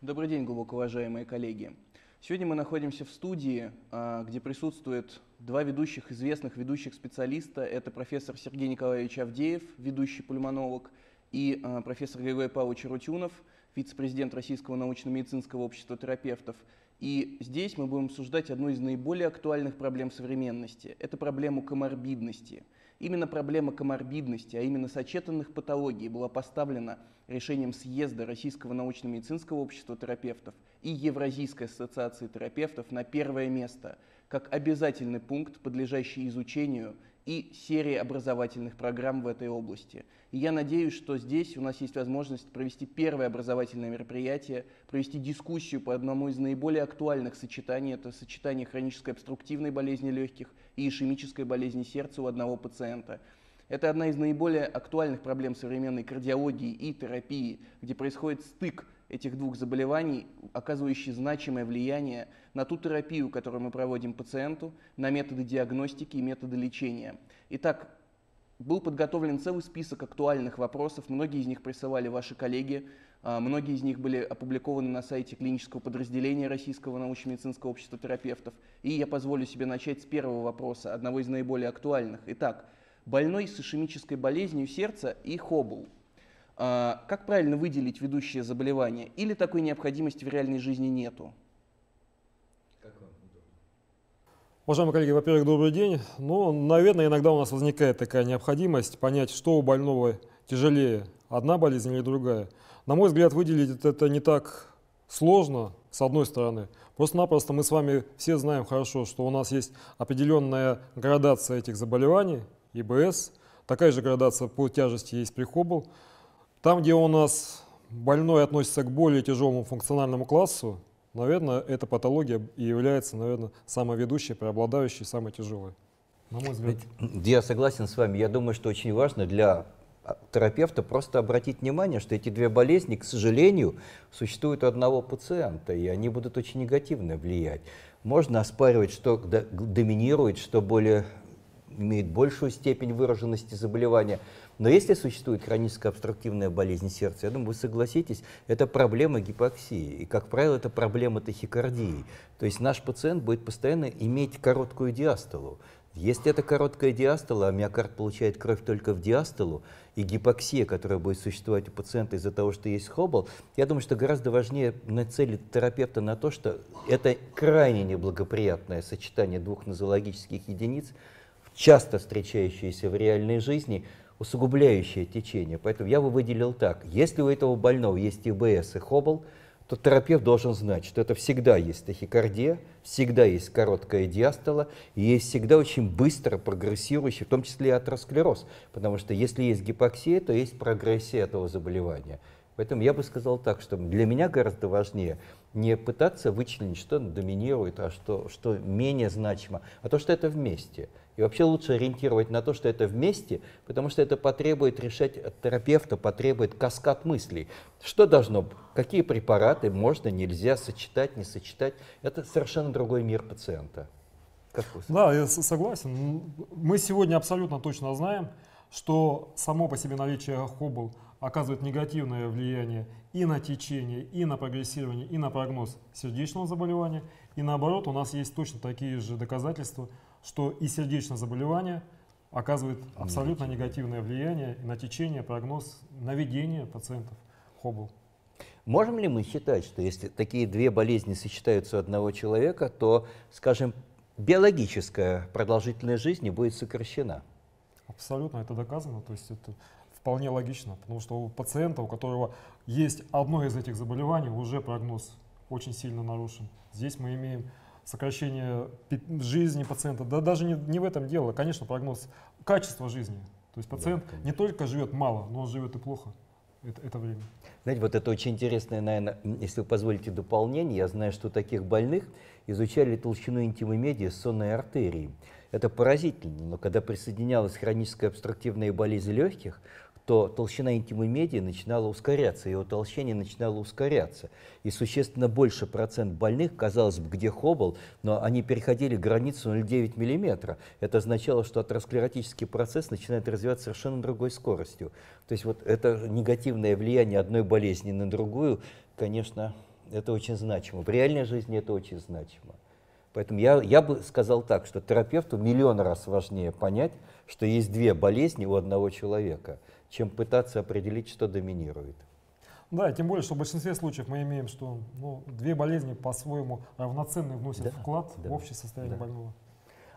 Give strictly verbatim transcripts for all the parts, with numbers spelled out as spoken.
Добрый день, глубоко уважаемые коллеги. Сегодня мы находимся в студии, где присутствует два ведущих, известных ведущих специалиста. Это профессор Сергей Николаевич Авдеев, ведущий пульмонолог, и профессор Григорий Павлович Арутюнов, вице-президент Российского научно-медицинского общества терапевтов. И здесь мы будем обсуждать одну из наиболее актуальных проблем современности. Это проблему коморбидности. Именно проблема коморбидности, а именно сочетанных патологий, была поставлена решением съезда Российского научно-медицинского общества терапевтов и Евразийской ассоциации терапевтов на первое место, как обязательный пункт, подлежащий изучению и серии образовательных программ в этой области. И я надеюсь, что здесь у нас есть возможность провести первое образовательное мероприятие, провести дискуссию по одному из наиболее актуальных сочетаний. Это сочетание хронической обструктивной болезни легких и ишемической болезни сердца у одного пациента. Это одна из наиболее актуальных проблем современной кардиологии и терапии, где происходит стык этих двух заболеваний, оказывающий значимое влияние на ту терапию, которую мы проводим пациенту, на методы диагностики и методы лечения. Итак, был подготовлен целый список актуальных вопросов, многие из них присылали ваши коллеги, многие из них были опубликованы на сайте клинического подразделения Российского научно-медицинского общества терапевтов. И я позволю себе начать с первого вопроса, одного из наиболее актуальных. Итак, больной с ишемической болезнью сердца и хобл. Как правильно выделить ведущее заболевание? Или такой необходимости в реальной жизни нету? Уважаемые коллеги, во-первых, добрый день. Ну, наверное, иногда у нас возникает такая необходимость понять, что у больного тяжелее, одна болезнь или другая. На мой взгляд, выделить это не так сложно, с одной стороны. Просто-напросто мы с вами все знаем хорошо, что у нас есть определенная градация этих заболеваний, ИБС, такая же градация по тяжести есть при хобл. Там, где у нас больной относится к более тяжелому функциональному классу, наверное, эта патология и является, наверное, самой ведущей, преобладающей, самой тяжелой. На мой взгляд. Я согласен с вами. Я думаю, что очень важно для терапевта просто обратить внимание, что эти две болезни, к сожалению, существуют у одного пациента, и они будут очень негативно влиять. Можно оспаривать, что доминирует, что более... имеет большую степень выраженности заболевания. Но если существует хроническая обструктивная болезнь сердца, я думаю, вы согласитесь, это проблема гипоксии. И, как правило, это проблема тахикардии. То есть наш пациент будет постоянно иметь короткую диастолу. Если это короткая диастола, а миокард получает кровь только в диастолу, и гипоксия, которая будет существовать у пациента из-за того, что есть хобл, я думаю, что гораздо важнее нацелить терапевта на то, что это крайне неблагоприятное сочетание двух нозологических единиц, часто встречающиеся в реальной жизни, усугубляющие течение. Поэтому я бы выделил так. Если у этого больного есть ИБС и хобл, то терапевт должен знать, что это всегда есть тахикардия, всегда есть короткая диастола, и есть всегда очень быстро прогрессирующий, в том числе и атеросклероз. Потому что если есть гипоксия, то есть прогрессия этого заболевания. Поэтому я бы сказал так, что для меня гораздо важнее не пытаться вычленить, что доминирует, а что, что менее значимо, а то, что это вместе. И вообще лучше ориентировать на то, что это вместе, потому что это потребует решать от терапевта, потребует каскад мыслей. Что должно быть? Какие препараты можно, нельзя сочетать, не сочетать? Это совершенно другой мир пациента. Как вы сказали? Да, я согласен. Мы сегодня абсолютно точно знаем, что само по себе наличие хобл оказывает негативное влияние и на течение, и на прогрессирование, и на прогноз сердечного заболевания. И наоборот, у нас есть точно такие же доказательства, что и сердечное заболевание оказывает абсолютно негативное влияние на течение, прогноз, наведение пациентов хобл. Можем ли мы считать, что если такие две болезни сочетаются у одного человека, то, скажем, биологическая продолжительность жизни будет сокращена? Абсолютно, это доказано. То есть это... вполне логично, потому что у пациента, у которого есть одно из этих заболеваний, уже прогноз очень сильно нарушен. Здесь мы имеем сокращение жизни пациента. Да даже не, не в этом дело, конечно, прогноз качества жизни. То есть пациент да, не только живет мало, но он живет и плохо это, это время. Знаете, вот это очень интересное, наверное, если вы позволите, дополнение. Я знаю, что таких больных изучали толщину интима медии сонной артерии. Это поразительно, но когда присоединялась хроническая обструктивная болезнь легких, что толщина интимной медии начинала ускоряться, ее утолщение начинало ускоряться. И существенно больше процент больных, казалось бы, где хобл, но они переходили границу ноль целых девять десятых миллиметра. Это означало, что атеросклеротический процесс начинает развиваться совершенно другой скоростью. То есть вот это негативное влияние одной болезни на другую, конечно, это очень значимо. В реальной жизни это очень значимо. Поэтому я, я бы сказал так, что терапевту миллион раз важнее понять, что есть две болезни у одного человека, чем пытаться определить, что доминирует. Да, тем более, что в большинстве случаев мы имеем, что ну, две болезни по-своему равноценны вносят да, вклад да, в общее состояние да. больного.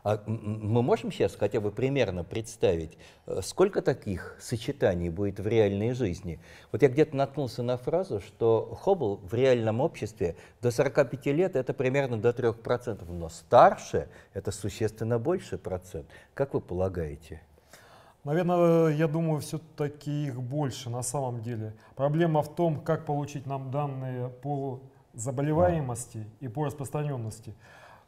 А мы можем сейчас хотя бы примерно представить, сколько таких сочетаний будет в реальной жизни? Вот я где-то наткнулся на фразу, что хобл в реальном обществе до сорока пяти лет это примерно до трёх процентов, но старше это существенно больше процент. Как вы полагаете? Наверное, я думаю, все-таки их больше на самом деле. Проблема в том, как получить нам данные по заболеваемости и по распространенности.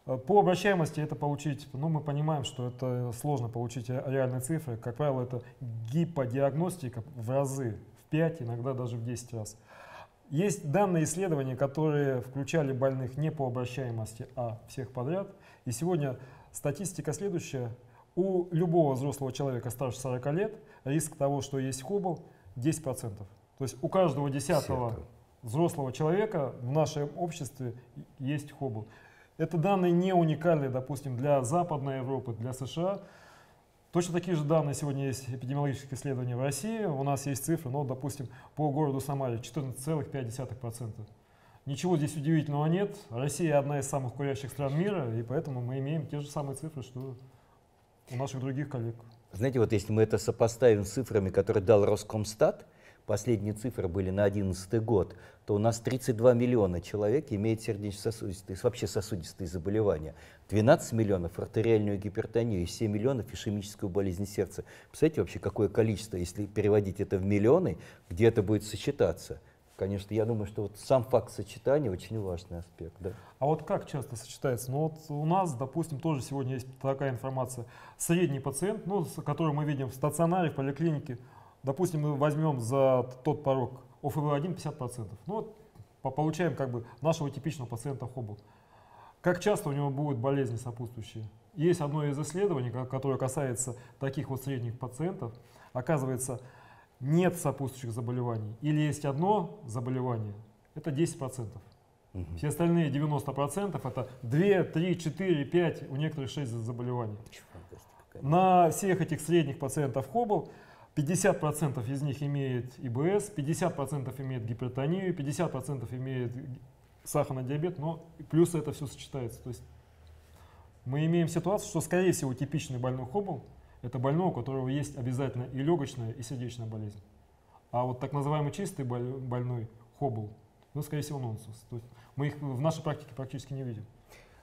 По обращаемости это получить, ну, мы понимаем, что это сложно получить реальные цифры. Как правило, это гиподиагностика в разы, в пять, иногда даже в десять раз. Есть данные исследования, которые включали больных не по обращаемости, а всех подряд. И сегодня статистика следующая. У любого взрослого человека старше сорока лет риск того, что есть хобл, десять процентов. То есть у каждого десятого взрослого человека в нашем обществе есть хобл. Это данные не уникальные, допустим, для Западной Европы, для США. Точно такие же данные сегодня есть эпидемиологические исследования в России. У нас есть цифры, но, допустим, по городу Самаре четырнадцать целых пять десятых процента. Ничего здесь удивительного нет. Россия одна из самых курящих стран мира, и поэтому мы имеем те же самые цифры, что у наших других коллег. Знаете, вот если мы это сопоставим с цифрами, которые дал Роскомстат, последние цифры были на две тысячи одиннадцатый год, то у нас тридцать два миллиона человек имеют сердечно-сосудистые, вообще сосудистые заболевания, двенадцать миллионов артериальную гипертонию и семь миллионов ишемическую болезнь сердца. Представляете вообще, какое количество, если переводить это в миллионы, где это будет сочетаться? Конечно, я думаю, что вот сам факт сочетания очень важный аспект. Да. А вот как часто сочетается? Ну вот у нас, допустим, тоже сегодня есть такая информация. Средний пациент, ну, который мы видим в стационаре, в поликлинике, допустим, мы возьмем за тот порог О Ф В один пятьдесят процентов. Ну, вот, получаем как бы нашего типичного пациента хобл. Как часто у него будут болезни сопутствующие? Есть одно из исследований, которое касается таких вот средних пациентов. Оказывается, нет сопутствующих заболеваний. Или есть одно заболевание, это десять процентов. Угу. Все остальные девяносто процентов это два, три, четыре, пять, у некоторых шесть заболеваний. На всех этих средних пациентов хобл пятьдесят процентов из них имеет И Б С, пятьдесят процентов имеет гипертонию, пятьдесят процентов имеет сахарный диабет, но плюс это все сочетается. То есть мы имеем ситуацию, что, скорее всего, типичный больной хобл – это больной, у которого есть обязательно и легочная, и сердечная болезнь. А вот так называемый чистый больной хобл, ну, скорее всего, нонсенс. То есть мы их в нашей практике практически не видим.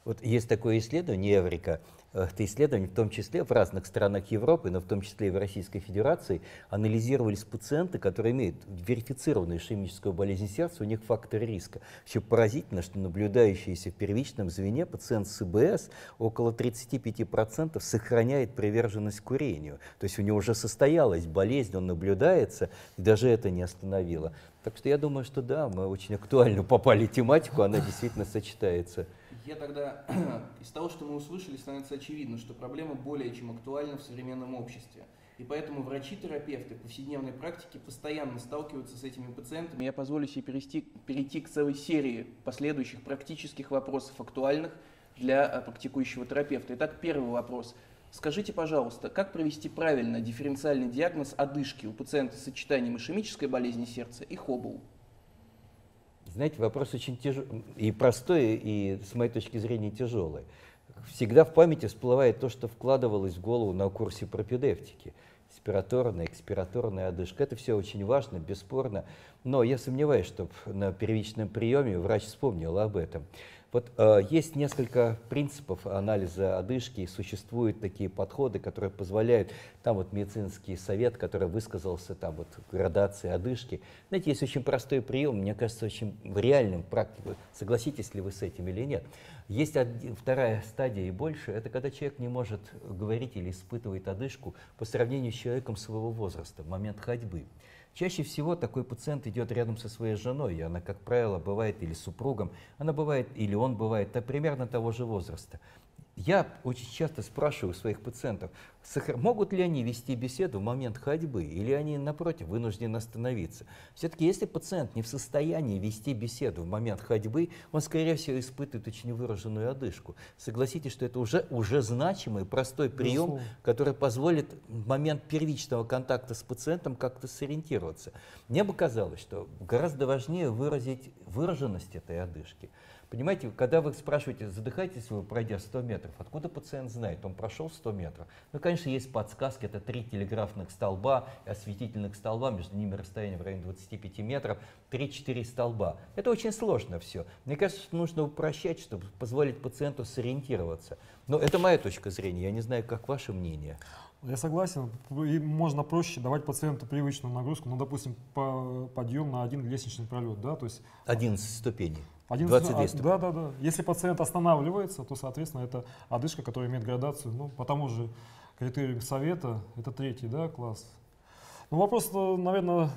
Вот есть такое исследование, Эврика, это исследование в том числе в разных странах Европы, но в том числе и в Российской Федерации, анализировались пациенты, которые имеют верифицированную ишемическую болезнь сердца, у них факторы риска. Еще поразительно, что наблюдающиеся в первичном звене пациент с И Б С около тридцати пяти процентов сохраняет приверженность курению. То есть у него уже состоялась болезнь, он наблюдается, и даже это не остановило. Так что я думаю, что да, мы очень актуально попали в тематику, она действительно сочетается. Я тогда, из того, что мы услышали, становится очевидно, что проблема более чем актуальна в современном обществе. И поэтому врачи-терапевты в повседневной практике постоянно сталкиваются с этими пациентами. Я позволю себе перейти, перейти к целой серии последующих практических вопросов, актуальных для практикующего терапевта. Итак, первый вопрос. Скажите, пожалуйста, как провести правильно дифференциальный диагноз одышки у пациента с сочетанием ишемической болезни сердца и хобл? Знаете, вопрос очень тяжелый, и простой, и, с моей точки зрения, тяжелый. Всегда в памяти всплывает то, что вкладывалось в голову на курсе пропедевтики. Спираторная, экспираторная одышка. Это все очень важно, бесспорно. Но я сомневаюсь, что на первичном приеме врач вспомнил об этом. Вот э, есть несколько принципов анализа одышки, существуют такие подходы, которые позволяют, там вот медицинский совет, который высказался, там вот градации одышки. Знаете, есть очень простой прием, мне кажется, очень реальным практикой, согласитесь ли вы с этим или нет. Есть один, вторая стадия и больше, это когда человек не может говорить или испытывает одышку по сравнению с человеком своего возраста в момент ходьбы. Чаще всего такой пациент идет рядом со своей женой, и она, как правило, бывает или супругом, она бывает, или он бывает, то примерно того же возраста. Я очень часто спрашиваю своих пациентов, могут ли они вести беседу в момент ходьбы, или они, напротив, вынуждены остановиться. Все-таки, если пациент не в состоянии вести беседу в момент ходьбы, он, скорее всего, испытывает очень выраженную одышку. Согласитесь, что это уже, уже значимый, простой прием, который позволит в момент первичного контакта с пациентом как-то сориентироваться. Мне бы казалось, что гораздо важнее выразить выраженность этой одышки. Понимаете, когда вы спрашиваете, задыхаетесь вы, пройдя сто метров, откуда пациент знает, он прошел сто метров? Ну, конечно, есть подсказки, это три телеграфных столба, осветительных столба, между ними расстояние в районе двадцати пяти метров, три-четыре столба. Это очень сложно все. Мне кажется, что нужно упрощать, чтобы позволить пациенту сориентироваться. Но это моя точка зрения, я не знаю, как ваше мнение. Я согласен, и можно проще давать пациенту привычную нагрузку, ну, допустим, по подъем на один лестничный пролет, да, то есть... одиннадцать ступеней. двадцать, да, да, да. Если пациент останавливается, то, соответственно, это одышка, которая имеет градацию. Ну, по тому же критерию совета, это третий, да, класс. Ну, вопрос, наверное,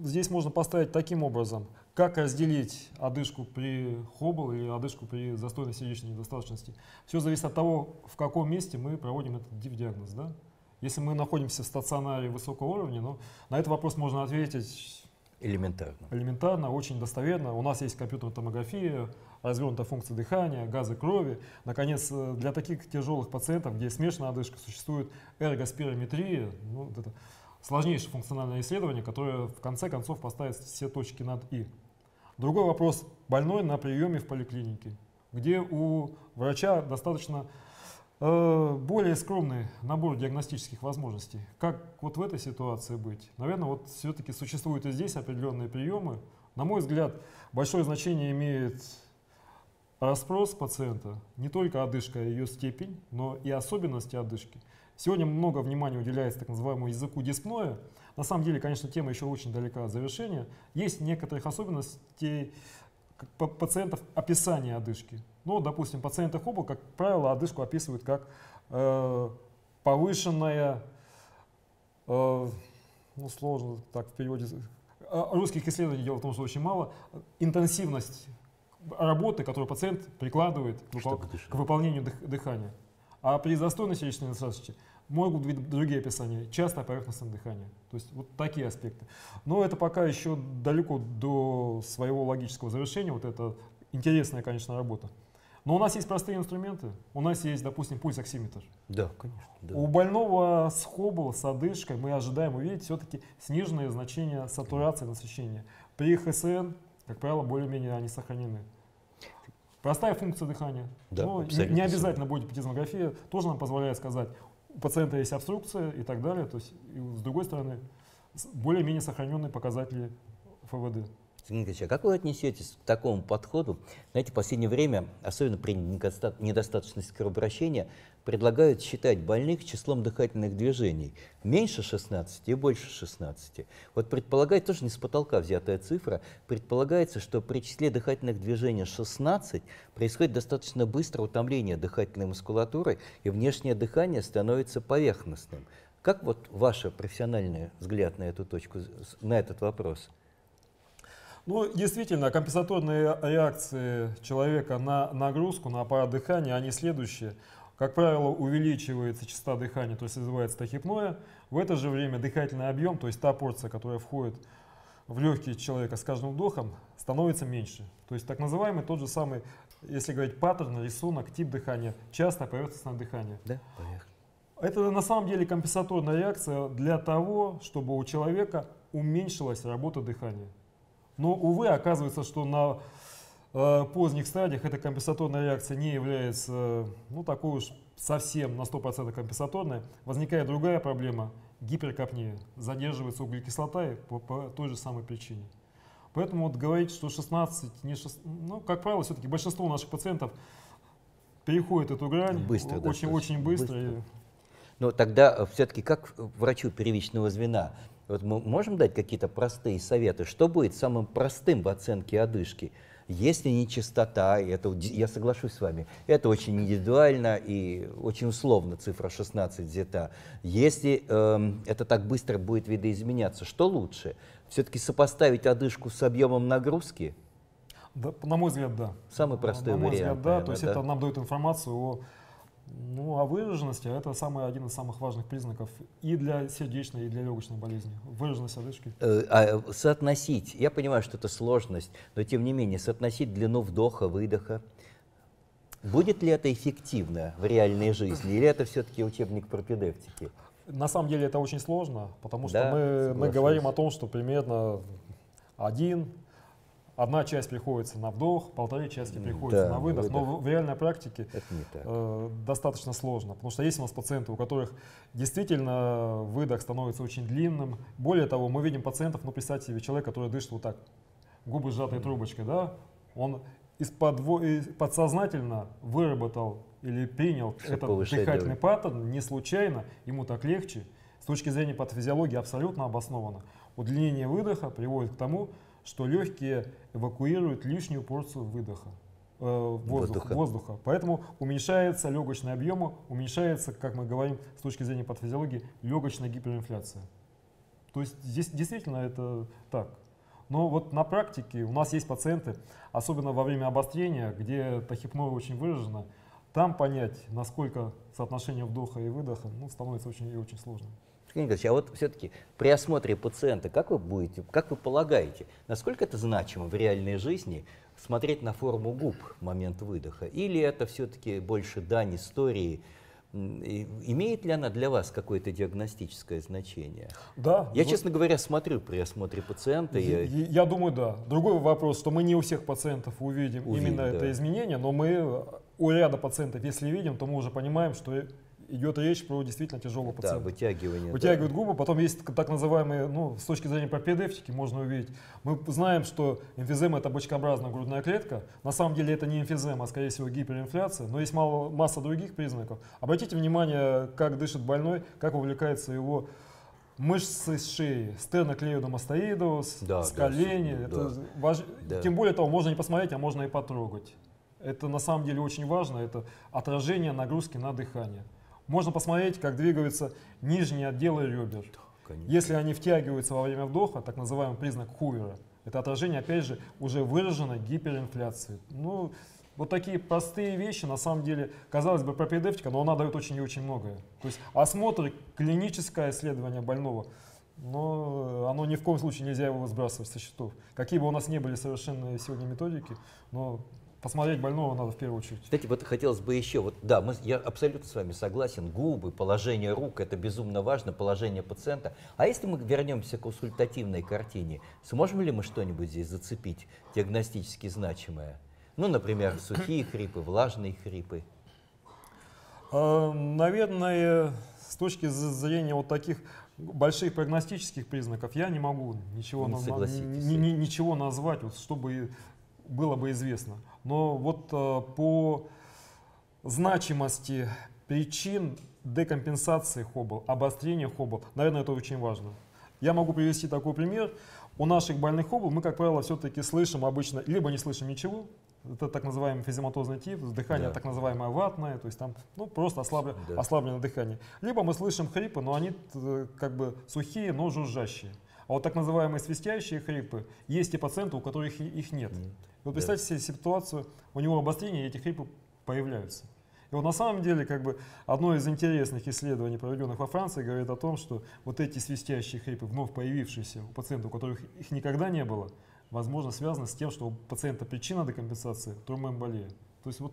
здесь можно поставить таким образом. Как разделить одышку при хобл или одышку при застойной сердечной недостаточности? Все зависит от того, в каком месте мы проводим этот диагноз, да? Если мы находимся в стационаре высокого уровня, ну, на этот вопрос можно ответить... Элементарно. Элементарно, очень достоверно. У нас есть компьютерная томография, развернутая функция дыхания, газы крови. Наконец, для таких тяжелых пациентов, где смешанная одышка, существует эргоспирометрия. Ну, это сложнейшее функциональное исследование, которое в конце концов поставит все точки над «и». Другой вопрос. Больной на приеме в поликлинике, где у врача достаточно э, более скромный набор диагностических возможностей. Как вот в этой ситуации быть? Наверное, вот все-таки существуют и здесь определенные приемы. На мой взгляд, большое значение имеет расспрос пациента, не только одышка, ее степень, но и особенности одышки. Сегодня много внимания уделяется так называемому языку диспноя. На самом деле, конечно, тема еще очень далека от завершения. Есть некоторых особенностей пациентов описания одышки. Ну, допустим, пациенты хобл, как правило, одышку описывают как э, повышенная, э, ну, сложно так в переводе, русских исследований дело в том, что очень мало, интенсивность работы, которую пациент прикладывает к, к выполнению дых, дыхания. А при застойной сердечной недостаточности могут быть другие описания, частое поверхностное дыхание. То есть вот такие аспекты. Но это пока еще далеко до своего логического завершения, вот это интересная, конечно, работа. Но у нас есть простые инструменты, у нас есть, допустим, пульсоксиметр. Да, конечно. Да. У больного с хобл, с одышкой мы ожидаем увидеть все-таки сниженные значения сатурации насыщения. При ХСН, как правило, более-менее они сохранены. Простая функция дыхания. Да, но не обязательно будет пятизмография, тоже нам позволяет сказать, у пациента есть обструкция и так далее. То есть, с другой стороны, более-менее сохраненные показатели ФВД. Сергей Николаевич, а как вы отнесетесь к такому подходу? Знаете, в последнее время, особенно при недостаточности кровообращения, предлагают считать больных числом дыхательных движений. Меньше шестнадцати и больше шестнадцати. Вот предполагает, тоже не с потолка взятая цифра, предполагается, что при числе дыхательных движений шестнадцать происходит достаточно быстрое утомление дыхательной мускулатуры, и внешнее дыхание становится поверхностным. Как вот ваш профессиональный взгляд на эту точку, на этот вопрос? Ну, действительно, компенсаторные реакции человека на нагрузку, на аппарат дыхания, они следующие. Как правило, увеличивается частота дыхания, то есть вызывается тахипноя. В это же время дыхательный объем, то есть та порция, которая входит в легкие человека с каждым вдохом, становится меньше. То есть так называемый тот же самый, если говорить паттерн, рисунок, тип дыхания, часто поверхностное дыхание. Да, поехали. Это на самом деле компенсаторная реакция для того, чтобы у человека уменьшилась работа дыхания. Но, увы, оказывается, что на э, поздних стадиях эта компенсаторная реакция не является ну, такой уж совсем на сто процентов компенсаторной. Возникает другая проблема – гиперкапния. Задерживается углекислота по, по той же самой причине. Поэтому вот говорить, что шестнадцать, не шестнадцать, ну, как правило, все-таки большинство наших пациентов переходит эту грань быстро, очень, да, очень быстро. быстро. Но тогда все-таки как врачу первичного звена, вот мы можем дать какие-то простые советы? Что будет самым простым в оценке одышки? Если не чистота, это, я соглашусь с вами, это очень индивидуально и очень условно цифра шестнадцать взята. Если э, это так быстро будет видоизменяться, что лучше? Все-таки сопоставить одышку с объемом нагрузки? Да, на мой взгляд, да. Самый простой вариант. На мой взгляд, да. Наверное, то есть да? это нам дает информацию о, ну, о выраженности, а это самый, один из самых важных признаков и для сердечной, и для легочной болезни. Выраженность одышки. Соотносить, я понимаю, что это сложность, но тем не менее, соотносить длину вдоха, выдоха. Будет ли это эффективно в реальной жизни, или это все-таки учебник пропедевтики? На самом деле это очень сложно, потому что да, мы, мы говорим о том, что примерно один... Одна часть приходится на вдох, полторы части приходится да, на выдох, выдох, но в реальной практике э, достаточно сложно, потому что есть у нас пациенты, у которых действительно выдох становится очень длинным. Более того, мы видим пациентов, ну представьте себе, человек, который дышит вот так, губы сжатой трубочкой, да, он из-под, подсознательно выработал или принял Все этот дыхательный паттерн не случайно, ему так легче. С точки зрения патофизиологии абсолютно обоснованно. Удлинение выдоха приводит к тому, что легкие эвакуируют лишнюю порцию выдоха, э, воздух, воздуха. воздуха. Поэтому уменьшается легочный объем, уменьшается, как мы говорим, с точки зрения патофизиологии, легочная гиперинфляция. То есть здесь действительно это так. Но вот на практике у нас есть пациенты, особенно во время обострения, где тахипноя очень выражена, там понять, насколько соотношение вдоха и выдоха, ну, становится очень и очень сложным. А вот все-таки при осмотре пациента, как вы будете, как вы полагаете, насколько это значимо в реальной жизни смотреть на форму губ в момент выдоха? Или это все-таки больше дань истории? Имеет ли она для вас какое-то диагностическое значение? Да. Я, вы... честно говоря, смотрю при осмотре пациента. Я... я думаю, да. Другой вопрос, что мы не у всех пациентов увидим, увидим именно да. это изменение, но мы у ряда пациентов, если видим, то мы уже понимаем, что... идет речь про действительно тяжелого пациента. Да, вытягивание. Вытягивают да. губы, потом есть так называемые, ну, с точки зрения пропедевтики можно увидеть. Мы знаем, что эмфизема – это бочкообразная грудная клетка. На самом деле это не эмфизема, а, скорее всего, гиперинфляция. Но есть мало, масса других признаков. Обратите внимание, как дышит больной, как увлекается его мышцы с шеи, стерноклеидомастоидус, да, с колени. Да, это да. Важ... да. Тем более того, можно не посмотреть, а можно и потрогать. Это на самом деле очень важно. Это отражение нагрузки на дыхание. Можно посмотреть, как двигаются нижние отделы ребер. Конечно. Если они втягиваются во время вдоха, так называемый признак хувера, это отражение, опять же, уже выраженной гиперинфляции. Ну, вот такие простые вещи, на самом деле, казалось бы, пропедевтика, но она дает очень и очень многое. То есть осмотр, клиническое исследование больного, но оно ни в коем случае нельзя его сбрасывать со счетов. Какие бы у нас ни были совершенные сегодня методики, но... посмотреть больного надо в первую очередь. Кстати, вот хотелось бы еще, вот, да, мы, я абсолютно с вами согласен, губы, положение рук, это безумно важно, положение пациента. А если мы вернемся к консультативной картине, сможем ли мы что-нибудь здесь зацепить диагностически значимое? Ну, например, сухие хрипы, влажные хрипы. Наверное, с точки зрения вот таких больших прогностических признаков я не могу ничего, не на, ни, ни, ничего назвать, вот, чтобы... было бы известно. Но вот э, по значимости причин декомпенсации хобл, обострения хобл, наверное, это очень важно. Я могу привести такой пример. У наших больных хобл мы, как правило, все-таки слышим обычно, либо не слышим ничего, это так называемый физематозный тип, дыхание да. так называемое ватное, то есть там ну, просто ослаблено, да. ослаблено дыхание. Либо мы слышим хрипы, но они э, как бы сухие, но жужжащие. А вот так называемые свистящие хрипы есть и пациенты, у которых их нет. нет. Вот представьте себе ситуацию, у него обострение, и эти хрипы появляются. И вот на самом деле, как бы, одно из интересных исследований, проведенных во Франции, говорит о том, что вот эти свистящие хрипы, вновь появившиеся у пациентов, у которых их никогда не было, возможно, связаны с тем, что у пациента причина декомпенсации – тромбоэмболия. То есть вот…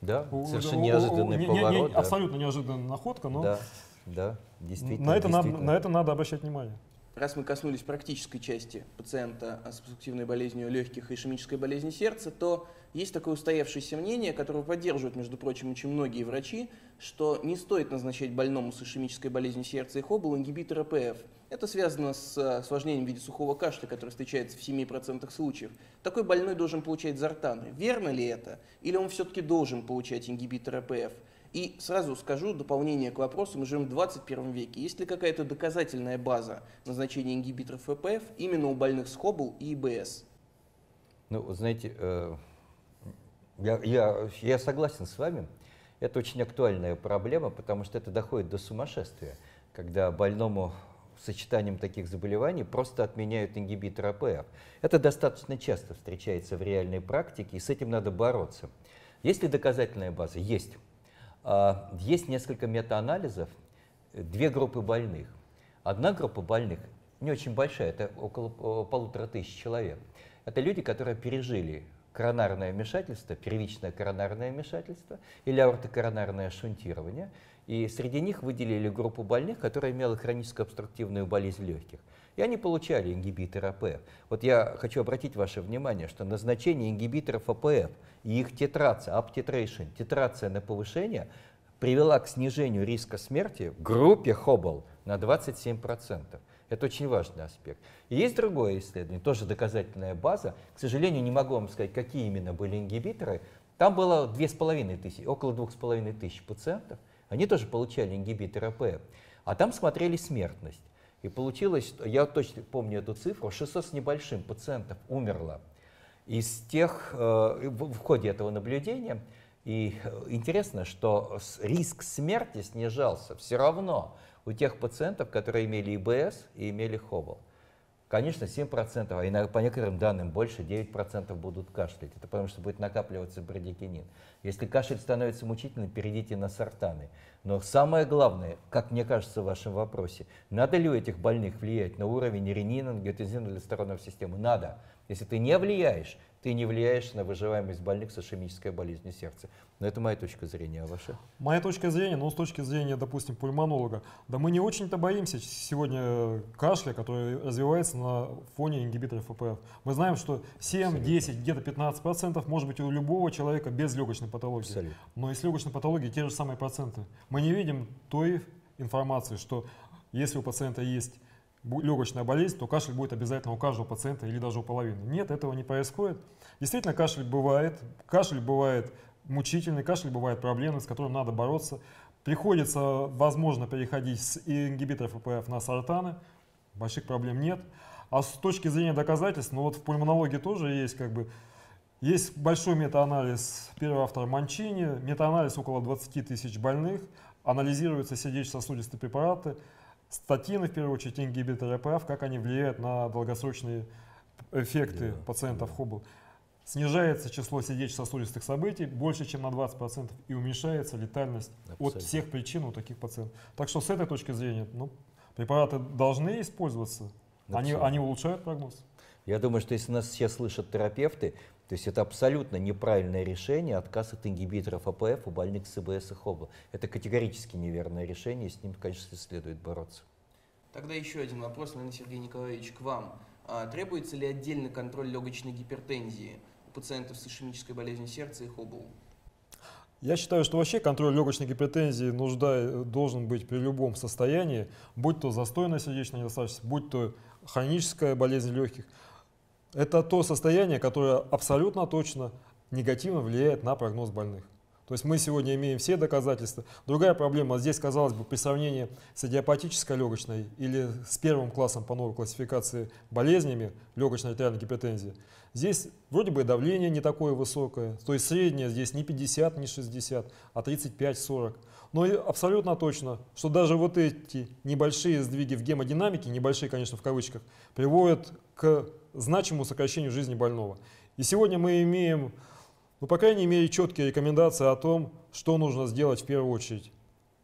Да, у, совершенно у, неожиданный у, у, поворот. Не, не, да. Абсолютно неожиданная находка, но да, да, действительно, на, это действительно. Надо, на это надо обращать внимание. Раз мы коснулись практической части пациента с обструктивной болезнью легких и ишемической болезнью сердца, то есть такое устоявшееся мнение, которое поддерживают, между прочим, очень многие врачи, что не стоит назначать больному с ишемической болезнью сердца и хобл ингибитор РПФ. Это связано с осложнением в виде сухого кашля, который встречается в семи процентах случаев. Такой больной должен получать зартаны. Верно ли это? Или он все-таки должен получать ингибитор РПФ? И сразу скажу, дополнение к вопросу, мы живем в двадцать первом веке. Есть ли какая-то доказательная база назначения ингибиторов РПФ именно у больных с хобл и ИБС? Ну, знаете, я, я, я согласен с вами. Это очень актуальная проблема, потому что это доходит до сумасшествия, когда больному с сочетанием таких заболеваний просто отменяют ингибитор РПФ. Это достаточно часто встречается в реальной практике, и с этим надо бороться. Есть ли доказательная база? Есть. Есть несколько метаанализов, две группы больных. Одна группа больных, не очень большая, это около полутора тысяч человек. Это люди, которые пережили коронарное вмешательство, первичное коронарное вмешательство или аортокоронарное шунтирование. И среди них выделили группу больных, которая имела хроническую обструктивную болезнь легких. И они получали ингибиторы АПФ. Вот я хочу обратить ваше внимание, что назначение ингибиторов АПФ и их тетрация, аптетрейшн, тетрация на повышение, привела к снижению риска смерти в группе хобл на двадцать семь процентов. Это очень важный аспект. И есть другое исследование, тоже доказательная база. К сожалению, не могу вам сказать, какие именно были ингибиторы. Там было две с половиной тысячи, около двух с половиной тысяч пациентов. Они тоже получали ингибиторы АПФ. А там смотрели смертность. И получилось, я точно помню эту цифру, шестьсот с небольшим пациентов умерло из тех, в ходе этого наблюдения. И интересно, что риск смерти снижался все равно у тех пациентов, которые имели ИБС и имели хобл. Конечно, семь процентов, а иногда, по некоторым данным больше, девять процентов будут кашлять. Это потому, что будет накапливаться брадикинин. Если кашель становится мучительным, перейдите на сортаны. Но самое главное, как мне кажется в вашем вопросе, надо ли у этих больных влиять на уровень ренина, ангиотензина или сторонов системы? Надо. Если ты не влияешь, ты не влияешь на выживаемость больных с ишемической болезнью сердца. Но это моя точка зрения, а ваша? Моя точка зрения, ну, с точки зрения, допустим, пульмонолога, да мы не очень-то боимся сегодня кашля, который развивается на фоне ингибиторов АПФ. Мы знаем, что семь-десять, где-то пятнадцать процентов может быть у любого человека без легочной патологии. Абсолютно. Но и с легочной патологией те же самые проценты. Мы не видим той информации, что если у пациента есть легочная болезнь, то кашель будет обязательно у каждого пациента или даже у половины. Нет, этого не происходит. Действительно, кашель бывает. Кашель бывает мучительный, кашель бывает проблемный, с которым надо бороться. Приходится, возможно, переходить с ингибиторов РПФ на сортаны. Больших проблем нет. А с точки зрения доказательств, ну вот в пульмонологии тоже есть как бы есть большой метаанализ, первый автор Манчини, метаанализ около двадцати тысяч больных, анализируются сердечно-сосудистые препараты, статины, в первую очередь, ингибиторы РПФ, как они влияют на долгосрочные эффекты yeah. пациентов хобл. Снижается число сердечно-сосудистых событий больше, чем на двадцать процентов, и уменьшается летальность Absolutely. От всех причин у таких пациентов. Так что с этой точки зрения ну, препараты должны использоваться, они, они улучшают прогноз. Я думаю, что если нас все слышат терапевты, то есть это абсолютно неправильное решение, отказ от ингибиторов АПФ у больных с ИБС и хобл. Это категорически неверное решение, и с ним, конечно, следует бороться. Тогда еще один вопрос, наверное, Сергей Николаевич, к вам. А требуется ли отдельный контроль легочной гипертензии у пациентов с ишемической болезнью сердца и хобл? Я считаю, что вообще контроль легочной гипертензии нужда, должен быть при любом состоянии, будь то застойная сердечная недостаточность, будь то хроническая болезнь легких. Это то состояние, которое абсолютно точно негативно влияет на прогноз больных. То есть мы сегодня имеем все доказательства. Другая проблема здесь, казалось бы, при сравнении с идиопатической легочной или с первым классом по новой классификации болезнями легочной артериальной гипертензии, здесь вроде бы давление не такое высокое, то есть среднее здесь не пятьдесят, не шестьдесят, а тридцать пять — сорок. Но абсолютно точно, что даже вот эти небольшие сдвиги в гемодинамике, небольшие, конечно, в кавычках, приводят к значимому сокращению жизни больного. И сегодня мы имеем, ну, по крайней мере, четкие рекомендации о том, что нужно сделать в первую очередь.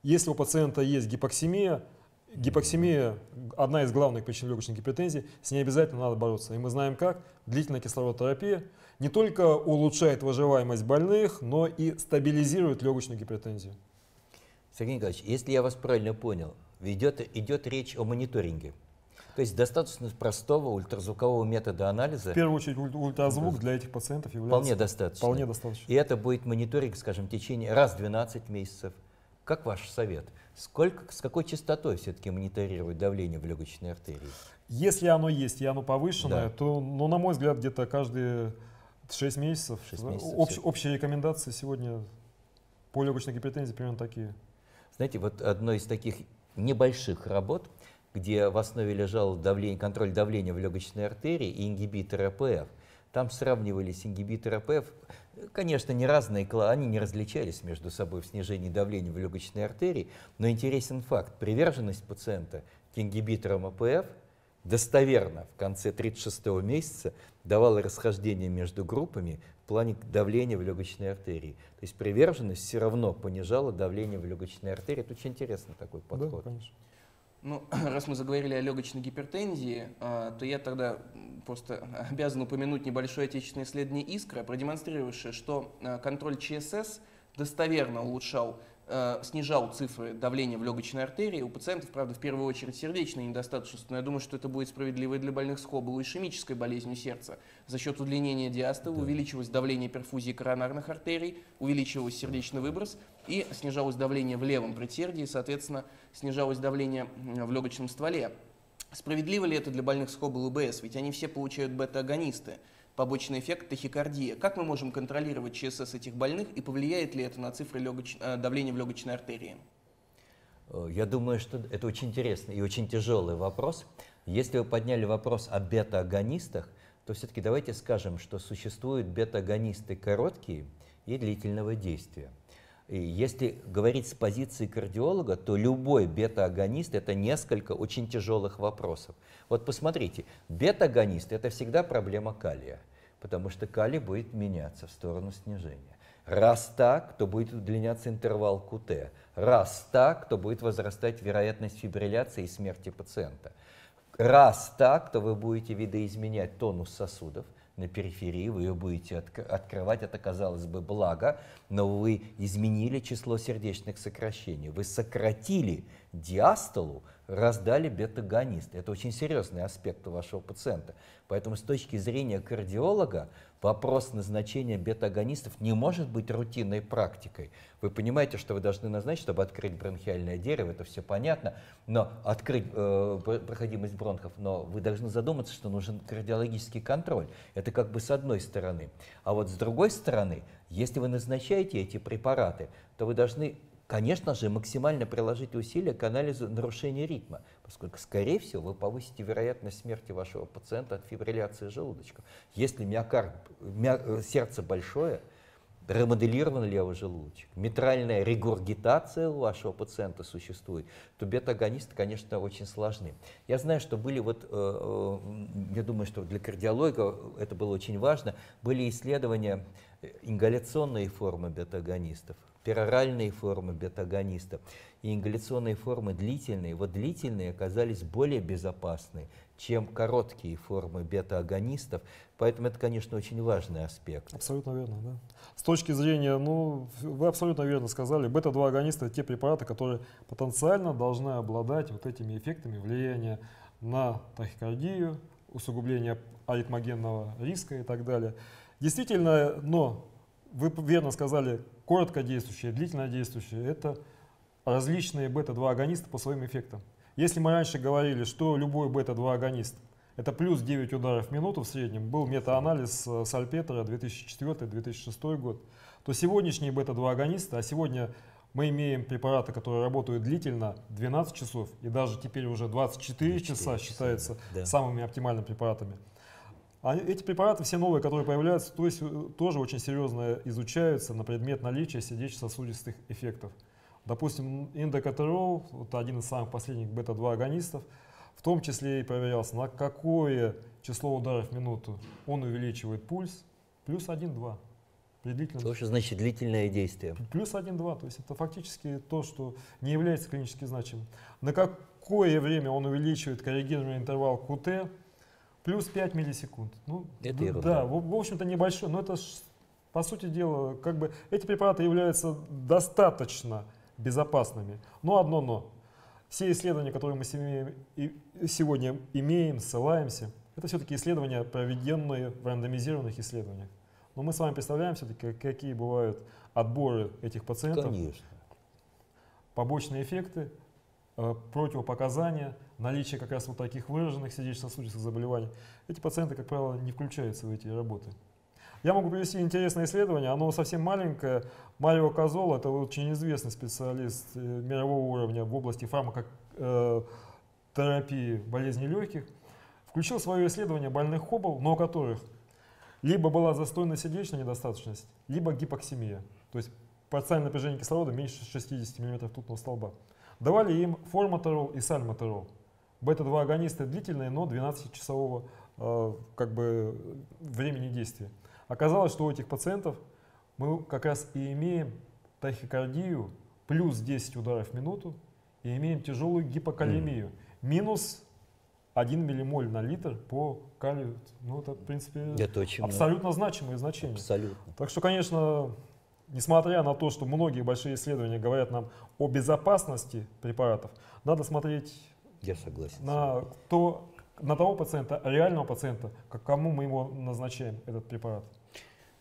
Если у пациента есть гипоксемия, гипоксемия – одна из главных причин легочной гипертензии, с ней обязательно надо бороться. И мы знаем как. Длительная кислородотерапия не только улучшает выживаемость больных, но и стабилизирует легочную гипертензию. Сергей Николаевич, если я вас правильно понял, идет, идет речь о мониторинге. То есть достаточно простого ультразвукового метода анализа. В первую очередь ультразвук для этих пациентов является вполне достаточно. Вполне достаточно. И это будет мониторинг, скажем, в течение раз в двенадцать месяцев. Как ваш совет? Сколько, с какой частотой все-таки мониторировать давление в легочной артерии? Если оно есть и оно повышенное, да. то, ну, на мой взгляд, где-то каждые шесть месяцев. шесть месяцев Общ, общие рекомендации сегодня по легочной гипертензии примерно такие. Знаете, вот одно из таких небольших работ, где в основе лежал давление, контроль давления в легочной артерии и ингибиторы АПФ, там сравнивались ингибиторы АПФ. Конечно, не разные, они не различались между собой в снижении давления в легочной артерии, но интересен факт. Приверженность пациента к ингибиторам АПФ достоверно в конце тридцать шестого месяца давала расхождение между группами в плане давления в легочной артерии. То есть приверженность все равно понижала давление в легочной артерии. Это очень интересный такой подход. Да, конечно. Ну, раз мы заговорили о легочной гипертензии, то я тогда просто обязан упомянуть небольшое отечественное исследование «Искра», продемонстрировавшее, что контроль ЧСС достоверно улучшал, снижал цифры давления в легочной артерии у пациентов, правда, в первую очередь сердечной недостаточности, но я думаю, что это будет справедливо и для больных с хоббл и ишемической болезнью сердца. За счет удлинения диастолы да. увеличилось давление перфузии коронарных артерий, увеличивалось сердечный выброс и снижалось давление в левом предсердии, соответственно, снижалось давление в легочном стволе. Справедливо ли это для больных с хоббл и БС? Ведь они все получают бета-агонисты. Побочный эффект – тахикардия. Как мы можем контролировать ЧСС этих больных и повлияет ли это на цифры легоч... давления в легочной артерии? Я думаю, что это очень интересный и очень тяжелый вопрос. Если вы подняли вопрос о бета-агонистах, то все-таки давайте скажем, что существуют бета-агонисты короткие и длительного действия. И если говорить с позиции кардиолога, то любой бета-агонист – это несколько очень тяжелых вопросов. Вот посмотрите, бета-агонист – это всегда проблема калия, потому что калий будет меняться в сторону снижения. Раз так, то будет удлиняться интервал ку тэ. Раз так, то будет возрастать вероятность фибрилляции и смерти пациента. Раз так, то вы будете видоизменять тонус сосудов на периферии, вы ее будете открывать, это, казалось бы, благо, но вы изменили число сердечных сокращений, вы сократили диастолу, раздали бета-агонист. Это очень серьезный аспект у вашего пациента. Поэтому с точки зрения кардиолога вопрос назначения бета-агонистов не может быть рутинной практикой. Вы понимаете, что вы должны назначить, чтобы открыть бронхиальное дерево, это все понятно, но открыть э, проходимость бронхов, но вы должны задуматься, что нужен кардиологический контроль. Это как бы с одной стороны. А вот с другой стороны, если вы назначаете эти препараты, то вы должны, конечно же, максимально приложить усилия к анализу нарушения ритма, поскольку, скорее всего, вы повысите вероятность смерти вашего пациента от фибрилляции желудочка. Если миокард, ми, сердце большое, ремоделирован левый желудочек, митральная регургитация у вашего пациента существует, то бета-агонисты, конечно, очень сложны. Я знаю, что были вот, э, я думаю, что для кардиолога это было очень важно, были исследования ингаляционной формы бета-агонистов, пероральные формы бета-агонистов и ингаляционные формы длительные. Вот длительные оказались более безопасны, чем короткие формы бета-агонистов. Поэтому это, конечно, очень важный аспект. Абсолютно верно, да. С точки зрения, ну, вы абсолютно верно сказали, бета-два агонисты — те препараты, которые потенциально должны обладать вот этими эффектами влияния на тахикардию, усугубление аритмогенного риска и так далее. Действительно, но вы верно сказали, короткодействующие, длительнодействующие — это различные бета-два агонисты по своим эффектам. Если мы раньше говорили, что любой бета-два агонист — это плюс девять ударов в минуту в среднем, был метаанализ Сальпетера две тысячи четвёртый — две тысячи шестой год, то сегодняшние бета-два агонисты, а сегодня мы имеем препараты, которые работают длительно двенадцать часов, и даже теперь уже двадцать четыре часа считаются да. самыми оптимальными препаратами. Эти препараты, все новые, которые появляются, то есть, тоже очень серьезно изучаются на предмет наличия сердечно-сосудистых эффектов. Допустим, индокатерол, вот один из самых последних бета-два агонистов, в том числе и проверялся, на какое число ударов в минуту он увеличивает пульс, плюс один-два. То, что значит длительное действие. Плюс один-два, то есть это фактически то, что не является клинически значимым. На какое время он увеличивает коррегируемый интервал ку тэ, плюс пять миллисекунд. Ну, это да, да, в общем-то небольшой, но это, по сути дела, как бы эти препараты являются достаточно безопасными. Но одно но. Все исследования, которые мы сегодня имеем, ссылаемся, это все-таки исследования, проведенные в рандомизированных исследованиях. Но мы с вами представляем все-таки, какие бывают отборы этих пациентов. Конечно. Побочные эффекты, противопоказания, наличие как раз вот таких выраженных сердечно-сосудистых заболеваний. Эти пациенты, как правило, не включаются в эти работы. Я могу привести интересное исследование, оно совсем маленькое. Марио Козол, это очень известный специалист мирового уровня в области фармакотерапии болезней легких, включил в свое исследование больных хобл, но у которых либо была застойная сердечная недостаточность, либо гипоксемия, то есть парциальное напряжение кислорода меньше шестидесяти миллиметров ртутного столба. Давали им форматерол и сальматерол. бета два агонисты длительные, но двенадцатичасового э, как бы, времени действия. Оказалось, что у этих пациентов мы как раз и имеем тахикардию плюс десять ударов в минуту и имеем тяжелую гипокалемию, минус один миллимоль на литр по калию. Ну, это, в принципе, это абсолютно значимые значения. Абсолютно. Так что, конечно, несмотря на то, что многие большие исследования говорят нам о безопасности препаратов, надо смотреть Я согласен. на, то, на того пациента, реального пациента, к кому мы ему назначаем этот препарат.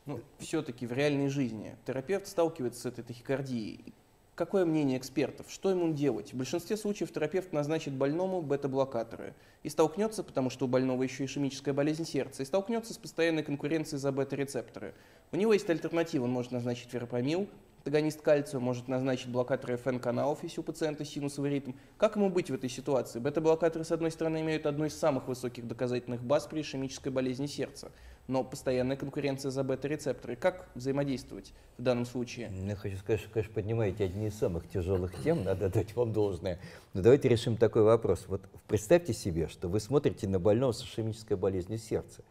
Ну, все-таки в реальной жизни терапевт сталкивается с этой тахикардией. Какое мнение экспертов? Что ему делать? В большинстве случаев терапевт назначит больному бета-блокаторы и столкнется, потому что у больного еще ишемическая болезнь сердца, и столкнется с постоянной конкуренцией за бета-рецепторы. У него есть альтернатива, он может назначить верапамил, антагонист кальция, может назначить блокаторы эф эн каналов, если у пациента синусовый ритм. Как ему быть в этой ситуации? Бета-блокаторы, с одной стороны, имеют одну из самых высоких доказательных баз при ишемической болезни сердца, но постоянная конкуренция за бета-рецепторы. Как взаимодействовать в данном случае? Я хочу сказать, что, конечно, поднимаете одни из самых тяжелых тем, надо дать вам должное. Но давайте решим такой вопрос. Вот представьте себе, что вы смотрите на больного с ишемической болезнью сердца.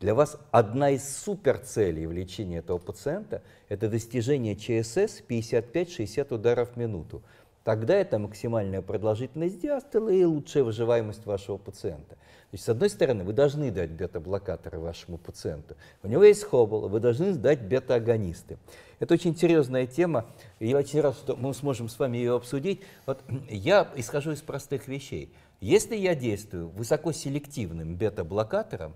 Для вас одна из суперцелей в лечении этого пациента – это достижение ЧСС пятьдесят пять — шестьдесят ударов в минуту. Тогда это максимальная продолжительность диастолы и лучшая выживаемость вашего пациента. То есть, с одной стороны, вы должны дать бета-блокаторы вашему пациенту. У него есть хобл, вы должны дать бета-агонисты. Это очень серьезная тема, и я очень рад, что мы сможем с вами ее обсудить. Вот я исхожу из простых вещей. Если я действую высокоселективным бета-блокатором,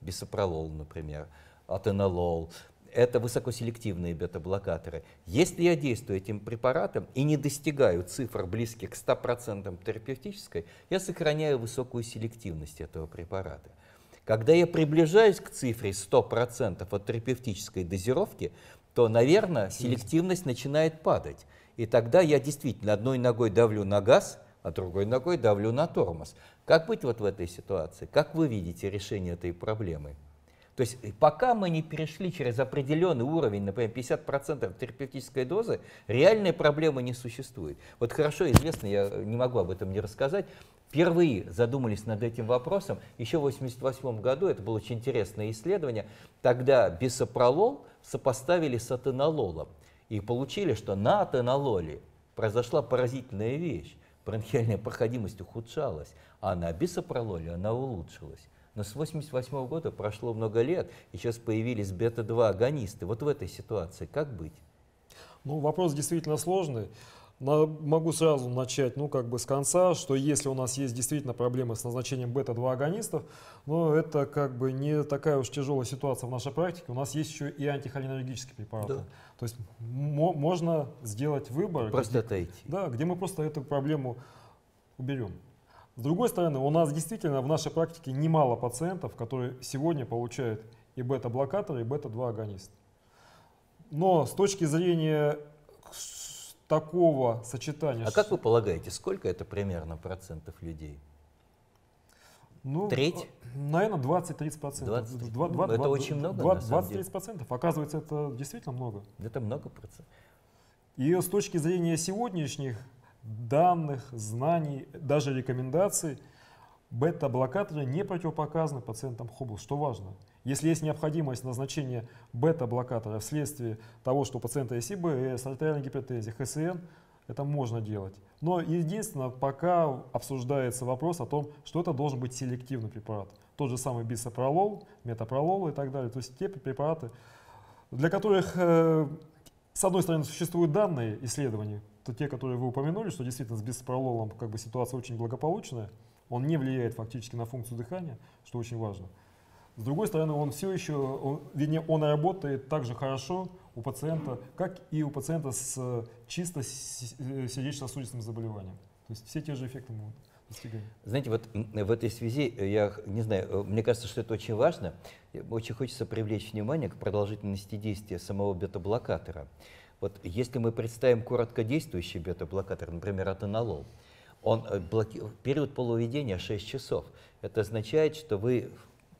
бисопролол, например, атенолол, это высокоселективные бета-блокаторы. Если я действую этим препаратом и не достигаю цифр, близких к ста процентам терапевтической, я сохраняю высокую селективность этого препарата. Когда я приближаюсь к цифре сто процентов от терапевтической дозировки, то, наверное, селективность начинает падать. И тогда я действительно одной ногой давлю на газ, а другой ногой давлю на тормоз. Как быть вот в этой ситуации? Как вы видите решение этой проблемы? То есть пока мы не перешли через определенный уровень, например, пятьдесят процентов терапевтической дозы, реальной проблемы не существует. Вот хорошо известно, я не могу об этом не рассказать, впервые задумались над этим вопросом еще в восемьдесят восьмом году, это было очень интересное исследование, тогда бисопролол сопоставили с атенололом и получили, что на атенололе произошла поразительная вещь, бронхиальная проходимость ухудшалась, а на бисопрололе она улучшилась. Но с восемьдесят восьмого года прошло много лет, и сейчас появились бета-два агонисты. Вот в этой ситуации как быть? Ну, вопрос действительно сложный. Но могу сразу начать, ну, как бы с конца, что если у нас есть действительно проблемы с назначением бета-два агонистов, но ну, это как бы не такая уж тяжелая ситуация в нашей практике. У нас есть еще и антихолинергические препараты. Да. То есть можно сделать выбор, просто где, да, где мы просто эту проблему уберем. С другой стороны, у нас действительно в нашей практике немало пациентов, которые сегодня получают и бета-блокаторы, и бета-два агонист. Но с точки зрения такого сочетания… А как вы полагаете, сколько это примерно процентов людей? Ну, треть? Наверное, двадцать-тридцать процентов. Это очень много, двадцать-тридцать процентов. Оказывается, это действительно много. Это много процентов. И с точки зрения сегодняшних данных, знаний, даже рекомендаций, бета-блокаторы не противопоказаны пациентам хобл, что важно. Если есть необходимость назначения бета-блокатора вследствие того, что у пациента есть ИБС, артериальная гипертензия, ХСН, это можно делать. Но единственное, пока обсуждается вопрос о том, что это должен быть селективный препарат. Тот же самый бисопролол, метапролол и так далее. То есть те препараты, для которых, с одной стороны, существуют данные исследований, что те, которые вы упомянули, что действительно с биспрололом как бы ситуация очень благополучная, он не влияет фактически на функцию дыхания, что очень важно. С другой стороны, он все еще, он, вернее, он работает так же хорошо у пациента, как и у пациента с чисто сердечно-сосудистым заболеванием. То есть все те же эффекты могут достигать. Знаете, вот в этой связи, я не знаю, мне кажется, что это очень важно. Очень хочется привлечь внимание к продолжительности действия самого бета-блокатора. Вот если мы представим короткодействующий бета-блокатор, например, атенолол, он блоки... период полуведения шесть часов. Это означает, что вы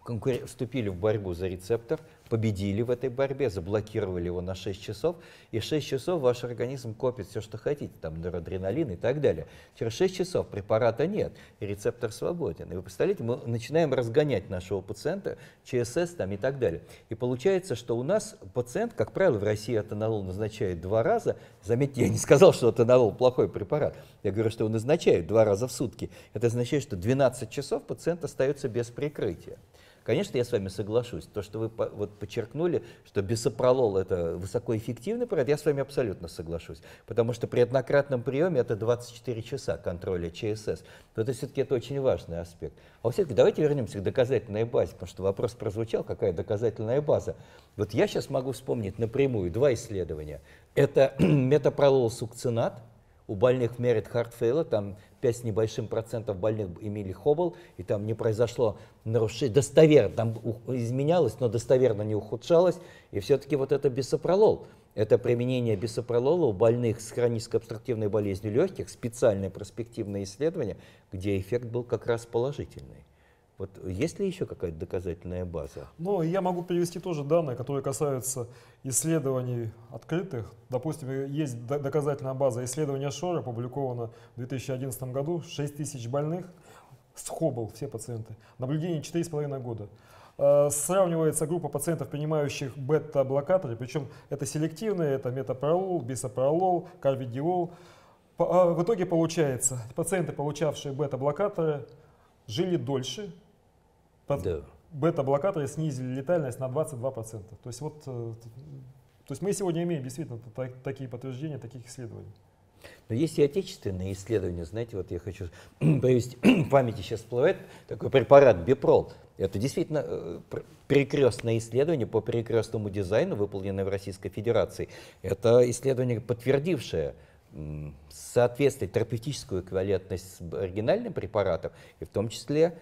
конкур... вступили в борьбу за рецептор, победили в этой борьбе, заблокировали его на шесть часов, и шесть часов ваш организм копит все, что хотите, там норадреналин и так далее. Через шесть часов препарата нет, и рецептор свободен. И вы представляете, мы начинаем разгонять нашего пациента, ЧСС там и так далее. И получается, что у нас пациент, как правило, в России атенолол назначают два раза. Заметьте, я не сказал, что атенолол плохой препарат. Я говорю, что его назначают два раза в сутки. Это означает, что двенадцать часов пациент остается без прикрытия. Конечно, я с вами соглашусь. То, что вы вот подчеркнули, что бисопролол — это высокоэффективный препарат, я с вами абсолютно соглашусь. Потому что при однократном приеме это двадцать четыре часа контроля ЧСС. Но это все-таки это очень важный аспект. А все-таки давайте вернемся к доказательной базе, потому что вопрос прозвучал, какая доказательная база. Вот я сейчас могу вспомнить напрямую два исследования. Это метапролол-сукцинат у больных мерит-хартфейла, там пять с небольшим процентов больных имели Хоббл, и там не произошло нарушение, достоверно, там изменялось, но достоверно не ухудшалось, и все-таки вот это бисопролол. Это применение бисопролола у больных с хронической обструктивной болезнью легких, специальное проспективное исследование, где эффект был как раз положительный. Вот есть ли еще какая-то доказательная база? Ну, я могу привести тоже данные, которые касаются исследований открытых. Допустим, есть доказательная база исследования Шора, опубликована в две тысячи одиннадцатом году, шесть тысяч больных с Хоббл, все пациенты, наблюдение четыре с половиной года. Сравнивается группа пациентов, принимающих бета-блокаторы, причем это селективные, это метапролол, бисопролол, карбидиол. В итоге получается, пациенты, получавшие бета-блокаторы, жили дольше. Да. Бета-блокаторы снизили летальность на двадцать два процента. То есть, вот, то есть мы сегодня имеем действительно так, такие подтверждения, таких исследований. Но есть и отечественные исследования. Знаете, вот я хочу привести, в памяти сейчас всплывает такой препарат Бипрол. Это действительно перекрестное исследование по перекрестному дизайну, выполненное в Российской Федерации. Это исследование, подтвердившее соответствие, терапевтическую эквивалентность с оригинальным препаратом, и в том числе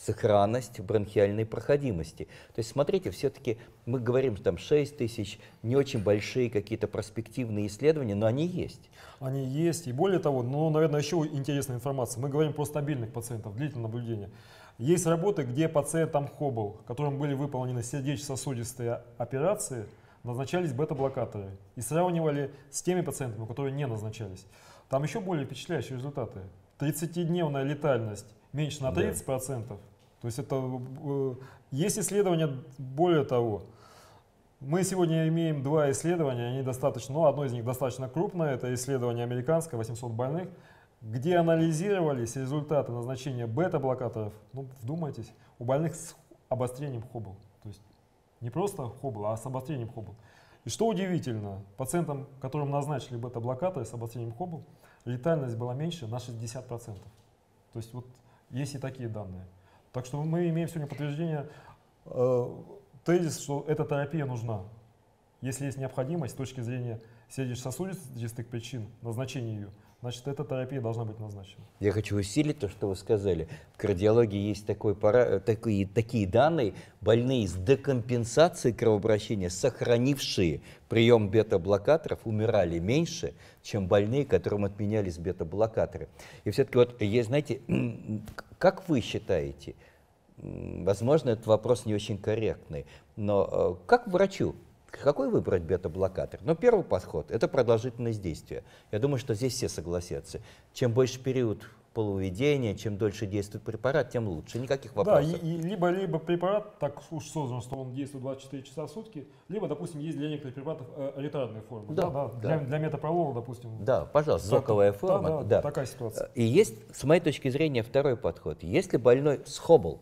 сохранность бронхиальной проходимости. То есть, смотрите, все-таки мы говорим, что там шесть тысяч, не очень большие какие-то проспективные исследования, но они есть. Они есть, и более того, ну, наверное, еще интересная информация. Мы говорим про стабильных пациентов, длительное наблюдение. Есть работы, где пациентам Хоббл, которым были выполнены сердечно-сосудистые операции, назначались бета-блокаторы, и сравнивали с теми пациентами, которые не назначались. Там еще более впечатляющие результаты. тридцатидневная летальность меньше на тридцать процентов. Да. То есть это, есть исследования, более того, мы сегодня имеем два исследования, они достаточно, но одно из них достаточно крупное, это исследование американское, восемьсот больных, где анализировались результаты назначения бета-блокаторов, ну, вдумайтесь, у больных с обострением Хоббл. То есть не просто Хоббл, а с обострением Хоббл. И что удивительно, пациентам, которым назначили бета-блокаторы с обострением Хоббл, летальность была меньше на шестьдесят процентов. То есть вот есть и такие данные. Так что мы имеем сегодня подтверждение, э, тезис, что эта терапия нужна. Если есть необходимость с точки зрения сердечно-сосудистых причин назначения ее, значит, эта терапия должна быть назначена. Я хочу усилить то, что вы сказали. В кардиологии есть такой пара, такие, такие данные. Больные с декомпенсацией кровообращения, сохранившие прием бета-блокаторов, умирали меньше, чем больные, которым отменялись бета-блокаторы. И все-таки, вот, знаете, как вы считаете, возможно, этот вопрос не очень корректный, но как врачу? Какой выбрать бета-блокатор? Ну, первый подход — это продолжительность действия. Я думаю, что здесь все согласятся. Чем больше период полуведения, чем дольше действует препарат, тем лучше. Никаких вопросов. Да, и, и либо, либо препарат так уж создан, что он действует двадцать четыре часа в сутки, либо, допустим, есть для некоторых препаратов э, ретардные формы. Да, да, да. Для, для метапролола, допустим. Да, пожалуйста, соковая форма. Да, да, да. Такая ситуация. И есть, с моей точки зрения, второй подход. Если больной с Хоббл,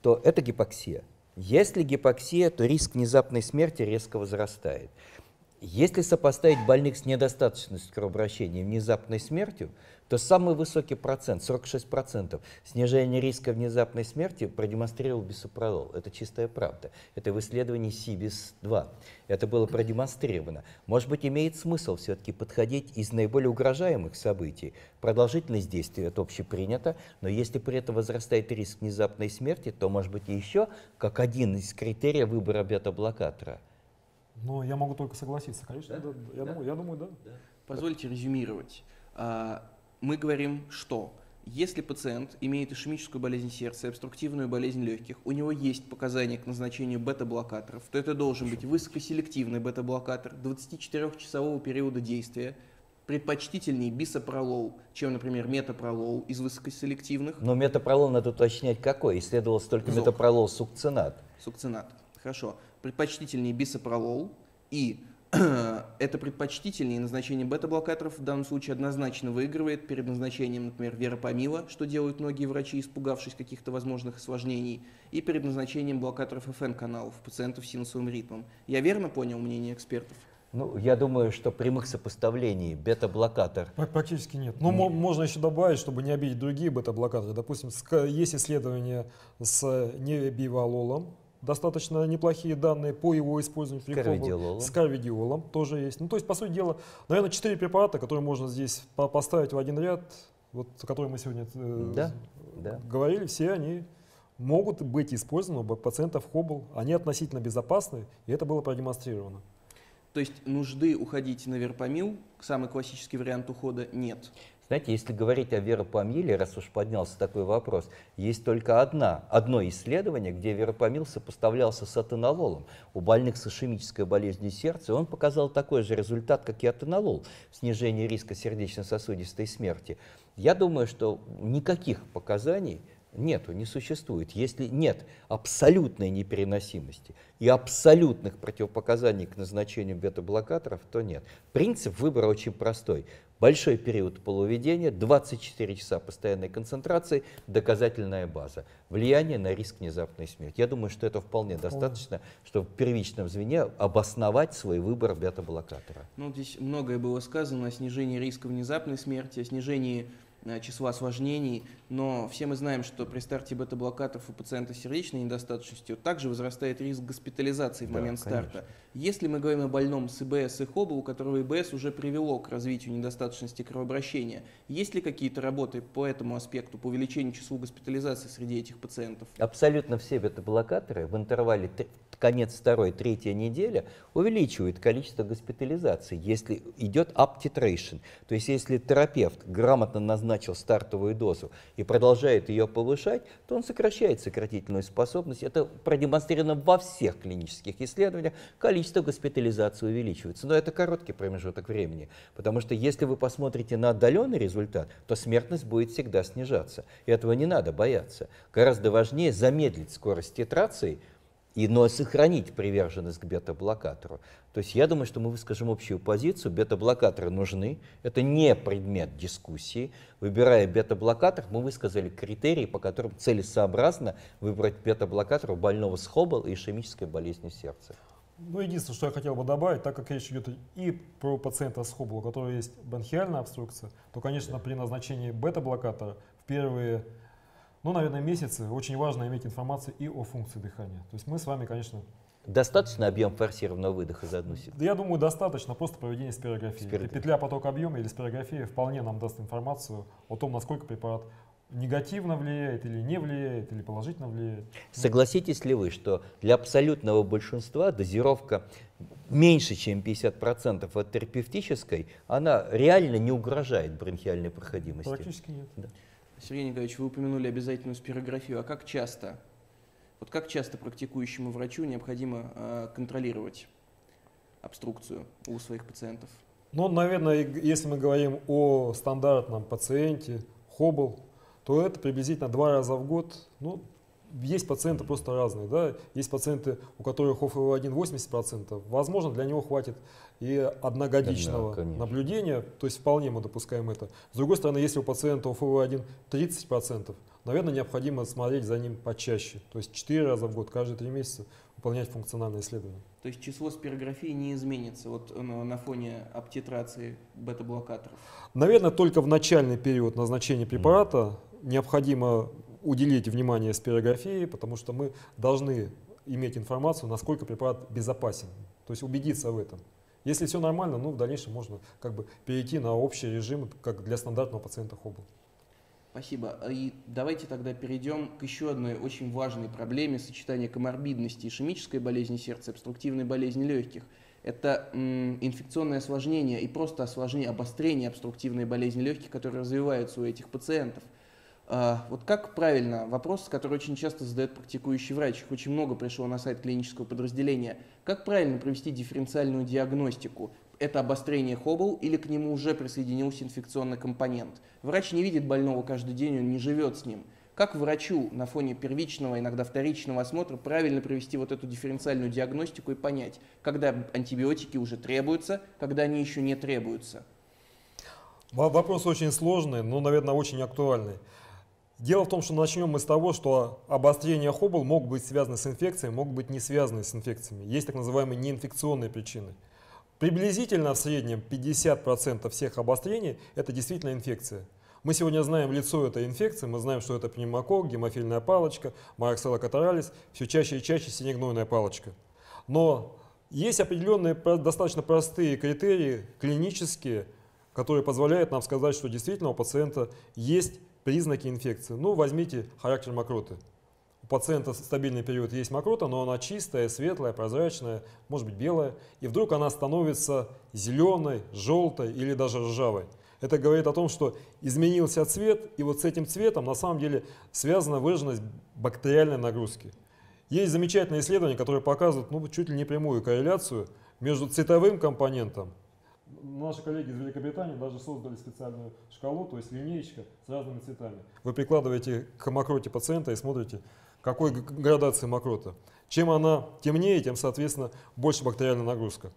то это гипоксия. Если гипоксия, то риск внезапной смерти резко возрастает. Если сопоставить больных с недостаточностью кровообращения и внезапной смертью, то самый высокий процент, сорок шесть процентов, снижение риска внезапной смерти продемонстрировал бисопролол. Это чистая правда. Это в исследовании СИБИС два. Это было продемонстрировано. Может быть, имеет смысл все-таки подходить из наиболее угрожаемых событий. Продолжительность действия это общепринято, но если при этом возрастает риск внезапной смерти, то, может быть, еще как один из критериев выбора бета-блокатора. Ну, я могу только согласиться, конечно. Да? Да, я, да? Думаю, я думаю, да. да. Позвольте резюмировать. Мы говорим, что если пациент имеет ишемическую болезнь сердца и обструктивную болезнь легких, у него есть показания к назначению бета-блокаторов, то это должен быть высокоселективный бета-блокатор двадцатичетырёхчасового периода действия, предпочтительнее бисопролол, чем, например, метопролол из высокоселективных. Но метопролол надо уточнять какой? Исследовался только Зок. метопролол сукцинат. Сукцинат. Хорошо. Предпочтительнее бисопролол, и это предпочтительнее назначение бета-блокаторов в данном случае однозначно выигрывает перед назначением, например, веропамила, что делают многие врачи, испугавшись каких-то возможных осложнений, и перед назначением блокаторов эф эн каналов пациентов с синусовым ритмом. Я верно понял мнение экспертов? Ну, я думаю, что прямых сопоставлений бета-блокатор... Практически нет. Но нет. Можно еще добавить, чтобы не обидеть другие бета-блокаторы. Допустим, есть исследования с небивалолом, достаточно неплохие данные по его использованию фликобу, с карвидиолом тоже есть. Ну, то есть, по сути дела, наверное, четыре препарата, которые можно здесь поставить в один ряд, вот, о которых мы сегодня э, да, да. говорили, все они могут быть использованы у пациентов хобл. Они относительно безопасны, и это было продемонстрировано. То есть нужды уходить на веропамил, самый классический вариант ухода, нет? Знаете, если говорить о веропамиле, раз уж поднялся такой вопрос, есть только одна, одно исследование, где веропамил сопоставлялся с атенололом. У больных с ишемической болезнью сердца он показал такой же результат, как и атенолол, снижение риска сердечно-сосудистой смерти. Я думаю, что никаких показаний нету, не существует. Если нет абсолютной непереносимости и абсолютных противопоказаний к назначению бета-блокаторов, то нет. Принцип выбора очень простой. Большой период полуведения, двадцать четыре часа постоянной концентрации, доказательная база. Влияние на риск внезапной смерти. Я думаю, что это вполне достаточно, чтобы в первичном звене обосновать свой выбор бета-блокатора. Ну, здесь многое было сказано о снижении риска внезапной смерти, о снижении числа осложнений, но все мы знаем, что при старте бета-блокаторов у пациента с сердечной недостаточностью также возрастает риск госпитализации в да, момент старта. Конечно. Если мы говорим о больном с и бэ эс и хобл, у которого и бэ эс уже привело к развитию недостаточности кровообращения, есть ли какие-то работы по этому аспекту, по увеличению числа госпитализации среди этих пациентов? Абсолютно все бета-блокаторы в интервале конец второй, третья неделя увеличивают количество госпитализаций, если идет аптитрейшн, то есть если терапевт грамотно назначает начал стартовую дозу и продолжает ее повышать, то он сокращает сократительную способность. Это продемонстрировано во всех клинических исследованиях. Количество госпитализации увеличивается. Но это короткий промежуток времени, потому что если вы посмотрите на отдаленный результат, то смертность будет всегда снижаться. И этого не надо бояться. Гораздо важнее замедлить скорость титрации, но сохранить приверженность к бета-блокатору. То есть я думаю, что мы выскажем общую позицию. Бета-блокаторы нужны. Это не предмет дискуссии. Выбирая бета-блокатор, мы высказали критерии, по которым целесообразно выбрать бета-блокатор у больного с хобл и ишемической болезнью сердца. Ну, единственное, что я хотел бы добавить, так как речь идет и про пациента с хобл, у которого есть бронхиальная обструкция, то, конечно, да. при назначении бета-блокатора в первые... Ну, наверное, месяцы очень важно иметь информацию и о функции дыхания. То есть мы с вами, конечно... Достаточно объем форсированного выдоха за одну секунду? Я думаю, достаточно просто проведения спирографии. спирографии. Петля потока объема или спирография вполне нам даст информацию о том, насколько препарат негативно влияет или не влияет, или положительно влияет. Согласитесь ли вы, что для абсолютного большинства дозировка меньше, чем пятьдесят процентов от терапевтической, она реально не угрожает бронхиальной проходимости? Практически нет. Да. Сергей Николаевич, вы упомянули обязательную спирографию. А как часто? Вот как часто практикующему врачу необходимо э, контролировать обструкцию у своих пациентов? Ну, наверное, если мы говорим о стандартном пациенте, хобл, то это приблизительно два раза в год. Ну, есть пациенты просто разные, да? Есть пациенты, у которых о эф вэ один восемьдесят процентов. Возможно, для него хватит и одногодичного да, наблюдения, то есть вполне мы допускаем это. С другой стороны, если у пациента о эф вэ один тридцать процентов, наверное, необходимо смотреть за ним почаще, то есть четыре раза в год, каждые три месяца выполнять функциональные исследования. То есть число спирографий не изменится вот, ну, на фоне обтитрации бета-блокаторов? Наверное, только в начальный период назначения препарата необходимо уделить внимание спирографии, потому что мы должны иметь информацию, насколько препарат безопасен, то есть убедиться в этом. Если все нормально, ну, в дальнейшем можно как бы перейти на общий режим, как для стандартного пациента ХОБЛ. Спасибо. И давайте тогда перейдем к еще одной очень важной проблеме сочетания коморбидности ишемической болезни сердца и обструктивной болезни легких. Это м, инфекционное осложнение и просто осложнение, обострение обструктивной болезни легких, которые развиваются у этих пациентов. А, вот как правильно, вопрос, который очень часто задает практикующий врач, их очень много пришло на сайт клинического подразделения, как правильно провести дифференциальную диагностику? Это обострение ХОБЛ или к нему уже присоединился инфекционный компонент? Врач не видит больного каждый день, он не живет с ним. Как врачу на фоне первичного, иногда вторичного осмотра правильно провести вот эту дифференциальную диагностику и понять, когда антибиотики уже требуются, когда они еще не требуются? Вопрос очень сложный, но, наверное, очень актуальный. Дело в том, что начнем мы с того, что обострения ХОБЛ могут быть связаны с инфекциями, могут быть не связаны с инфекциями. Есть так называемые неинфекционные причины. Приблизительно в среднем пятьдесят процентов всех обострений – это действительно инфекция. Мы сегодня знаем лицо этой инфекции, мы знаем, что это пневмокок, гемофильная палочка, марокселла катаралис, все чаще и чаще синегнойная палочка. Но есть определенные достаточно простые критерии клинические, которые позволяют нам сказать, что действительно у пациента есть признаки инфекции. Ну, возьмите характер мокроты. У пациента стабильный период есть мокрота, но она чистая, светлая, прозрачная, может быть белая. И вдруг она становится зеленой, желтой или даже ржавой. Это говорит о том, что изменился цвет, и вот с этим цветом на самом деле связана выраженность бактериальной нагрузки. Есть замечательные исследования, которые показывают, ну, чуть ли не прямую корреляцию между цветовым компонентом. Наши коллеги из Великобритании даже создали специальную шкалу, то есть линеечка с разными цветами. Вы прикладываете к мокроте пациента и смотрите, какой градации мокрота. Чем она темнее, тем, соответственно, больше бактериальная нагрузка.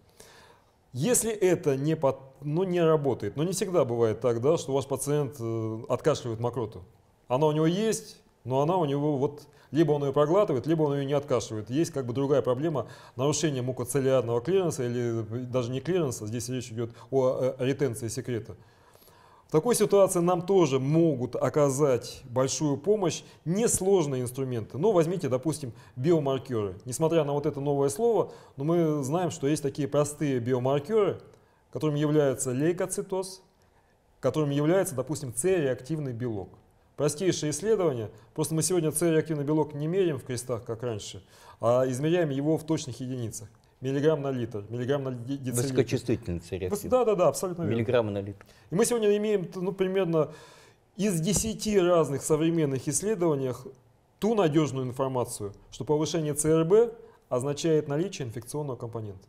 Если это не, под, ну, не работает, но не всегда бывает так, да, что ваш пациент откашливает мокроту. Она у него есть, но она у него вот либо он ее проглатывает, либо он ее не откашивает. Есть как бы другая проблема – нарушение мукоцеллярного клиренса или даже не клиренса, здесь речь идет о ретенции секрета. В такой ситуации нам тоже могут оказать большую помощь несложные инструменты. Ну, возьмите, допустим, биомаркеры. Несмотря на вот это новое слово, но мы знаем, что есть такие простые биомаркеры, которыми является лейкоцитоз, которым является, допустим, С-реактивный белок. Простейшее исследование, просто мы сегодня С-реактивный белок не меряем в крестах, как раньше, а измеряем его в точных единицах. Миллиграмм на литр, миллиграмм на децилитр. Высокочувствительный С-реактивный. Да, да, да, абсолютно верно. Миллиграммы на литр. И мы сегодня имеем, ну, примерно из десяти разных современных исследований ту надежную информацию, что повышение С Р Б означает наличие инфекционного компонента.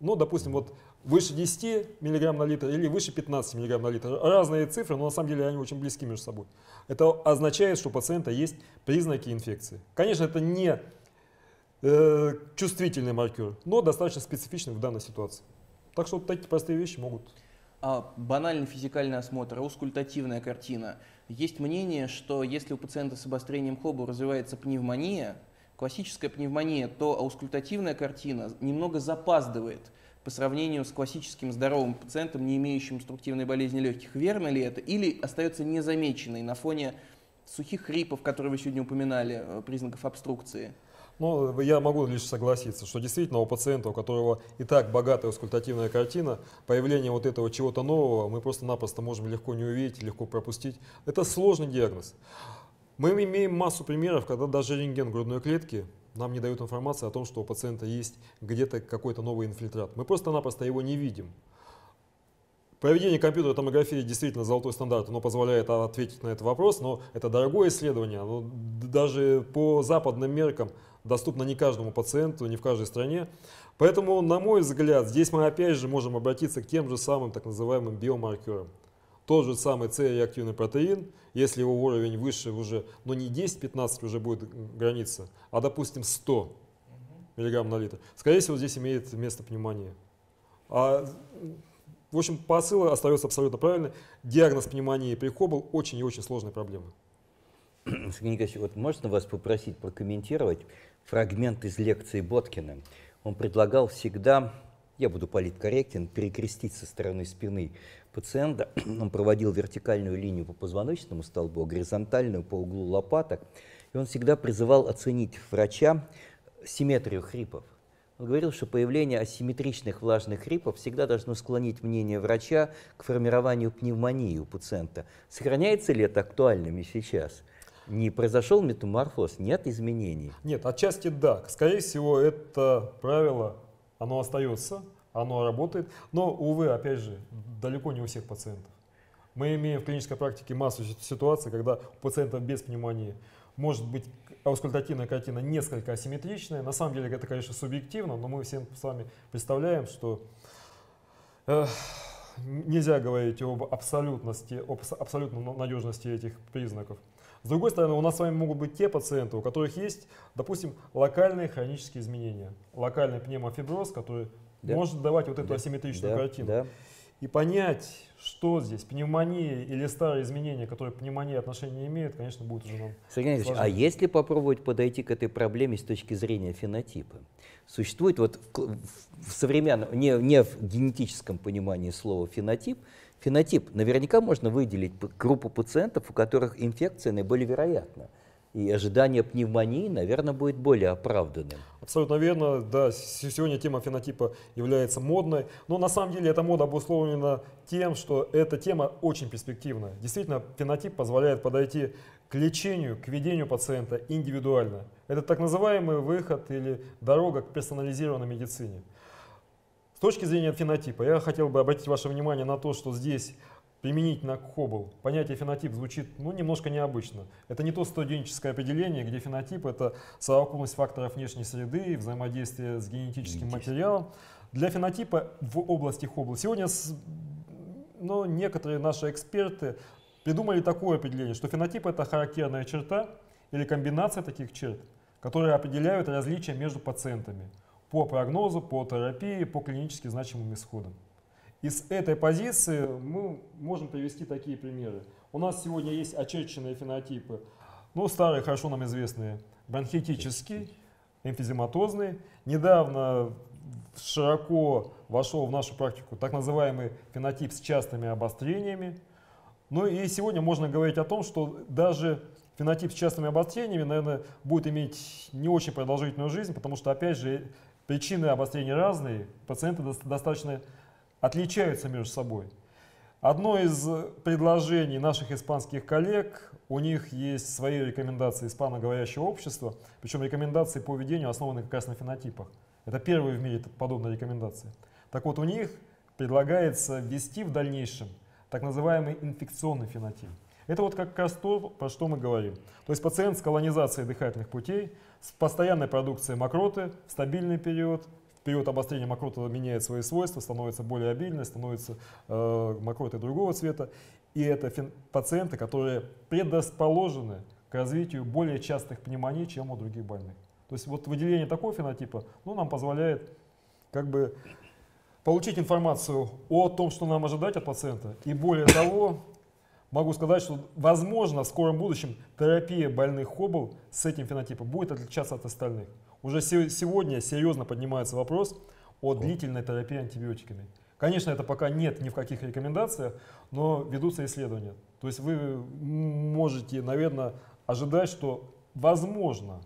Ну, допустим, вот выше десяти миллиграмм на литр или выше пятнадцати миллиграмм на литр. Разные цифры, но на самом деле они очень близки между собой. Это означает, что у пациента есть признаки инфекции. Конечно, это не э, чувствительный маркер, но достаточно специфичный в данной ситуации. Так что вот такие простые вещи могут. А банальный физикальный осмотр, аускультативная картина. Есть мнение, что если у пациента с обострением ХОБЛ развивается пневмония, классическая пневмония, то аускультативная картина немного запаздывает по сравнению с классическим здоровым пациентом, не имеющим обструктивной болезни легких. Верно ли это? Или остается незамеченной на фоне сухих хрипов, которые вы сегодня упоминали, признаков обструкции? Ну, я могу лишь согласиться, что действительно у пациента, у которого и так богатая аускультативная картина, появление вот этого чего-то нового мы просто-напросто можем легко не увидеть, легко пропустить. Это сложный диагноз. Мы имеем массу примеров, когда даже рентген грудной клетки нам не дают информации о том, что у пациента есть где-то какой-то новый инфильтрат. Мы просто-напросто его не видим. Проведение компьютерной томографии действительно золотой стандарт, оно позволяет ответить на этот вопрос, но это дорогое исследование. Оно даже по западным меркам доступно не каждому пациенту, не в каждой стране. Поэтому, на мой взгляд, здесь мы опять же можем обратиться к тем же самым так называемым биомаркерам. Тот же самый С-реактивный протеин, если его уровень выше уже, но не десять-пятнадцать уже будет граница, а, допустим, сто миллиграмм на литр, скорее всего, здесь имеет место пневмония. А, в общем, посыл остается абсолютно правильный. Диагноз пневмонии при ХОБЛ очень и очень сложная проблема. Сергей Николаевич, вот можно вас попросить прокомментировать фрагмент из лекции Боткина? Он предлагал всегда, я буду политкорректен, перекрестить со стороны спины пациента. Он проводил вертикальную линию по позвоночному столбу, горизонтальную по углу лопаток. И он всегда призывал оценить врача симметрию хрипов. Он говорил, что появление асимметричных влажных хрипов всегда должно склонить мнение врача к формированию пневмонии у пациента. Сохраняется ли это актуальными сейчас? Не произошел метаморфоз, нет изменений? Нет, отчасти да. Скорее всего, это правило, оно остается, оно работает. Но, увы, опять же, далеко не у всех пациентов. Мы имеем в клинической практике массу ситуаций, когда у пациентов без пневмонии может быть аускультативная картина несколько асимметричная. На самом деле это, конечно, субъективно, но мы всем с вами представляем, что э, нельзя говорить об, абсолютности, об абсолютной надежности этих признаков. С другой стороны, у нас с вами могут быть те пациенты, у которых есть, допустим, локальные хронические изменения, локальный пневмофиброз, который да. может давать вот эту да. асимметричную да. картину. Да. И понять, что здесь, пневмония или старые изменения, которые к пневмонии отношения не имеют, конечно, будет уже нам Сергей Николаевич, сложнее. А если попробовать подойти к этой проблеме с точки зрения фенотипа? Существует вот в современном, не, не в генетическом понимании слова фенотип, фенотип наверняка можно выделить группу пациентов, у которых инфекция наиболее вероятна. И ожидание пневмонии, наверное, будет более оправданным. Абсолютно верно. Да, сегодня тема фенотипа является модной. Но на самом деле эта мода обусловлена тем, что эта тема очень перспективная. Действительно, фенотип позволяет подойти к лечению, к ведению пациента индивидуально. Это так называемый выход или дорога к персонализированной медицине. С точки зрения фенотипа, я хотел бы обратить ваше внимание на то, что здесь... Применительно к Хоббл понятие фенотип звучит ну, немножко необычно. Это не то студенческое определение, где фенотип — это совокупность факторов внешней среды и взаимодействие с генетическим материалом. Для фенотипа в области Хоббл сегодня ну, некоторые наши эксперты придумали такое определение, что фенотип — это характерная черта или комбинация таких черт, которые определяют различия между пациентами по прогнозу, по терапии, по клинически значимым исходам. Из этой позиции мы можем привести такие примеры. У нас сегодня есть очерченные фенотипы, ну, старые, хорошо нам известные, бронхитический, эмфизематозный. Недавно широко вошел в нашу практику так называемый фенотип с частыми обострениями. Ну и сегодня можно говорить о том, что даже фенотип с частыми обострениями, наверное, будет иметь не очень продолжительную жизнь, потому что, опять же, причины обострения разные, пациенты достаточно отличаются между собой. Одно из предложений наших испанских коллег, у них есть свои рекомендации испаноговорящего общества, причем рекомендации по ведению основаны как раз на фенотипах. Это первые в мире подобные рекомендации. Так вот, у них предлагается ввести в дальнейшем так называемый инфекционный фенотип. Это вот как раз то, про что мы говорим. То есть пациент с колонизацией дыхательных путей, с постоянной продукцией мокроты, в стабильный период, период обострения мокрота меняет свои свойства, становится более обильной, становится э, мокротой другого цвета. И это фен, пациенты, которые предрасположены к развитию более частых пневмоний, чем у других больных. То есть вот выделение такого фенотипа ну, нам позволяет как бы получить информацию о том, что нам ожидать от пациента. И более того, могу сказать, что возможно в скором будущем терапия больных Хоббл с этим фенотипом будет отличаться от остальных. Уже сегодня серьезно поднимается вопрос о длительной терапии антибиотиками. Конечно, это пока нет ни в каких рекомендациях, но ведутся исследования. То есть вы можете, наверное, ожидать, что, возможно,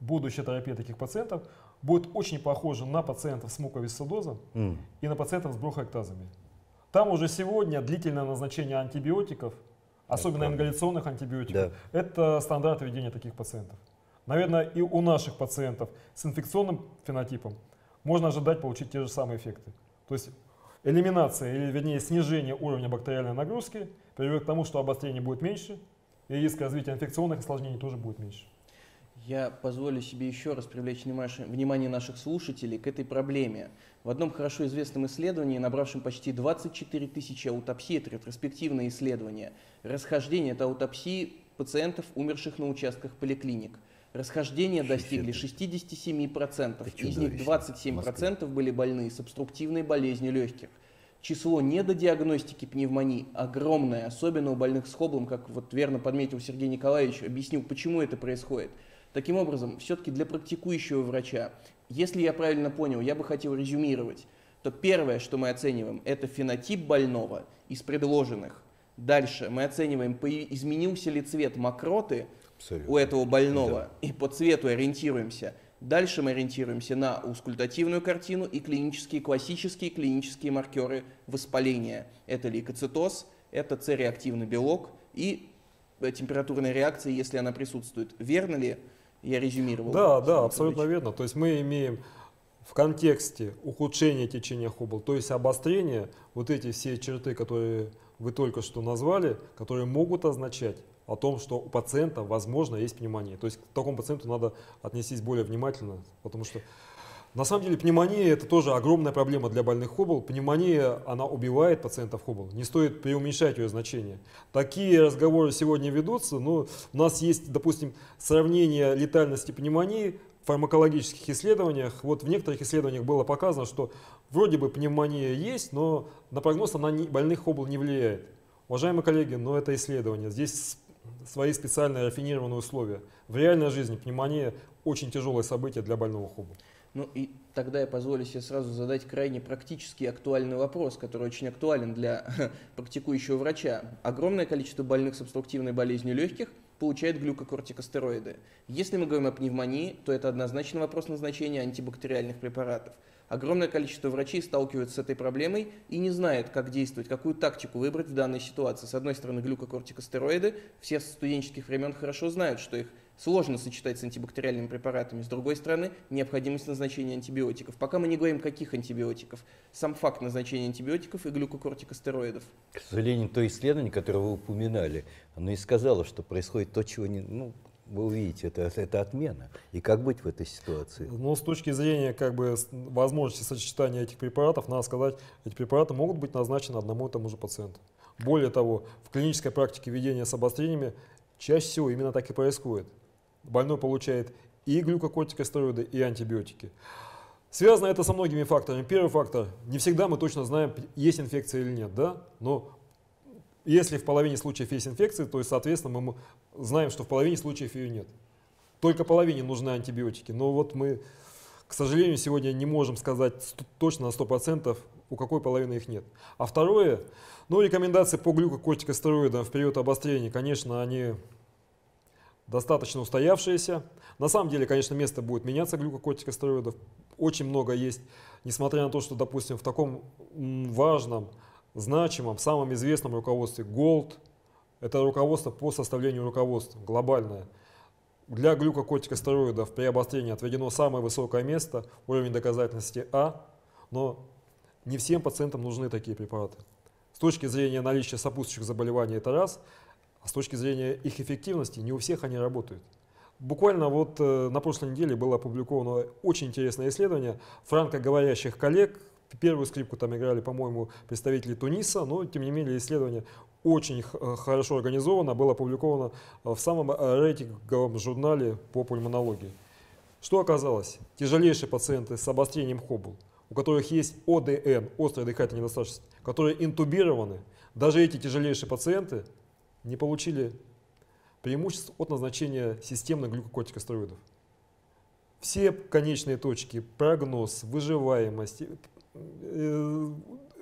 будущая терапия таких пациентов будет очень похожа на пациентов с муковисцидозом mm. и на пациентов с бронхоэктазами. Там уже сегодня длительное назначение антибиотиков, особенно ингаляционных антибиотиков, да. это стандарт ведения таких пациентов. Наверное, и у наших пациентов с инфекционным фенотипом можно ожидать получить те же самые эффекты. То есть элиминация, или вернее снижение уровня бактериальной нагрузки приведет к тому, что обострение будет меньше, и риск развития инфекционных осложнений тоже будет меньше. Я позволю себе еще раз привлечь внимание наших слушателей к этой проблеме. В одном хорошо известном исследовании, набравшем почти двадцать четыре тысячи аутопсий, это ретроспективное исследование, расхождение от аутопсии пациентов, умерших на участках поликлиник. Расхождения достигли шестидесяти семи процентов, из них двадцать семь процентов были больны с обструктивной болезнью легких. число недодиагностики пневмонии огромное, особенно у больных с хоблом, как вот верно подметил Сергей Николаевич, объяснил, почему это происходит. Таким образом, все-таки для практикующего врача, если я правильно понял, я бы хотел резюмировать, то первое, что мы оцениваем, это фенотип больного из предложенных. Дальше мы оцениваем, изменился ли цвет мокроты Абсолютно. у этого больного, да. и по цвету ориентируемся. Дальше мы ориентируемся на аускультативную картину и клинические, классические клинические маркеры воспаления. Это лейкоцитоз, это С-реактивный белок и температурная реакция, если она присутствует. Верно ли я резюмировал? Да, да, абсолютно верно. То есть мы имеем в контексте ухудшения течения хобл, то есть обострения, вот эти все черты, которые вы только что назвали, которые могут означать о том, что у пациента, возможно, есть пневмония. То есть к такому пациенту надо отнестись более внимательно, потому что на самом деле пневмония – это тоже огромная проблема для больных хобл. Пневмония, она убивает пациентов хобл, не стоит преуменьшать ее значение. Такие разговоры сегодня ведутся, но у нас есть, допустим, сравнение летальности пневмонии в фармакологических исследованиях. Вот в некоторых исследованиях было показано, что вроде бы пневмония есть, но на прогноз она не, больных хобл не влияет. Уважаемые коллеги, но это исследование. Здесь свои специальные рафинированные условия. В реальной жизни пневмония очень тяжелое событие для больного хобла. Ну и тогда я позволю себе сразу задать крайне практически актуальный вопрос, который очень актуален для практикующего врача. Огромное количество больных с обструктивной болезнью легких получает глюкокортикостероиды. Если мы говорим о пневмонии, то это однозначно вопрос назначения антибактериальных препаратов. Огромное количество врачей сталкиваются с этой проблемой и не знают, как действовать, какую тактику выбрать в данной ситуации. С одной стороны, глюкокортикостероиды, все со студенческих времен хорошо знают, что их сложно сочетать с антибактериальными препаратами. С другой стороны, необходимость назначения антибиотиков. Пока мы не говорим, каких антибиотиков. Сам факт назначения антибиотиков и глюкокортикостероидов. К сожалению, то исследование, которое вы упоминали, оно и сказало, что происходит то, чего не... Ну, вы увидите, это, это отмена. И как быть в этой ситуации? Ну, с точки зрения как бы, возможности сочетания этих препаратов, надо сказать, эти препараты могут быть назначены одному и тому же пациенту. Более того, в клинической практике ведения с обострениями чаще всего именно так и происходит. Больной получает и глюкокортикостероиды, и антибиотики. Связано это со многими факторами. Первый фактор. Не всегда мы точно знаем, есть инфекция или нет. Да? Но если в половине случаев есть инфекция, то, соответственно, мы знаем, что в половине случаев ее нет. Только половине нужны антибиотики. Но вот мы, к сожалению, сегодня не можем сказать точно на сто процентов, у какой половины их нет. А второе. Ну, рекомендации по глюкокортикостероидам в период обострения, конечно, они... достаточно устоявшиеся. На самом деле, конечно, место будет меняться глюкокортикостероидов. Очень много есть, несмотря на то, что, допустим, в таком важном, значимом, самом известном руководстве голд, это руководство по составлению руководства, глобальное. Для глюкокортикостероидов при обострении отведено самое высокое место, уровень доказательности А, но не всем пациентам нужны такие препараты. С точки зрения наличия сопутствующих заболеваний это раз. А с точки зрения их эффективности, не у всех они работают. Буквально вот на прошлой неделе было опубликовано очень интересное исследование франкоговорящих коллег. Первую скрипку там играли, по-моему, представители Туниса, но, тем не менее, исследование очень хорошо организовано, было опубликовано в самом рейтинговом журнале по пульмонологии. Что оказалось? Тяжелейшие пациенты с обострением хобл, у которых есть О Д Н, острая дыхательная недостаточность, которые интубированы, даже эти тяжелейшие пациенты не получили преимуществ от назначения системных глюкокортикостероидов. Все конечные точки, прогноз, выживаемость,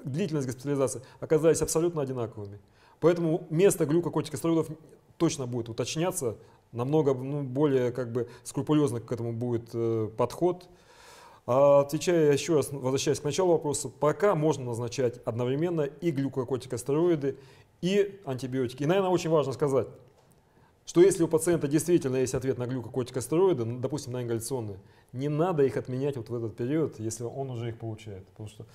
длительность госпитализации оказались абсолютно одинаковыми. Поэтому место глюкокортикостероидов точно будет уточняться, намного ну, более как бы, скрупулезно к этому будет э, подход. А отвечая еще раз, возвращаясь к началу вопроса, пока можно назначать одновременно и глюкокортикостероиды, и антибиотики. И, наверное, очень важно сказать, что если у пациента действительно есть ответ на глюкокортикостероиды, допустим, на ингаляционные, не надо их отменять вот в этот период, если он уже их получает. Потому что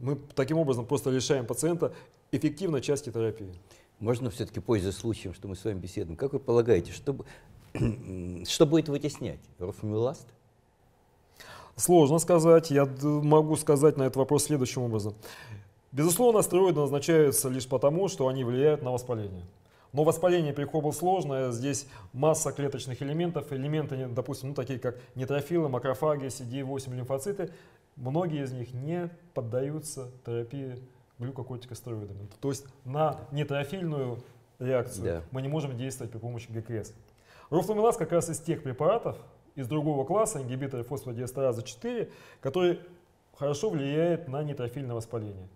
мы таким образом просто лишаем пациента эффективной части терапии. Можно все-таки, пользуясь случаем, что мы с вами беседуем, как вы полагаете, что, что будет вытеснять? Рофмиласт? Сложно сказать. Я могу сказать на этот вопрос следующим образом. Безусловно, стероиды назначаются лишь потому, что они влияют на воспаление. Но воспаление при хобл сложное, здесь масса клеточных элементов, элементы, допустим, ну, такие как нейтрофилы, макрофаги, си ди восемь лимфоциты, многие из них не поддаются терапии глюкокортикостероидами. То есть на нейтрофильную реакцию да. мы не можем действовать при помощи ГКС. Рофлумилаз как раз из тех препаратов, из другого класса, ингибиторы фосфодиэстеразы четыре, который хорошо влияет на нейтрофильное воспаление.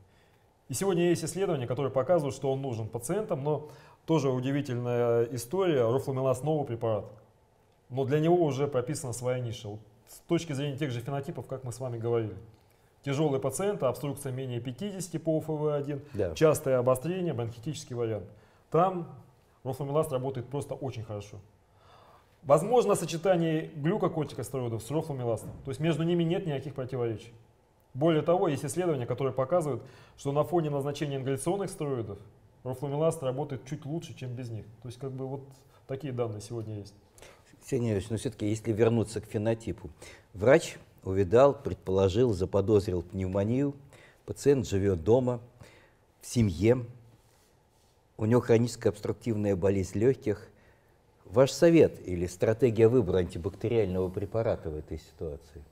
И сегодня есть исследования, которые показывают, что он нужен пациентам, но тоже удивительная история, рофлумилаз новый препарат, но для него уже прописана своя ниша. Вот с точки зрения тех же фенотипов, как мы с вами говорили. Тяжелые пациенты, обструкция менее пятидесяти по О Ф В один, да. частое обострение, бронхитический вариант. Там рофлумилаз работает просто очень хорошо. Возможно сочетание глюкокортикостероидов с рофлумилазом, то есть между ними нет никаких противоречий. Более того, есть исследования, которые показывают, что на фоне назначения ингаляционных стероидов рофлумилаз работает чуть лучше, чем без них. То есть как бы вот такие данные сегодня есть. Сергей Николаевич, но все-таки если вернуться к фенотипу. Врач увидал, предположил, заподозрил пневмонию, пациент живет дома, в семье, у него хроническая обструктивная болезнь легких. Ваш совет или стратегия выбора антибактериального препарата в этой ситуации?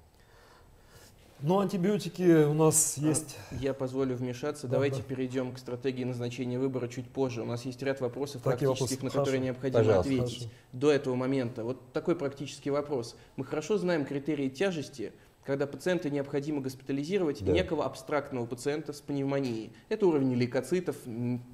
Ну, антибиотики у нас есть. Я позволю вмешаться. Да, Давайте да. перейдем к стратегии назначения выбора чуть позже. У нас есть ряд вопросов Такие практических, вопросы. на которые хорошо. необходимо Пожалуйста. ответить хорошо. до этого момента. Вот такой практический вопрос. Мы хорошо знаем критерии тяжести, когда пациента необходимо госпитализировать да. некого абстрактного пациента с пневмонией. Это уровень лейкоцитов,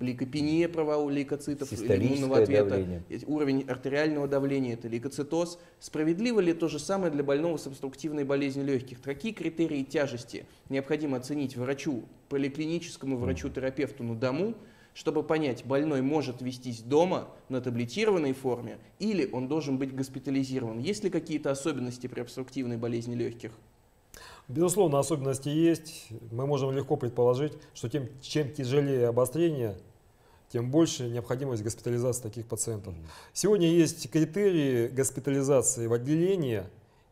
лейкопения, права у лейкоцитов, иммунного ответа, давление. уровень артериального давления, это лейкоцитоз. Справедливо ли то же самое для больного с обструктивной болезнью легких? Какие критерии тяжести необходимо оценить врачу, поликлиническому врачу-терапевту на дому, чтобы понять, больной может вестись дома на таблетированной форме или он должен быть госпитализирован? Есть ли какие-то особенности при обструктивной болезни легких? Безусловно, особенности есть. Мы можем легко предположить, что тем, чем тяжелее обострение, тем больше необходимость госпитализации таких пациентов. Mm-hmm. Сегодня есть критерии госпитализации в отделении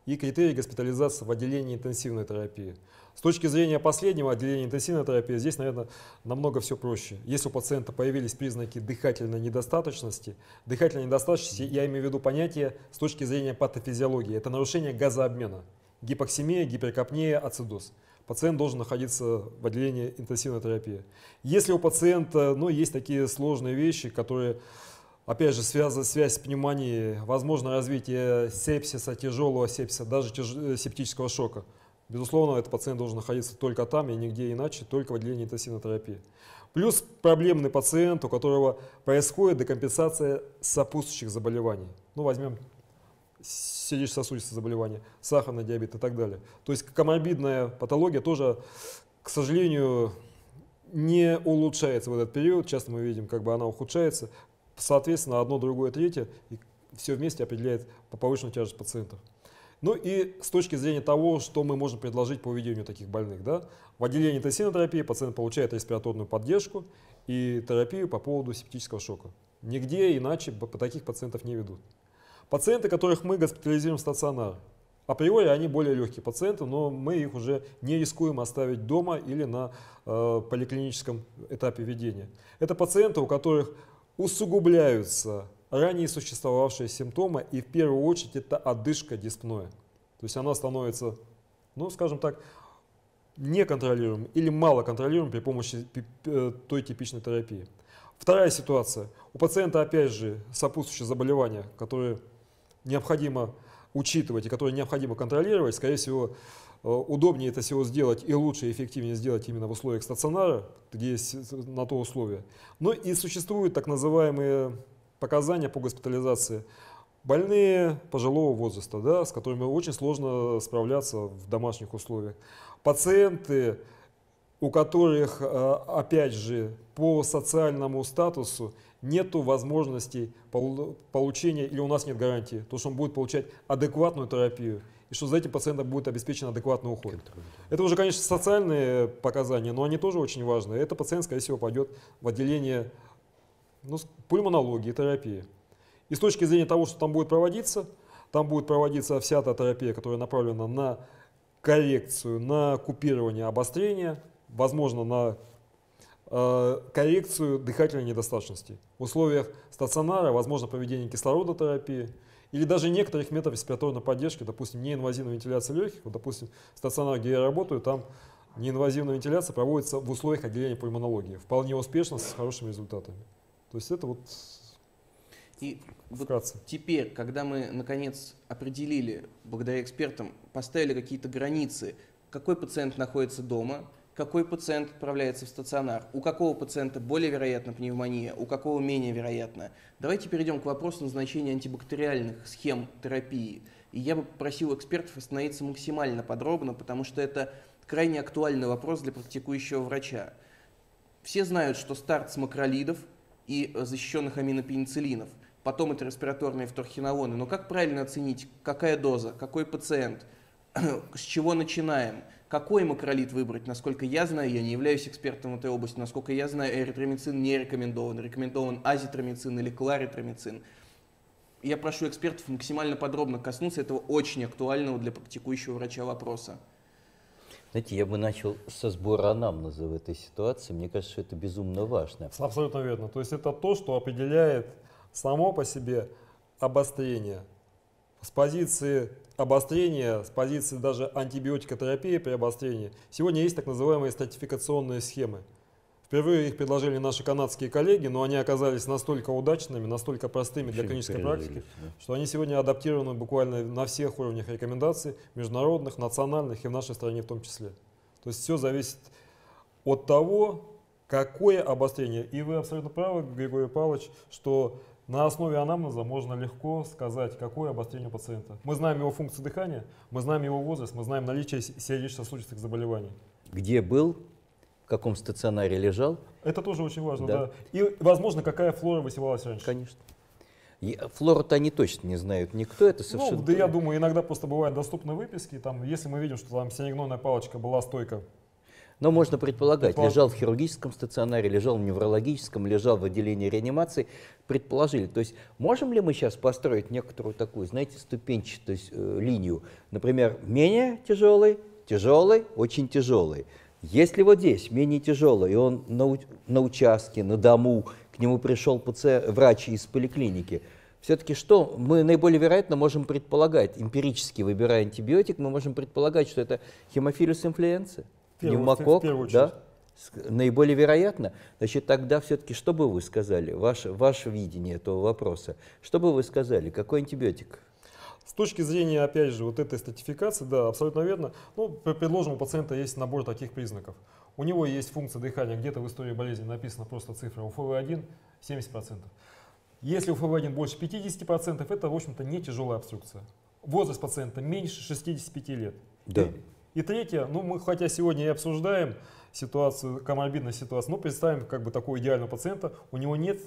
и критерии госпитализации в отделении интенсивной терапии. С точки зрения последнего отделения интенсивной терапии, здесь, наверное, намного все проще. Если у пациента появились признаки дыхательной недостаточности, дыхательной недостаточности, mm-hmm. я имею в виду понятие с точки зрения патофизиологии, это нарушение газообмена. Гипоксемия, гиперкапния, ацидоз. Пациент должен находиться в отделении интенсивной терапии. Если у пациента ну, есть такие сложные вещи, которые, опять же, связывают связь с пневмонией, возможно развитие сепсиса, тяжелого сепсиса, даже тяж... септического шока, безусловно, этот пациент должен находиться только там и нигде иначе, только в отделении интенсивной терапии. Плюс проблемный пациент, у которого происходит декомпенсация сопутствующих заболеваний. Ну, возьмем сердечно-сосудистые заболевания, сахарный диабет и так далее. То есть коморбидная патология тоже, к сожалению, не улучшается в этот период. Часто мы видим, как бы она ухудшается. Соответственно, одно, другое, третье, и все вместе определяет повышенную тяжесть пациентов. Ну и с точки зрения того, что мы можем предложить по ведению таких больных. Да? В отделении интенсивной терапии пациент получает респираторную поддержку и терапию по поводу септического шока. Нигде иначе таких пациентов не ведут. Пациенты, которых мы госпитализируем в стационар, априори они более легкие пациенты, но мы их уже не рискуем оставить дома или на э, поликлиническом этапе ведения. Это пациенты, у которых усугубляются ранее существовавшие симптомы, и в первую очередь это одышка, диспноя. То есть она становится, ну скажем так, неконтролируемым или малоконтролируемым при помощи той типичной терапии. Вторая ситуация. У пациента, опять же, сопутствующие заболевания, которые необходимо учитывать и которые необходимо контролировать. Скорее всего, удобнее это всего сделать и лучше, и эффективнее сделать именно в условиях стационара, где есть на то условие. Но и существуют так называемые показания по госпитализации. Больные пожилого возраста, да, с которыми очень сложно справляться в домашних условиях. Пациенты, у которых, опять же, по социальному статусу нет возможности получения, или у нас нет гарантии, то, что он будет получать адекватную терапию, и что за этим пациентом будет обеспечен адекватный уход. Контроль. Это уже, конечно, социальные показания, но они тоже очень важны. Этот пациент, скорее всего, пойдет в отделение ну, пульмонологии, терапии. И с точки зрения того, что там будет проводиться, там будет проводиться вся та терапия, которая направлена на коррекцию, на купирование обострения, возможно, на э, коррекцию дыхательной недостаточности. В условиях стационара возможно проведение кислородотерапии или даже некоторых методов респираторной поддержки, допустим, неинвазивной вентиляции легких. Вот, допустим, стационар, где я работаю, там неинвазивная вентиляция проводится в условиях отделения пульмонологии. Вполне успешно, с хорошими результатами. То есть это вот и вкратце. Вот теперь, когда мы наконец определили, благодаря экспертам, поставили какие-то границы, какой пациент находится дома, какой пациент отправляется в стационар, у какого пациента более вероятна пневмония, у какого менее вероятно. Давайте перейдем к вопросу назначения антибактериальных схем терапии. И я бы попросил экспертов остановиться максимально подробно, потому что это крайне актуальный вопрос для практикующего врача. Все знают, что старт с макролидов и защищенных аминопенициллинов, потом это респираторные фторхинолоны. Но как правильно оценить, какая доза, какой пациент, с чего начинаем? Какой макролид выбрать? Насколько я знаю, я не являюсь экспертом в этой области, насколько я знаю, эритромицин не рекомендован, рекомендован азитромицин или кларитромицин. Я прошу экспертов максимально подробно коснуться этого очень актуального для практикующего врача вопроса. Знаете, я бы начал со сбора анамнеза в этой ситуации. Мне кажется, что это безумно важно. Абсолютно верно. То есть это то, что определяет само по себе обострение. С позиции обострения, с позиции даже антибиотикотерапии при обострении, сегодня есть так называемые стратификационные схемы. Впервые их предложили наши канадские коллеги, но они оказались настолько удачными, настолько простыми для клинической практики, что они сегодня адаптированы буквально на всех уровнях рекомендаций, международных, национальных и в нашей стране в том числе. То есть все зависит от того, какое обострение. И вы абсолютно правы, Григорий Павлович, что на основе анамнеза можно легко сказать, какое обострение пациента. Мы знаем его функцию дыхания, мы знаем его возраст, мы знаем наличие сердечно-сосудистых заболеваний. Где был, в каком стационаре лежал. Это тоже очень важно, да. да. И, возможно, какая флора высевалась раньше. Конечно. Флору-то они точно не знают никто, это совершенно... Ну, да, я думаю, иногда просто бывают доступны выписки, там, если мы видим, что там синегнонная палочка была стойка. Но можно предполагать, лежал в хирургическом стационаре, лежал в неврологическом, лежал в отделении реанимации, предположили. То есть можем ли мы сейчас построить некоторую такую, знаете, ступенчатую э, линию? Например, менее тяжелый, тяжелый, очень тяжелый. Если вот здесь менее тяжелый, и он на, на участке, на дому, к нему пришел пациент, врач из поликлиники, все-таки что мы наиболее вероятно можем предполагать, эмпирически выбирая антибиотик, мы можем предполагать, что это хемофилиус инфлюенции? Пневмокок, да, наиболее вероятно. Значит, тогда все-таки, что бы вы сказали, ваше, ваше видение этого вопроса, что бы вы сказали, какой антибиотик? С точки зрения, опять же, вот этой стратификации, да, абсолютно верно. Ну, предложим, у пациента есть набор таких признаков. У него есть функция дыхания, где-то в истории болезни написана просто цифра УФВ один семьдесят процентов. Если УФВ один больше пятидесяти процентов, это, в общем-то, не тяжелая обструкция. Возраст пациента меньше шестидесяти пяти лет. Да. И третье, ну мы хотя сегодня и обсуждаем ситуацию, коморбидную ситуацию, но представим как бы такого идеального пациента, у него нет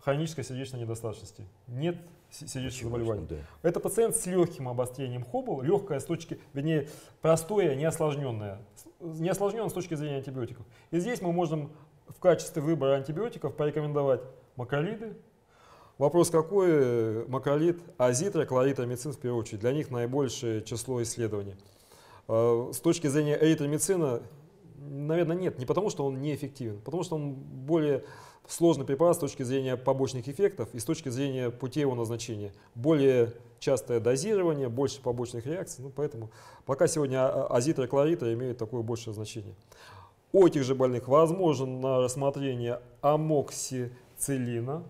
хронической сердечной недостаточности, нет сердечных заболеваний. Да. Это пациент с легким обострением Хоббл, легкое с точки, вернее, простое, неосложненное, неосложненное с точки зрения антибиотиков. И здесь мы можем в качестве выбора антибиотиков порекомендовать макролиды. Вопрос какой? Макролид, азитра, кларитромицин в первую очередь, для них наибольшее число исследований. С точки зрения эритромицина, наверное, нет. Не потому, что он неэффективен, потому что он более сложный препарат с точки зрения побочных эффектов и с точки зрения путей его назначения. Более частое дозирование, больше побочных реакций. Ну, поэтому пока сегодня азитрокларитра имеет такое большее значение. У этих же больных возможен на рассмотрение амоксициллина.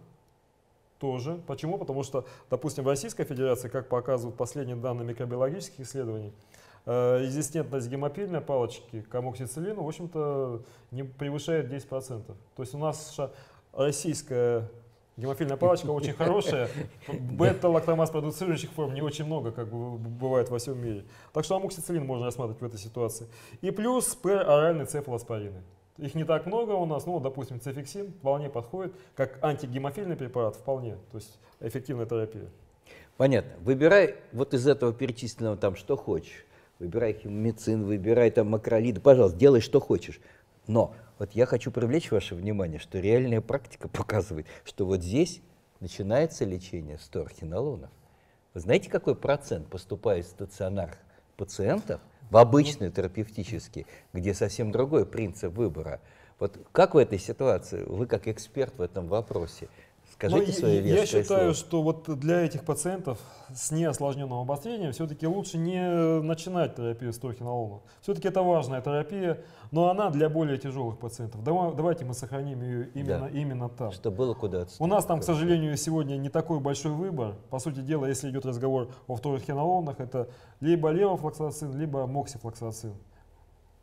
Тоже. Почему? Потому что, допустим, в Российской Федерации, как показывают последние данные микробиологических исследований, резистентность гемопильной палочки к амоксициллину, в общем-то, не превышает десять процентов. То есть у нас российская гемофильная палочка очень хорошая, бета-лактамаз продуцирующих форм не очень много, как бы бывает во всем мире. Так что амоксициллин можно рассматривать в этой ситуации. И плюс пероральные цефалоспорины. Их не так много у нас, ну, допустим, цефиксин вполне подходит, как антигемофильный препарат вполне, то есть эффективная терапия. Понятно. Выбирай вот из этого перечисленного там что хочешь. Выбирай химицин, выбирай там макролиды, пожалуйста, делай что хочешь. Но вот я хочу привлечь ваше внимание, что реальная практика показывает, что вот здесь начинается лечение фторхинолонов. Вы знаете, какой процент поступает в стационар пациентов, в обычные терапевтические, где совсем другой принцип выбора? Вот как в этой ситуации, вы как эксперт в этом вопросе, Скажите свою версию. Я считаю, что вот для этих пациентов с неосложненным обострением все-таки лучше не начинать терапию с трохинолола. Все-таки это важная терапия, но она для более тяжелых пациентов. Давайте мы сохраним ее именно, да. именно там. Чтобы было куда-то. У нас там, к сожалению, сегодня не такой большой выбор. По сути дела, если идет разговор о трохинолонах, это либо левофлоксацин, либо моксифлоксацин.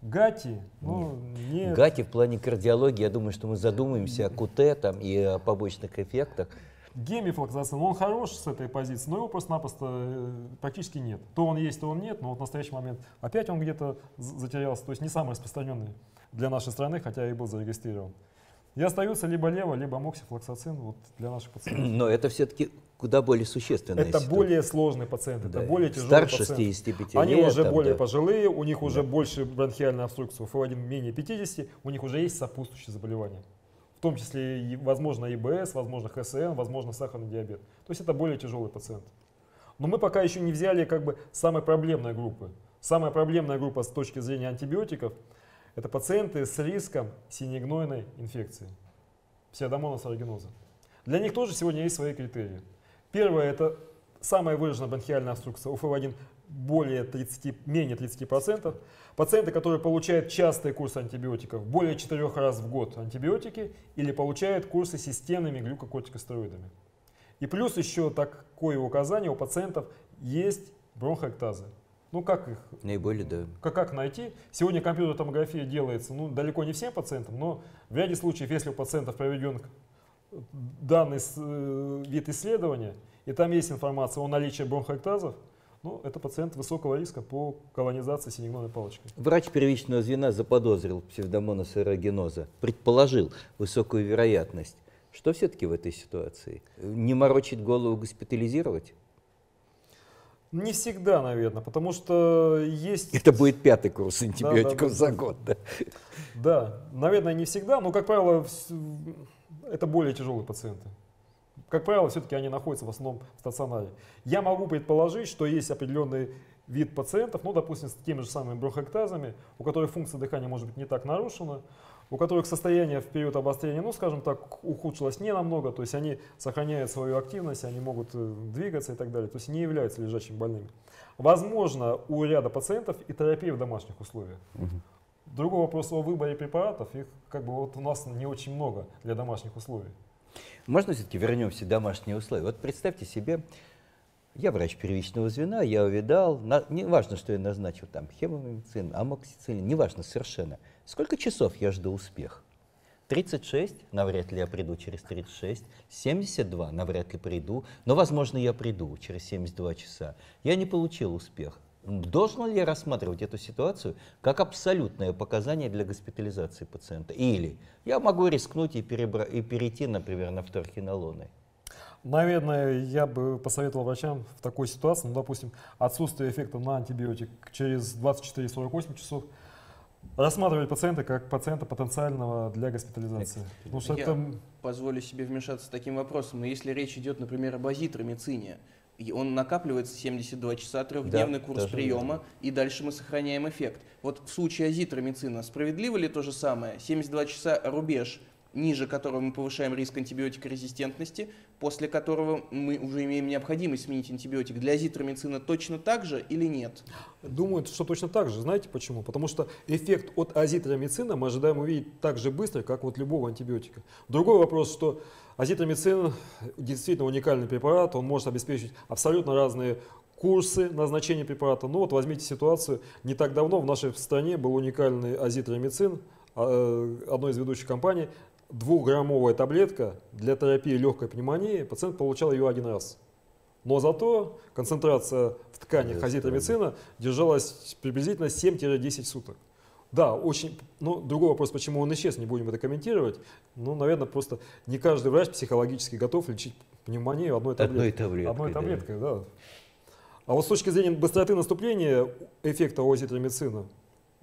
Гати? Ну, нет. нет. Гати в плане кардиологии, я думаю, что мы задумаемся о куте там, и о побочных эффектах. Гемифлоксацин, он хорош с этой позиции, но его просто-напросто практически нет. То он есть, то он нет, но вот в настоящий момент опять он где-то затерялся, то есть не самый распространенный для нашей страны, хотя и был зарегистрирован. И остаются либо лево, либо моксифлоксацин вот, для наших пациентов. Но это все-таки куда более существенная Это ситуация. Более сложный пациент, да. это более тяжелый пациент. Старше шестидесяти пяти лет. Они уже там, более да. пожилые, у них да. уже больше бронхиальная обструкция, эф один менее пятидесяти, у них уже есть сопутствующие заболевания. В том числе, возможно, и бэ эс, возможно, ха эс эн, возможно, сахарный диабет. То есть это более тяжелый пациент. Но мы пока еще не взяли как бы самой проблемной группы. Самая проблемная группа с точки зрения антибиотиков — это пациенты с риском синегнойной инфекции, псевдомонас арагиноза. Для них тоже сегодня есть свои критерии. Первое — это самая выраженная бронхиальная обструкция, у эф один более тридцати, менее тридцати процентов. Пациенты, которые получают частый курс антибиотиков, более четырёх раз в год антибиотики, или получают курсы системными глюкокортикостероидами. И плюс еще такое указание: у пациентов есть бронхоэктазы. Ну как их? Наиболее, да. Как, как найти? Сегодня компьютерная томография делается, ну, далеко не всем пациентам, но в ряде случаев, если у пациентов проведен данный вид исследования, и там есть информация о наличии бронхоэктазов, ну, это пациент высокого риска по колонизации синегнойной палочкой. Врач первичного звена заподозрил псевдомонас аэрогеноза, предположил высокую вероятность. Что все-таки в этой ситуации? Не морочить голову, госпитализировать? Не всегда, наверное, потому что есть… Это будет пятый курс антибиотиков да, да, за да. год. Да? да, наверное, не всегда, но, как правило, это более тяжелые пациенты. Как правило, все-таки они находятся в основном в стационаре. Я могу предположить, что есть определенный вид пациентов, ну, допустим, с теми же самыми бронхоэктазами, у которых функция дыхания может быть не так нарушена, у которых состояние в период обострения, ну, скажем так, ухудшилось не намного, то есть они сохраняют свою активность, они могут двигаться и так далее, то есть не являются лежачими больными. Возможно, у ряда пациентов и терапия в домашних условиях. Угу. Другой вопрос о выборе препаратов, их как бы вот у нас не очень много для домашних условий. Можно все-таки вернемся в домашние условия? Вот представьте себе, я врач первичного звена, я увидал, на, не важно, что я назначил там хемомицин, амоксицилин, не важно совершенно. Сколько часов я жду успех? тридцать шесть? Навряд ли я приду через тридцать шесть. семьдесят два? Навряд ли приду. Но, возможно, я приду через семьдесят два часа. Я не получил успех. Должен ли я рассматривать эту ситуацию как абсолютное показание для госпитализации пациента? Или я могу рискнуть и, перебра... и перейти, например, на трохинолоны? Наверное, я бы посоветовал врачам в такой ситуации, ну, допустим, отсутствие эффекта на антибиотик через двадцать четыре — сорок восемь часов, рассматривать пациента как пациента потенциального для госпитализации. Потому что я это... позволю себе вмешаться таким вопросом, но если речь идет, например, об азитромицине, он накапливается семьдесят два часа, трехдневный да, курс приема, верно. И дальше мы сохраняем эффект. Вот в случае азитромицина справедливо ли то же самое? семьдесят два часа рубеж, ниже которого мы повышаем риск антибиотикорезистентности, после которого мы уже имеем необходимость сменить антибиотик. Для азитромицина точно так же или нет? Думаю, что точно так же. Знаете почему? Потому что эффект от азитромицина мы ожидаем увидеть так же быстро, как от любого антибиотика. Другой вопрос, что азитромицин действительно уникальный препарат, он может обеспечить абсолютно разные курсы назначения препарата. Ну вот возьмите ситуацию, не так давно в нашей стране был уникальный азитромицин одной из ведущих компаний, двухграммовая таблетка для терапии легкой пневмонии, пациент получал ее один раз. Но зато концентрация в тканях азитромицина держалась приблизительно семь — десять суток. Да, очень, но другой вопрос, почему он исчез, не будем это комментировать. Ну, наверное, просто не каждый врач психологически готов лечить пневмонию одной таблеткой. Одной таблеткой, одной таблеткой да. да. А вот с точки зрения быстроты наступления эффекта азитромицина,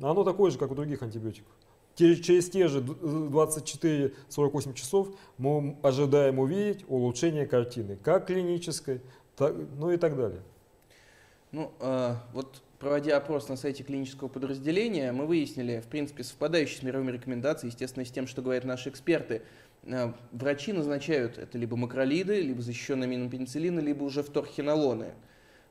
оно такое же, как у других антибиотиков. Через те же двадцать четыре — сорок восемь часов мы ожидаем увидеть улучшение картины, как клинической, так, ну и так далее. Ну, э, вот проводя опрос на сайте клинического подразделения, мы выяснили, в принципе, совпадающие с мировыми рекомендациями, естественно, с тем, что говорят наши эксперты. врачи назначают это либо макролиды, либо защищенные амином пенициллина, либо уже вторхинолоны.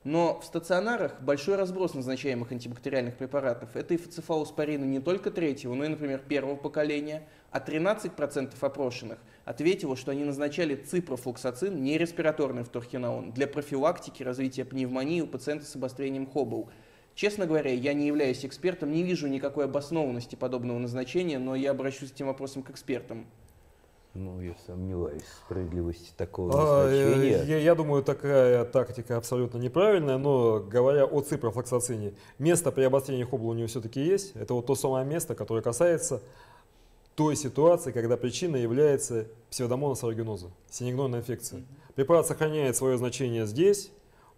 Но в стационарах большой разброс назначаемых антибактериальных препаратов. Это и фоцефалоспорины не только третьего, но и, например, первого поколения. А тринадцать процентов опрошенных ответило, что они назначали ципрофлоксацин, не респираторный вторхинаон, для профилактики развития пневмонии у пациента с обострением Хоббл. Честно говоря, я не являюсь экспертом, не вижу никакой обоснованности подобного назначения, но я обращусь с этим вопросом к экспертам. Ну, я сомневаюсь в справедливости такого назначения. А, я, я думаю, такая тактика абсолютно неправильная, но говоря о ципрофлоксацине, место при обострении Хоббла у него все-таки есть. Это вот то самое место, которое касается той ситуации, когда причиной является псевдомонас аэрugиноза, синегнойная инфекция. Mm-hmm. Препарат сохраняет свое значение здесь.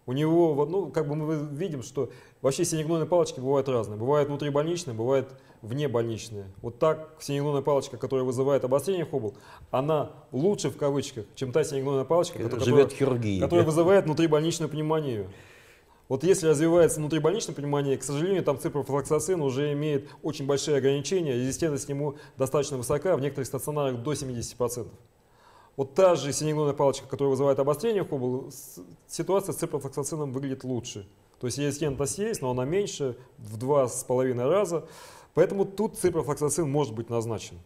У него, ну, как бы мы видим, что вообще синегнойные палочки бывают разные. Бывают внутрибольничные, бывают внебольничные. Вот так синегнойная палочка, которая вызывает обострение Хоббл, она лучше в кавычках, чем та синегнойная палочка, которая, живет хирургия, которая вызывает внутрибольничную пневмонию. Вот если развивается внутрибольничная пневмония, к сожалению, там ципрофлоксацин уже имеет очень большие ограничения, резистентность к нему достаточно высока, в некоторых стационарах до семидесяти процентов. Вот та же синегнойная палочка, которая вызывает обострение Хоббл, ситуация с ципрофлоксацином выглядит лучше. То есть резистентность есть, но она меньше в два с половиной раза. Поэтому тут ципрофлоксацин может быть назначен.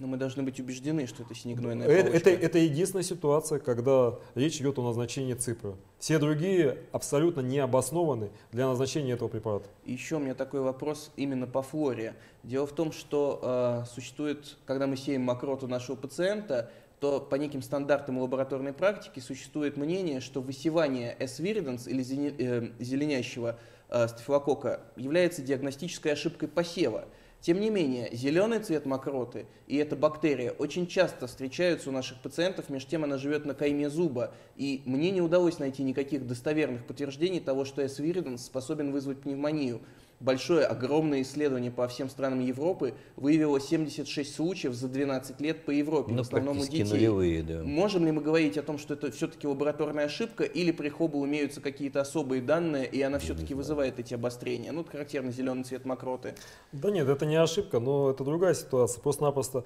Но мы должны быть убеждены, что это синегнойная палочка. Это, это единственная ситуация, когда речь идет о назначении ципра. Все другие абсолютно не обоснованы для назначения этого препарата. Еще у меня такой вопрос именно по флоре. Дело в том, что э, существует, когда мы сеем мокроту нашего пациента, то по неким стандартам лабораторной практики существует мнение, что высевание эс вириденс или зеленящего стафилококка является диагностической ошибкой посева. Тем не менее, зеленый цвет мокроты и эта бактерия очень часто встречаются у наших пациентов, между тем она живет на кайме зуба, и мне не удалось найти никаких достоверных подтверждений того, что эс вириденс способен вызвать пневмонию. Большое, огромное исследование по всем странам Европы выявило семьдесят шесть случаев за двенадцать лет по Европе, ну, в основном у детей. Нулевые, да. Можем ли мы говорить о том, что это все-таки лабораторная ошибка, или при Хоббл имеются какие-то особые данные, и она все-таки вызывает эти обострения? Ну, это характерный зеленый цвет мокроты. Да нет, это не ошибка, но это другая ситуация. Просто-напросто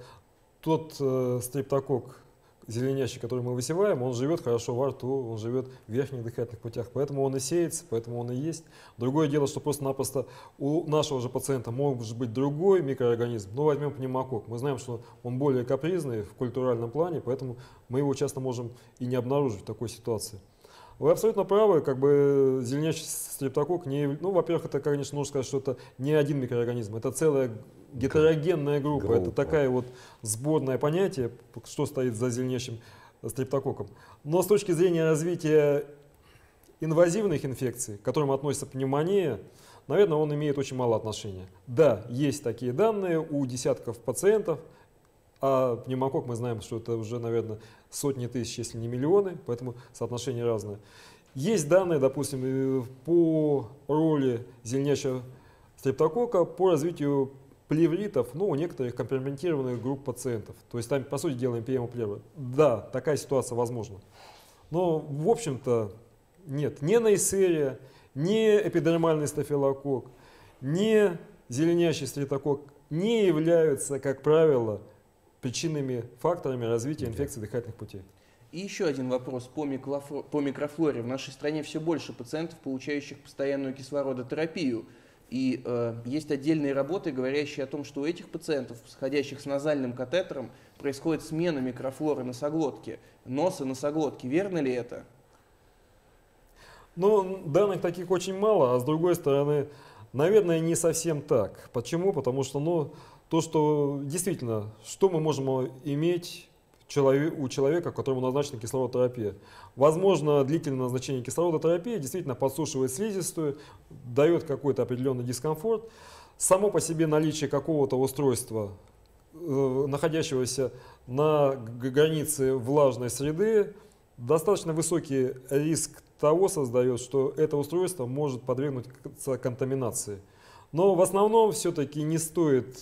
тот э, стрептокок зеленящий, который мы высеваем, он живет хорошо во рту, он живет в верхних дыхательных путях, поэтому он и сеется, поэтому он и есть. Другое дело, что просто-напросто у нашего же пациента может быть другой микроорганизм, но возьмем пневмокок. Мы знаем, что он более капризный в культуральном плане, поэтому мы его часто можем и не обнаружить в такой ситуации. Вы абсолютно правы, как бы зеленящий стрептокок, не, ну, во-первых, это, конечно, нужно сказать, что это не один микроорганизм, это целая гетерогенная группа. группа. Это такая вот сборное понятие, что стоит за зеленящим стрептококком. Но с точки зрения развития инвазивных инфекций, к которым относится пневмония, наверное, он имеет очень мало отношения. Да, есть такие данные у десятков пациентов. А пневмокок мы знаем, что это уже, наверное, сотни тысяч, если не миллионы, поэтому соотношение разное. Есть данные, допустим, по роли зеленящего стрептокока по развитию плевритов, ну, у некоторых компрометированных групп пациентов. То есть там, по сути дела, эмпиемоплевра. Да, такая ситуация возможна. Но, в общем-то, нет. Ни наисерия, ни эпидермальный стафилокок, ни зеленящий стрептокок не являются, как правило, причинными факторами развития инфекций дыхательных путей. И еще один вопрос по микрофлоре. по микрофлоре. В нашей стране все больше пациентов, получающих постоянную кислородотерапию. И э, есть отдельные работы, говорящие о том, что у этих пациентов, сходящих с назальным катетером, происходит смена микрофлоры носоглотки, носа носоглотки. Верно ли это? Ну, данных таких очень мало, а с другой стороны, наверное, не совсем так. Почему? Потому что, ну, то, что действительно, что мы можем иметь у человека, которому назначена кислородотерапия. Возможно, длительное назначение кислородотерапии действительно подсушивает слизистую, дает какой-то определенный дискомфорт. Само по себе наличие какого-то устройства, находящегося на границе влажной среды, достаточно высокий риск того создает, что это устройство может подвергнуться контаминации. Но в основном все-таки не стоит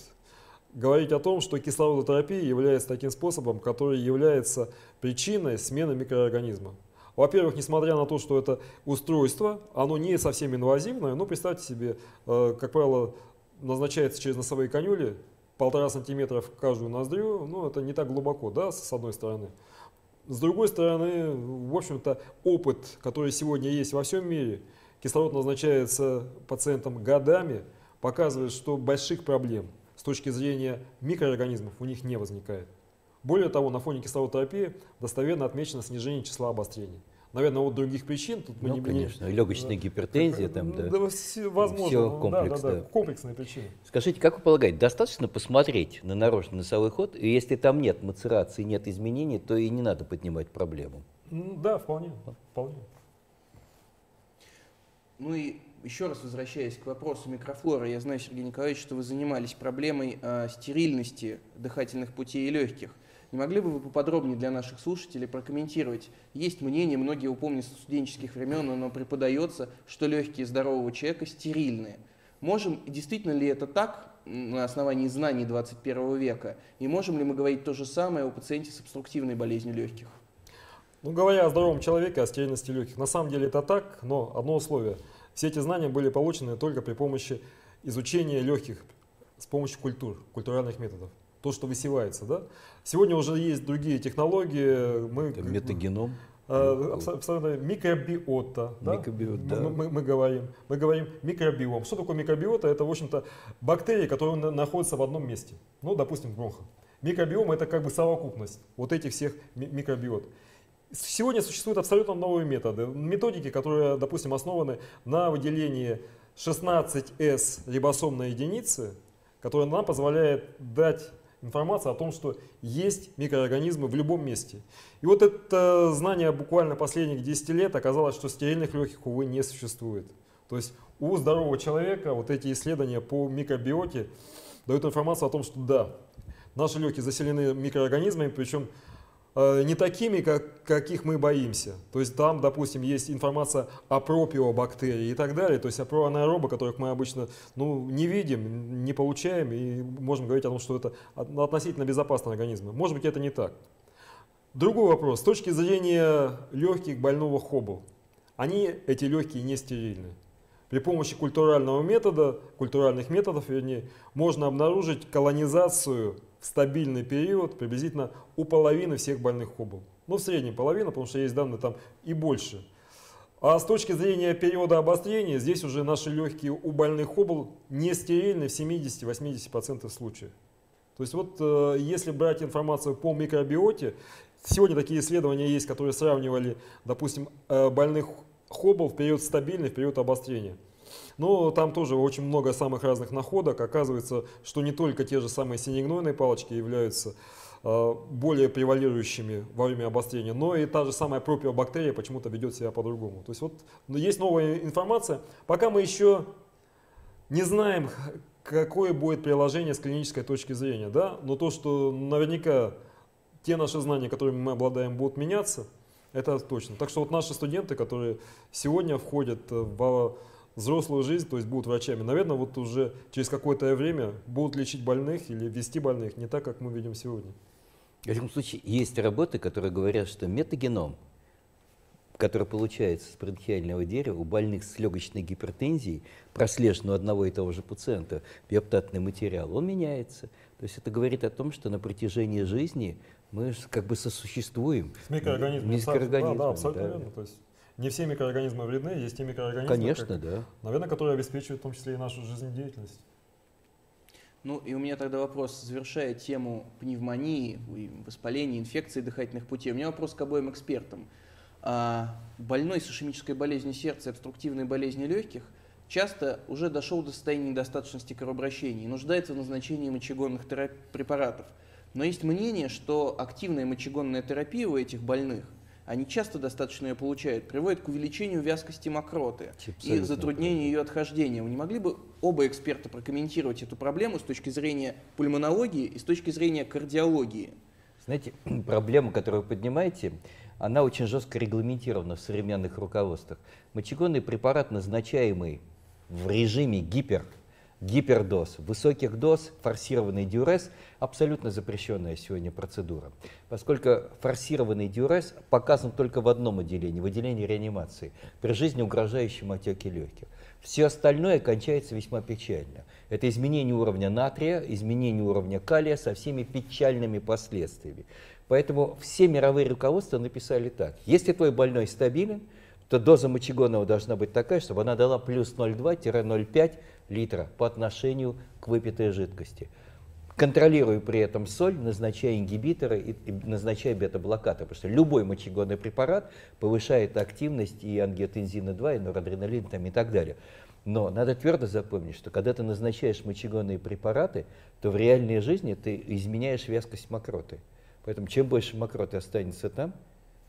говорить о том, что кислородотерапия является таким способом, который является причиной смены микроорганизма. Во-первых, несмотря на то, что это устройство, оно не совсем инвазивное, но представьте себе, как правило, назначается через носовые канюли, полтора сантиметра в каждую ноздрю, ну, это не так глубоко, да, с одной стороны. С другой стороны, в общем-то, опыт, который сегодня есть во всем мире, кислород назначается пациентам годами, показывает, что больших проблем с точки зрения микроорганизмов у них не возникает. Более того, на фоне кислородотерапии достоверно отмечено снижение числа обострений. Наверное, вот других причин тут мы ну, не конечно, не... легочная гипертензия, там, да, да, все, возможно, все комплекс, да, да, да. Да. Комплексные причины. Скажите, как вы полагаете, достаточно посмотреть на наружный носовой ход, и если там нет мацерации, нет изменений, то и не надо поднимать проблему? Да, вполне, вполне. Ну и еще раз возвращаясь к вопросу микрофлоры, я знаю, Сергей Николаевич, что вы занимались проблемой э, стерильности дыхательных путей и легких. Не могли бы вы поподробнее для наших слушателей прокомментировать? Есть мнение, многие упомнят со студенческих времен, оно преподается, что легкие здорового человека стерильные. Можем, действительно ли это так на основании знаний двадцать первого века? И можем ли мы говорить то же самое о пациенте с обструктивной болезнью легких? Ну, говоря о здоровом человеке, о стерильности легких, на самом деле это так, но одно условие. Все эти знания были получены только при помощи изучения легких, с помощью культур, культуральных методов. То, что высевается, да? Сегодня уже есть другие технологии. Мы, метагеном. А, абсолютно микробиота. Да? Микробиот, да. Мы, мы, мы, говорим, мы говорим микробиом. Что такое микробиота? Это, в общем-то, бактерии, которые находятся в одном месте. Ну, допустим, в бронхах. Микробиом – это как бы совокупность вот этих всех микробиот. Сегодня существуют абсолютно новые методы. Методики, которые, допустим, основаны на выделении шестнадцать эс рибосомной единицы, которая нам позволяет дать информация о том, что есть микроорганизмы в любом месте. И вот это знание буквально последних десяти лет оказалось, что стерильных легких, увы, не существует. То есть у здорового человека вот эти исследования по микробиоте дают информацию о том, что да, наши легкие заселены микроорганизмами, причем не такими, как, каких мы боимся. То есть там, допустим, есть информация о пропиобактерии и так далее, то есть о проанаэробах, которых мы обычно ну, не видим, не получаем, и можем говорить о том, что это относительно безопасные организмы. Может быть, это не так. Другой вопрос. С точки зрения легких больного Хоббл, они, эти легкие, не стерильны. При помощи культурального метода, культуральных методов, вернее, можно обнаружить колонизацию в стабильный период приблизительно у половины всех больных Хоббл. Ну, в среднем половина, потому что есть данные там и больше. А с точки зрения периода обострения, здесь уже наши легкие у больных Хоббл не стерильны в семидесяти-восьмидесяти процентах случаев. То есть вот если брать информацию по микробиоте, сегодня такие исследования есть, которые сравнивали, допустим, больных Хоббл в период стабильный, в период обострения. Но там тоже очень много самых разных находок. Оказывается, что не только те же самые синегнойные палочки являются более превалирующими во время обострения, но и та же самая пропиобактерия почему-то ведет себя по-другому. То есть вот есть новая информация. Пока мы еще не знаем, какое будет приложение с клинической точки зрения, да? Но то, что наверняка те наши знания, которыми мы обладаем, будут меняться, это точно. Так что вот наши студенты, которые сегодня входят во взрослую жизнь, то есть будут врачами, наверное, вот уже через какое-то время будут лечить больных или вести больных не так, как мы видим сегодня. В любом случае, есть работы, которые говорят, что метагеном, который получается с бронхиального дерева, у больных с легочной гипертензией, прослежен у одного и того же пациента биоптатный материал, он меняется. То есть это говорит о том, что на протяжении жизни мы как бы сосуществуем с микроорганизмами. Да, да, абсолютно да. Верно. То есть не все микроорганизмы вредны, есть те микроорганизмы, конечно, как, да. Наверное, которые обеспечивают в том числе и нашу жизнедеятельность. Ну и у меня тогда вопрос, завершая тему пневмонии, воспаления, инфекции дыхательных путей, у меня вопрос к обоим экспертам. Больной с ишемической болезнью сердца и обструктивной болезнью легких часто уже дошел до состояния недостаточности кровообращения и нуждается в назначении мочегонных препаратов. Но есть мнение, что активная мочегонная терапия у этих больных, они часто достаточно ее получают, приводит к увеличению вязкости мокроты абсолютно и затруднению ее отхождения. Вы не могли бы оба эксперта прокомментировать эту проблему с точки зрения пульмонологии и с точки зрения кардиологии? Знаете, проблема, которую вы поднимаете, она очень жестко регламентирована в современных руководствах. Мочегонный препарат, назначаемый в режиме гипер, гипердоз, высоких доз, форсированный диурез – абсолютно запрещенная сегодня процедура, поскольку форсированный диурез показан только в одном отделении, в отделении реанимации, при жизнеугрожающем отеке легких. Все остальное кончается весьма печально. Это изменение уровня натрия, изменение уровня калия со всеми печальными последствиями. Поэтому все мировые руководства написали так: если твой больной стабилен, то доза мочегонного должна быть такая, чтобы она дала плюс ноль целых две десятых - ноль целых пять десятых литра по отношению к выпитой жидкости. Контролируя при этом соль, назначая ингибиторы и назначая бета-блокаторы, потому что любой мочегонный препарат повышает активность и ангиотензина два, и норадреналин там, и так далее. Но надо твердо запомнить, что когда ты назначаешь мочегонные препараты, то в реальной жизни ты изменяешь вязкость мокроты. Поэтому чем больше мокроты останется там,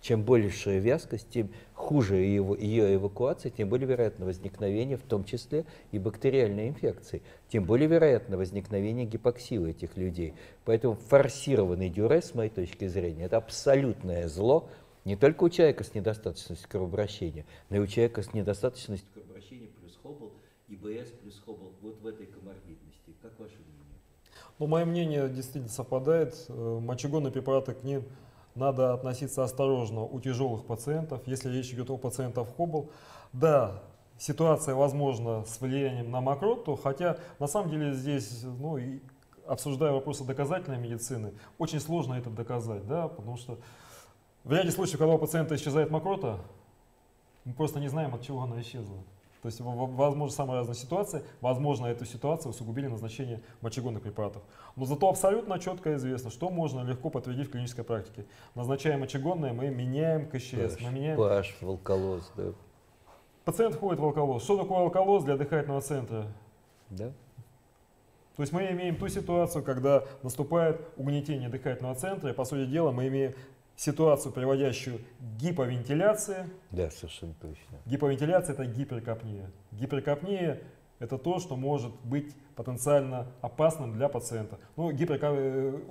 чем больше вязкость, тем хуже ее, ее эвакуация, тем более вероятно возникновение, в том числе и бактериальной инфекции, тем более вероятно возникновение гипоксии у этих людей. Поэтому форсированный диурез, с моей точки зрения, это абсолютное зло не только у человека с недостаточностью кровообращения, но и у человека с недостаточностью кровообращения плюс хобл, И Б С плюс хобл, вот в этой коморбидности. Как ваше мнение? Ну, мое мнение действительно совпадает. Мочегонные препараты к ним надо относиться осторожно у тяжелых пациентов, если речь идет о пациентах хобл. Да, ситуация возможна с влиянием на мокроту, хотя на самом деле здесь, ну, и обсуждая вопросы доказательной медицины, очень сложно это доказать, да, потому что в ряде случаев, когда у пациента исчезает мокрота, мы просто не знаем, от чего она исчезла. То есть, возможно, самые разные ситуации, возможно, эту ситуацию усугубили назначение мочегонных препаратов. Но зато абсолютно четко известно, что можно легко подтвердить в клинической практике. Назначая мочегонные, мы меняем КЩС. Мы меняем... Паш, волколоз, да. Пациент ходит в волколоз. Что такое волколоз для дыхательного центра? Да. То есть мы имеем ту ситуацию, когда наступает угнетение дыхательного центра, и, по сути дела, мы имеем ситуацию, приводящую к гиповентиляции. Да, совершенно точно. Гиповентиляция – это гиперкапния. Гиперкапния – это то, что может быть потенциально опасным для пациента. Ну, гиперкап...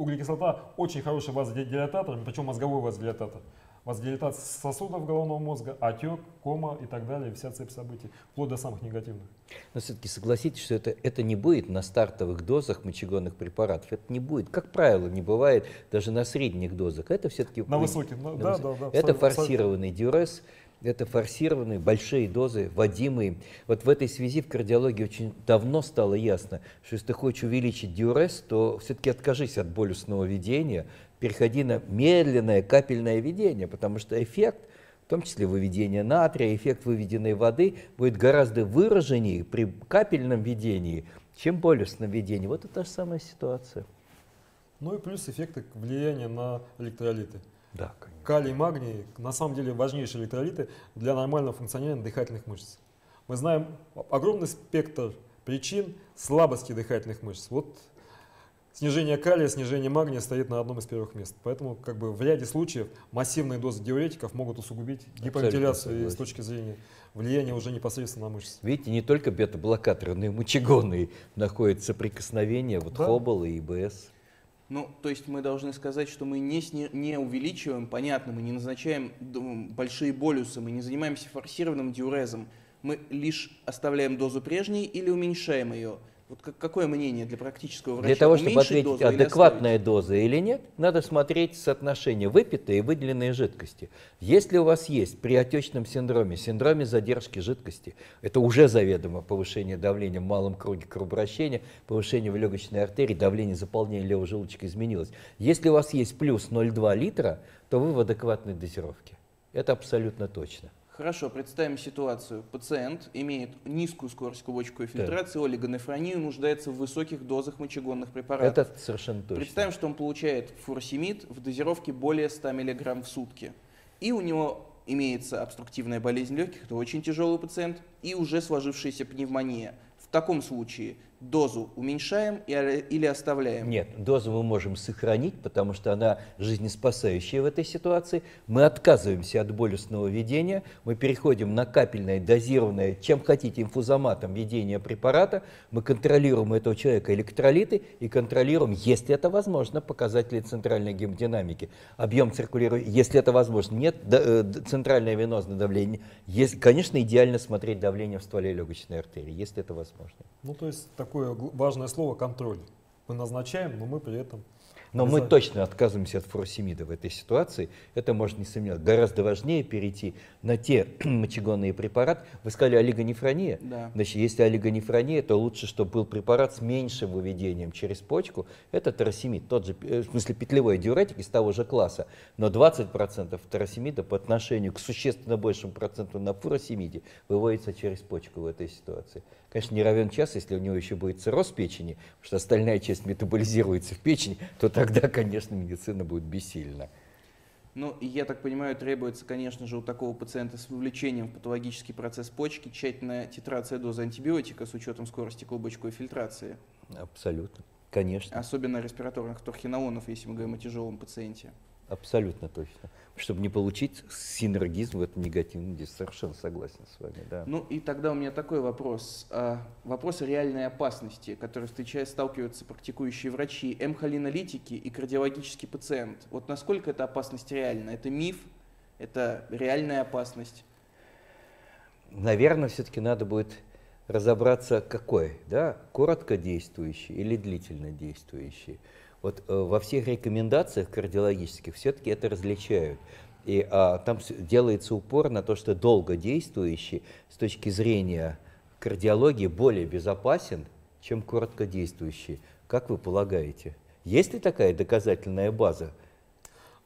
углекислота – очень хороший вазодилататор, причем мозговой вазодилататор. Вазодилатация сосудов головного мозга, отек, кома и так далее, вся цепь событий, вплоть до самых негативных. Но все-таки согласитесь, что это, это не будет на стартовых дозах мочегонных препаратов, это не будет, как правило, не бывает даже на средних дозах, это все-таки... На высоких, да, да, да. Это абсолютно форсированный диурез. Это форсированные большие дозы, вводимые. Вот в этой связи в кардиологии очень давно стало ясно, что если ты хочешь увеличить диурез, то все-таки откажись от болюсного ведения, переходи на медленное капельное ведение, потому что эффект, в том числе выведение натрия, эффект выведенной воды, будет гораздо выраженнее при капельном ведении, чем болюсном ведении. Вот это та же самая ситуация. Ну и плюс эффекты влияния на электролиты. Да, калий, магний, на самом деле важнейшие электролиты для нормального функционирования дыхательных мышц. Мы знаем огромный спектр причин слабости дыхательных мышц. Вот снижение калия, снижение магния стоит на одном из первых мест. Поэтому как бы в ряде случаев массивные дозы диуретиков могут усугубить гиповентиляцию с точки зрения влияния уже непосредственно на мышцы. Видите, не только бета-блокаторы, но и мочегонные находят соприкосновение, вот да. Хобл и И Б С. Ну, то есть мы должны сказать, что мы не, сни... не увеличиваем, понятно, мы не назначаем большие болюсы, мы не занимаемся форсированным диурезом, мы лишь оставляем дозу прежней или уменьшаем ее. Вот какое мнение для практического врача? Для того, чтобы ответить, дозу адекватная доза или нет, надо смотреть соотношение выпитой и выделенной жидкости. Если у вас есть при отечном синдроме, синдроме задержки жидкости, это уже заведомо повышение давления в малом круге кровообращения, повышение в легочной артерии, давление заполнения левого желудочка изменилось. Если у вас есть плюс ноль целых две десятых литра, то вы в адекватной дозировке. Это абсолютно точно. Хорошо, представим ситуацию. Пациент имеет низкую скорость клубочковой фильтрации, да. Олигонефронию, нуждается в высоких дозах мочегонных препаратов. Это совершенно точно. Представим, что он получает фуросемид в дозировке более ста миллиграмм в сутки. И у него имеется обструктивная болезнь легких, это очень тяжелый пациент, и уже сложившаяся пневмония. В таком случае дозу уменьшаем или оставляем? Нет, дозу мы можем сохранить, потому что она жизнеспасающая в этой ситуации. Мы отказываемся от болюсного ведения, мы переходим на капельное, дозированное, чем хотите, инфузоматом ведение препарата. Мы контролируем у этого человека электролиты и контролируем, если это возможно, показатели центральной гемодинамики. Объем циркулирует, если это возможно. Нет, центральное венозное давление. Конечно, идеально смотреть давление в стволе легочной артерии, если это возможно. Ну, то есть, так такое важное слово — контроль. Мы назначаем, но мы при этом... Но мы точно отказываемся от фуросемида в этой ситуации. Это можно не сомневаться. Гораздо важнее перейти на те мочегонные препараты. Вы сказали олигонефрония. Да. Значит, если олигонефрония, то лучше, чтобы был препарат с меньшим выведением через почку. Это торосемид, тот же, в смысле петлевой диуретик из того же класса. Но двадцать процентов торосемида по отношению к существенно большему проценту на фуросемиде выводится через почку в этой ситуации. Конечно, не равен час, если у него еще будет цирроз печени, потому что остальная часть метаболизируется в печени, то тогда, конечно, медицина будет бессильна. Ну, я так понимаю, требуется, конечно же, у такого пациента с вовлечением в патологический процесс почки тщательная титрация дозы антибиотика с учетом скорости клубочковой фильтрации. Абсолютно, конечно. Особенно респираторных торхинолонов, если мы говорим о тяжелом пациенте. Абсолютно точно. Чтобы не получить синергизм в этом негативном действии. Совершенно согласен с вами. Да. Ну и тогда у меня такой вопрос. Вопрос реальной опасности, который встречая, сталкиваются практикующие врачи, эмхолинолитики и кардиологический пациент. Вот насколько эта опасность реальна? Это миф? Это реальная опасность? Наверное, все-таки надо будет разобраться, какой, да? Короткодействующий или длительно действующий. Вот э, во всех рекомендациях кардиологических все-таки это различают. И а, там делается упор на то, что долгодействующий с точки зрения кардиологии более безопасен, чем короткодействующий. Как вы полагаете, есть ли такая доказательная база?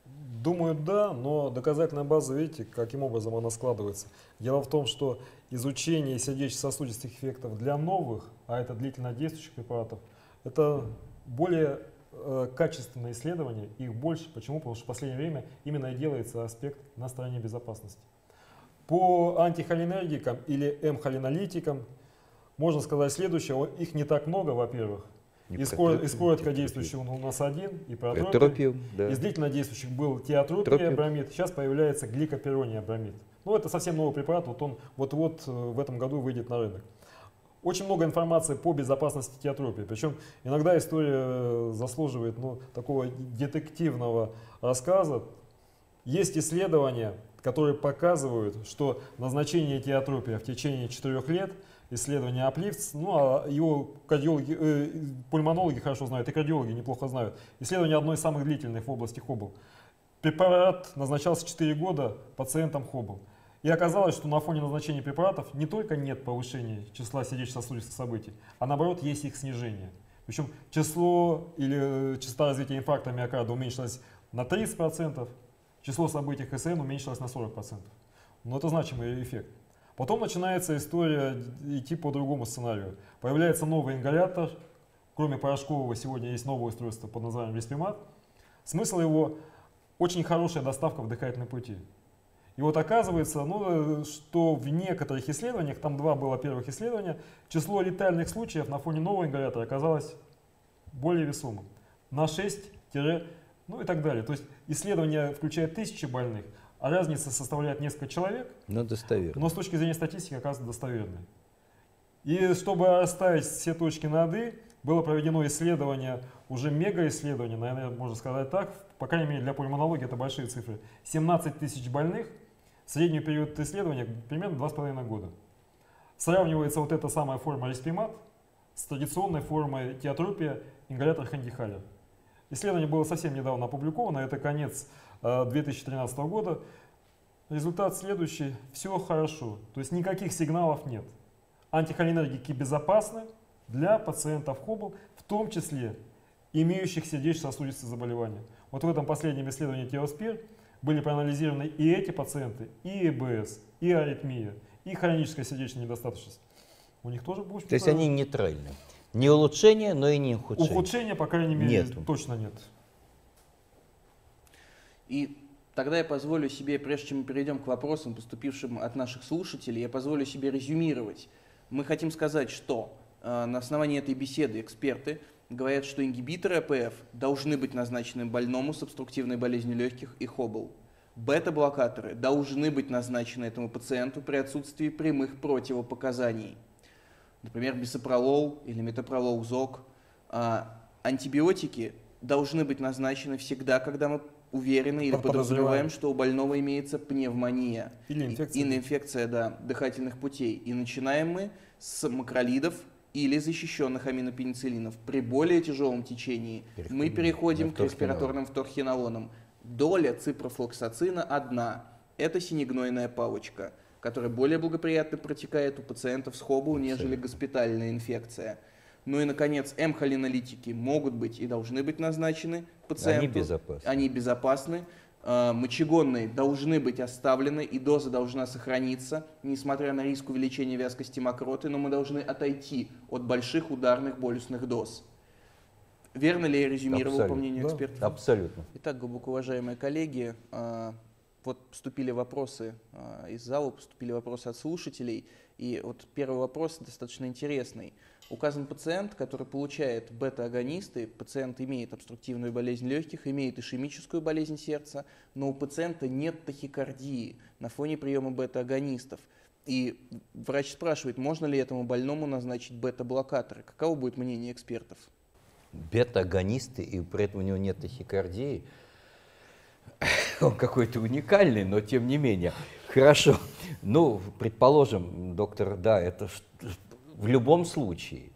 Думаю, да, но доказательная база, видите, каким образом она складывается. Дело в том, что изучение сердечно-сосудистых эффектов для новых, а это длительно действующих препаратов, это более... качественные исследования, их больше. Почему? Потому что в последнее время именно и делается аспект на стороне безопасности. По антихолинергикам или эмхолинолитикам можно сказать следующее. Их не так много, во-первых. Из короткодействующих у нас один, и протропиум. Да. Из длительно действующих был тиотропий абромид, сейчас появляется гликопироний абромид. Ну, это совсем новый препарат, вот он вот-вот в этом году выйдет на рынок. Очень много информации по безопасности тиотропии, причем иногда история заслуживает ну, такого детективного рассказа. Есть исследования, которые показывают, что назначение тиотропия в течение четырёх лет, исследование Аплифтс, ну а его кардиологи, э, пульмонологи хорошо знают, и кардиологи неплохо знают, исследование одной из самых длительных в области Хоббл. Препарат назначался четыре года пациентам Хоббл. И оказалось, что на фоне назначения препаратов не только нет повышения числа сердечно-сосудистых событий, а наоборот есть их снижение. Причем число или частота развития инфаркта миокарда уменьшилось на тридцать процентов, число событий ХСН уменьшилось на сорок процентов. Но это значимый эффект. Потом начинается история идти по другому сценарию. Появляется новый ингалятор, кроме порошкового сегодня есть новое устройство под названием Респимат. Смысл его – очень хорошая доставка в дыхательные пути. И вот оказывается, ну, что в некоторых исследованиях, там два было первых исследования, число летальных случаев на фоне нового ингалятора оказалось более весомым. На шесть, ну и так далее. То есть исследование включает тысячи больных, а разница составляет несколько человек, но, но с точки зрения статистики оказывается достоверной. И чтобы расставить все точки над «и», было проведено исследование, уже мега-исследование, наверное, можно сказать так, по крайней мере для пульмонологии это большие цифры, семнадцать тысяч больных. Средний период исследования примерно два с половиной года. Сравнивается вот эта самая форма респимат с традиционной формой тиотропия ингалятор хандихалер. Исследование было совсем недавно опубликовано, это конец две тысячи тринадцатого года. Результат следующий, все хорошо, то есть никаких сигналов нет. Антихолинергики безопасны для пациентов Хоббл, в том числе имеющих сердечно-сосудистые заболевания. Вот в этом последнем исследовании Теоспир были проанализированы и эти пациенты, и ЭБС, и аритмия, и хроническая сердечная недостаточность. У них тоже будет... То есть они нейтральны. Не улучшение, но и не ухудшение. Ухудшения, по крайней мере, нет. Точно нет. И тогда я позволю себе, прежде чем мы перейдем к вопросам, поступившим от наших слушателей, я позволю себе резюмировать. Мы хотим сказать, что э, на основании этой беседы эксперты говорят, что ингибиторы АПФ должны быть назначены больному с обструктивной болезнью легких и Хоббл. Бета-блокаторы должны быть назначены этому пациенту при отсутствии прямых противопоказаний. Например, бисопролол или метопролол ЗОК. А, антибиотики должны быть назначены всегда, когда мы уверены или подозреваем, что у больного имеется пневмония. Или инфекция. Или инфекция, да, дыхательных путей. И начинаем мы с макролидов или защищенных аминопенициллинов. При более тяжелом течении Переход... мы переходим к респираторным вторхинолонам. Доля ципрофлоксацина одна. Это синегнойная палочка, которая более благоприятно протекает у пациентов с ХОБЛ, нежели госпитальная инфекция. Ну и, наконец, М-холинолитики могут быть и должны быть назначены пациенту. Они безопасны. Они безопасны. Мочегонные должны быть оставлены, и доза должна сохраниться, несмотря на риск увеличения вязкости мокроты, но мы должны отойти от больших ударных болюсных доз. Верно ли я резюмировал, абсолютно, по мнению экспертов? Да, абсолютно. Итак, глубоко уважаемые коллеги, вот поступили вопросы из зала, поступили вопросы от слушателей. И вот первый вопрос достаточно интересный. Указан пациент, который получает бета-агонисты, пациент имеет обструктивную болезнь легких, имеет ишемическую болезнь сердца, но у пациента нет тахикардии на фоне приема бета-агонистов. И врач спрашивает, можно ли этому больному назначить бета-блокаторы. Каково будет мнение экспертов? Бета-агонисты, и при этом у него нет тахикардии. Он какой-то уникальный, но тем не менее. Хорошо. Ну, предположим, доктор, да, это в любом случае.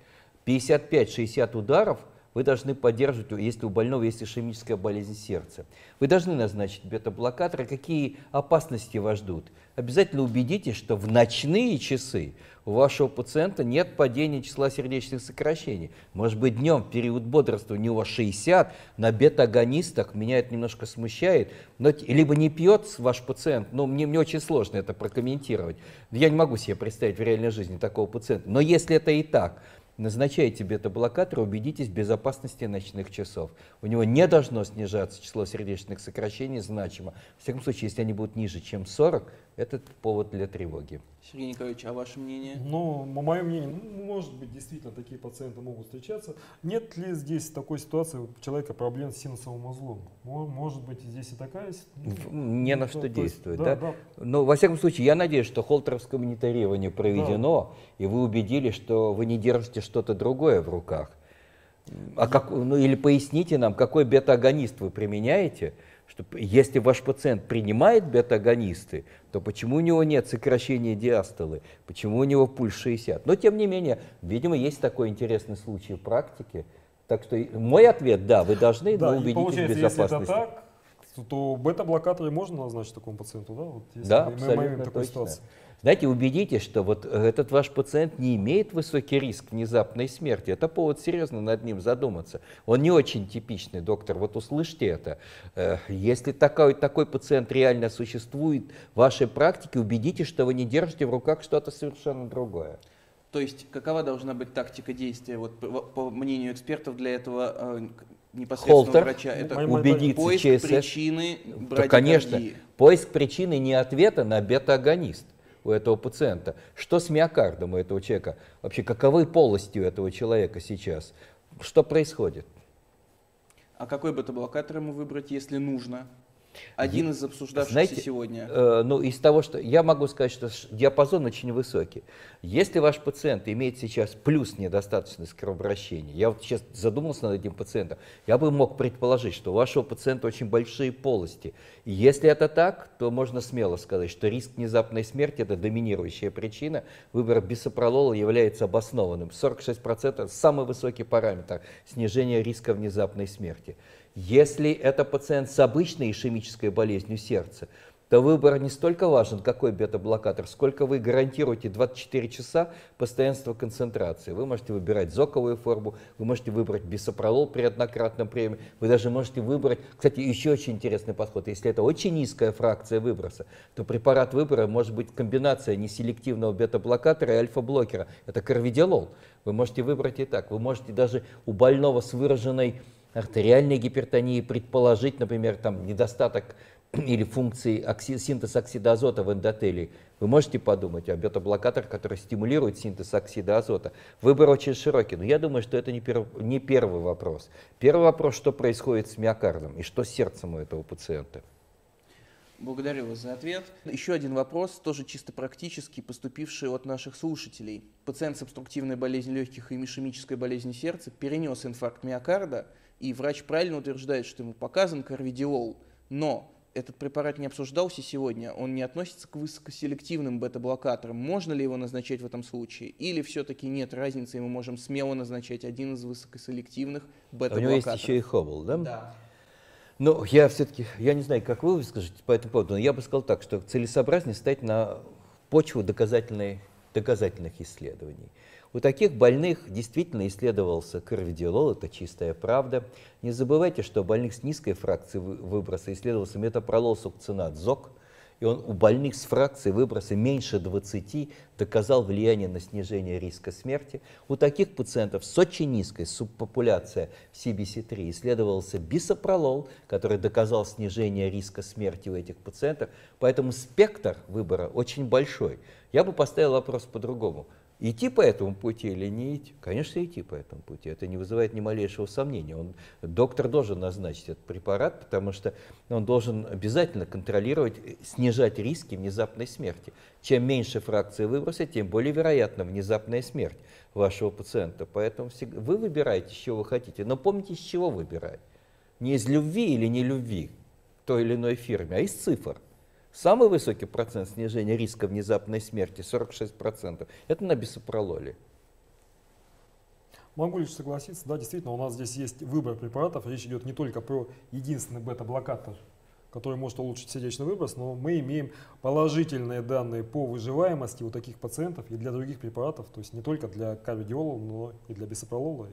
пятьдесят пять-шестьдесят ударов вы должны поддерживать, если у больного есть ишемическая болезнь сердца. Вы должны назначить бета-блокаторы. Какие опасности вас ждут? Обязательно убедитесь, что в ночные часы у вашего пациента нет падения числа сердечных сокращений. Может быть, днем в период бодрства у него шестьдесят, на бета-агонистах, меня это немножко смущает. Но, либо не пьет ваш пациент, но мне, мне очень сложно это прокомментировать. Я не могу себе представить в реальной жизни такого пациента. Но если это и так, назначайте бета-блокатор, убедитесь в безопасности ночных часов. У него не должно снижаться число сердечных сокращений значимо. В всяком случае, если они будут ниже, чем сорок, это повод для тревоги. Сергей Николаевич, а ваше мнение? Ну, мое мнение, ну, может быть, действительно такие пациенты могут встречаться. Нет ли здесь такой ситуации у человека проблем с синусовым узлом? Может быть, здесь и такая ситуация? Не на что действует, да? Да? Да. Но, во всяком случае, я надеюсь, что холтеровское мониторирование проведено, да, и вы убедились, что вы не держите что-то другое в руках. А как, ну, или поясните нам, какой бета-агонист вы применяете, чтобы, если ваш пациент принимает бета-агонисты, то почему у него нет сокращения диастолы, почему у него пульс шестьдесят? Но тем не менее, видимо, есть такой интересный случай в практике. Так что мой ответ – да, вы должны, да, но убедитесь в безопасности. То, то бета-блокаторы можно назначить такому пациенту, да? Вот, если да, мы, абсолютно мы такой ситуации. Знаете, убедитесь, что вот этот ваш пациент не имеет высокий риск внезапной смерти. Это повод серьезно над ним задуматься. Он не очень типичный, доктор, вот услышьте это. Если такой, такой пациент реально существует в вашей практике, убедитесь, что вы не держите в руках что-то совершенно другое. То есть какова должна быть тактика действия, вот, по, по мнению экспертов, для этого непосредственно Холтер, врача? Это убедиться, поиск ЧСС. Причины брадикардии. Да, конечно, поиск причины не ответа на бета-агонист у этого пациента. Что с миокардом у этого человека? Вообще, каковы полости у этого человека сейчас? Что происходит? А какой бета-блокатор ему выбрать, если нужно? Один из обсуждавшихся, знаете, сегодня. Э, ну, из того, что я могу сказать, что диапазон очень высокий. Если ваш пациент имеет сейчас плюс недостаточность кровообращения, я вот сейчас задумался над этим пациентом, я бы мог предположить, что у вашего пациента очень большие полости. И если это так, то можно смело сказать, что риск внезапной смерти – это доминирующая причина. Выбор бисопролола является обоснованным. сорок шесть процентов – самый высокий параметр снижения риска внезапной смерти. Если это пациент с обычной ишемической болезнью сердца, то выбор не столько важен, какой бета-блокатор, сколько вы гарантируете двадцать четыре часа постоянства концентрации. Вы можете выбирать зоковую форму, вы можете выбрать бисопролол при однократном приеме, вы даже можете выбрать, кстати, еще очень интересный подход, если это очень низкая фракция выброса, то препарат выбора может быть комбинация неселективного бета-блокатора и альфа-блокера, это карвидиолол. Вы можете выбрать и так, вы можете даже у больного с выраженной артериальной гипертонии предположить, например, там, недостаток или функции окси синтез оксида азота в эндотелии. Вы можете подумать о бета-блокаторе, который стимулирует синтез оксида азота. Выбор очень широкий, но я думаю, что это не, перв... не первый вопрос. Первый вопрос, что происходит с миокардом и что с сердцем у этого пациента. Благодарю вас за ответ. Еще один вопрос, тоже чисто практически, поступивший от наших слушателей. Пациент с обструктивной болезнью легких и ишемической болезнью сердца перенес инфаркт миокарда, и врач правильно утверждает, что ему показан карвидиол, но этот препарат не обсуждался сегодня, он не относится к высокоселективным бета-блокаторам. Можно ли его назначать в этом случае? Или все-таки нет разницы, и мы можем смело назначать один из высокоселективных бета-блокаторов? А у него есть еще и Хоббл, да? Да. Ну, я все-таки, я не знаю, как вы скажете по этому поводу, но я бы сказал так, что целесообразнее стать на почву доказательной, доказательных исследований. У таких больных действительно исследовался карвидиолол, это чистая правда. Не забывайте, что у больных с низкой фракцией выброса исследовался метопролол, сукцинат, ЗОК, и он у больных с фракцией выброса меньше двадцати доказал влияние на снижение риска смерти. У таких пациентов с очень низкой субпопуляцией си би си три исследовался бисопролол, который доказал снижение риска смерти у этих пациентов, поэтому спектр выбора очень большой. Я бы поставил вопрос по-другому. Идти по этому пути или не идти? Конечно, идти по этому пути. Это не вызывает ни малейшего сомнения. Он, доктор должен назначить этот препарат, потому что он должен обязательно контролировать, снижать риски внезапной смерти. Чем меньше фракции выброса, тем более вероятна внезапная смерть вашего пациента. Поэтому вы выбираете, с чего вы хотите. Но помните, с чего выбирать. Не из любви или не любви к той или иной фирме, а из цифр. Самый высокий процент снижения риска внезапной смерти, сорок шесть процентов, это на бисопрололе. Могу лишь согласиться, да, действительно, у нас здесь есть выбор препаратов. Речь идет не только про единственный бета-блокатор, который может улучшить сердечный выброс, но мы имеем положительные данные по выживаемости у таких пациентов и для других препаратов, то есть не только для карвидиола, но и для бисопролола.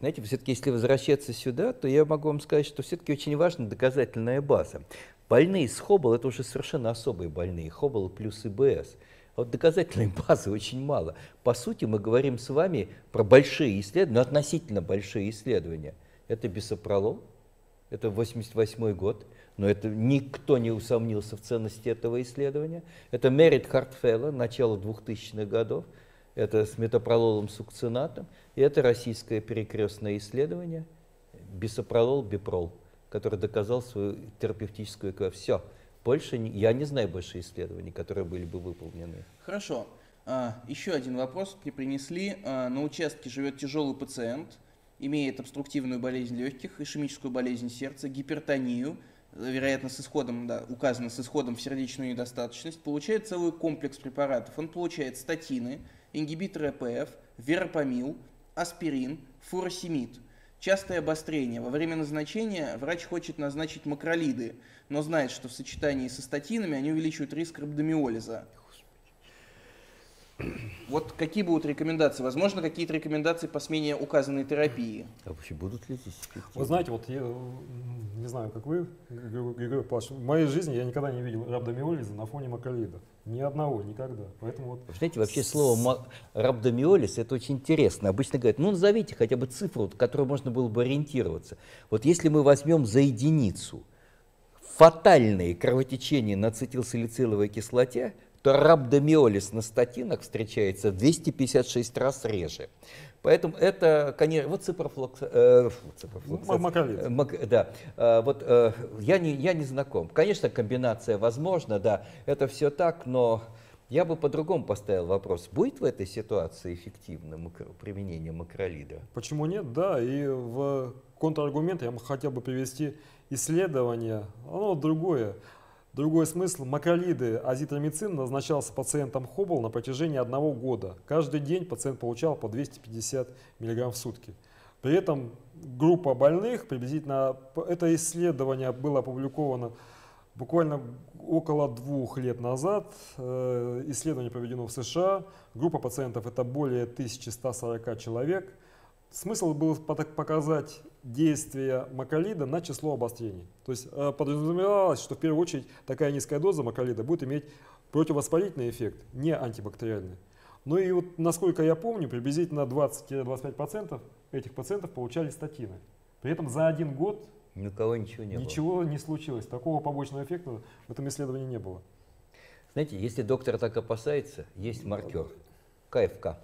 Знаете, все-таки, если возвращаться сюда, то я могу вам сказать, что все-таки очень важна доказательная база. Больные с Хоббл – это уже совершенно особые больные, Хоббл плюс ИБС. А вот доказательной базы очень мало. По сути, мы говорим с вами про большие исследования, но относительно большие исследования. Это бисопролол, это восемьдесят восьмой год, но это никто не усомнился в ценности этого исследования. Это мерит-хартфелла, начало двухтысячных годов. Это с метопрололом сукцинатом, и это российское перекрестное исследование бисопролол, бипрол, который доказал свою терапевтическую эффективность. Все, больше не, я не знаю больше исследований, которые были бы выполнены. Хорошо. Еще один вопрос мне принесли. На участке живет тяжелый пациент, имеет обструктивную болезнь легких, ишемическую болезнь сердца, гипертонию, вероятно, с исходом, да, указано с исходом в сердечную недостаточность, получает целый комплекс препаратов. Он получает статины, ингибиторы ЭПФ, верапамил, аспирин, фуросемид. Частое обострение. Во время назначения врач хочет назначить макролиды, но знает, что в сочетании со статинами они увеличивают риск рhabdomиолиза. Вот какие будут рекомендации? Возможно, какие-то рекомендации по смене указанной терапии? А вообще будут ли здесь? Вы знаете, вот я не знаю, как вы, Григорий Павлович, в моей жизни я никогда не видел рhabdomиолиза на фоне макролида. Ни одного, никогда. Поэтому вот... Знаете, вообще слово рhabdomиолиз — это очень интересно. Обычно говорят, ну назовите хотя бы цифру, к которой можно было бы ориентироваться. Вот если мы возьмем за единицу фатальные кровотечения на ацетилсалициловой кислоте, то рhabdomиолиз на статинах встречается в двести пятьдесят шесть раз реже. Поэтому это, конечно, вот ципрофлокс... Э, ципрофлокс... Мак... Да. А, вот, э, я, не, я не знаком. Конечно, комбинация возможна, да, это все так, но я бы по-другому поставил вопрос. Будет в этой ситуации эффективно макро... применение макролида? Почему нет, да, и в контраргумент я хотел бы привести исследование, оно другое. Другой смысл. Макролиды азитромицин назначался пациентам Хоббл на протяжении одного года. Каждый день пациент получал по двести пятьдесят миллиграмм в сутки. При этом группа больных, приблизительно это исследование было опубликовано буквально около двух лет назад. Исследование проведено в США. Группа пациентов это более тысячи ста сорока человек. Смысл был показать действие макролида на число обострений. То есть подразумевалось, что в первую очередь такая низкая доза макролида будет иметь противовоспалительный эффект, не антибактериальный. Ну и вот, насколько я помню, приблизительно двадцать-двадцать пять процентов этих пациентов получали статины. При этом за один год никого ничего не, ничего не случилось. Такого побочного эффекта в этом исследовании не было. Знаете, если доктор так опасается, есть маркер КФК.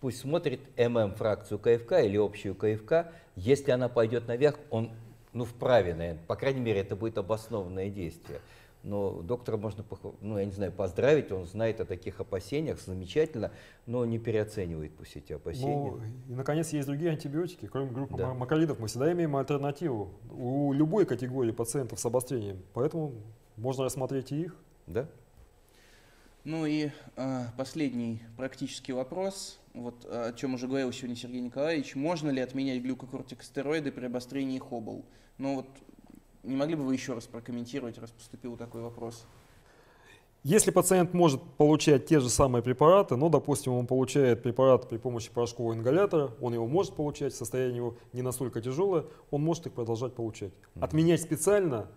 Пусть смотрит эм эм-фракцию КФК или общую КФК. Если она пойдет наверх, он ну, вправе, наверное. По крайней мере, это будет обоснованное действие. Но доктора можно, ну, я не знаю, поздравить, он знает о таких опасениях, замечательно, но не переоценивает пусть эти опасения. Ну, и, наконец, есть другие антибиотики, кроме группы да. макролидов. Мы всегда имеем альтернативу у любой категории пациентов с обострением, поэтому можно рассмотреть и их. Да. Ну и э, последний практический вопрос, вот о чем уже говорил сегодня Сергей Николаевич. Можно ли отменять глюкокортикостероиды при обострении хоббл? Ну вот, не могли бы вы еще раз прокомментировать, раз поступил такой вопрос? Если пациент может получать те же самые препараты, но, допустим, он получает препарат при помощи порошкового ингалятора, он его может получать, состояние его не настолько тяжелое, он может их продолжать получать. Отменять специально,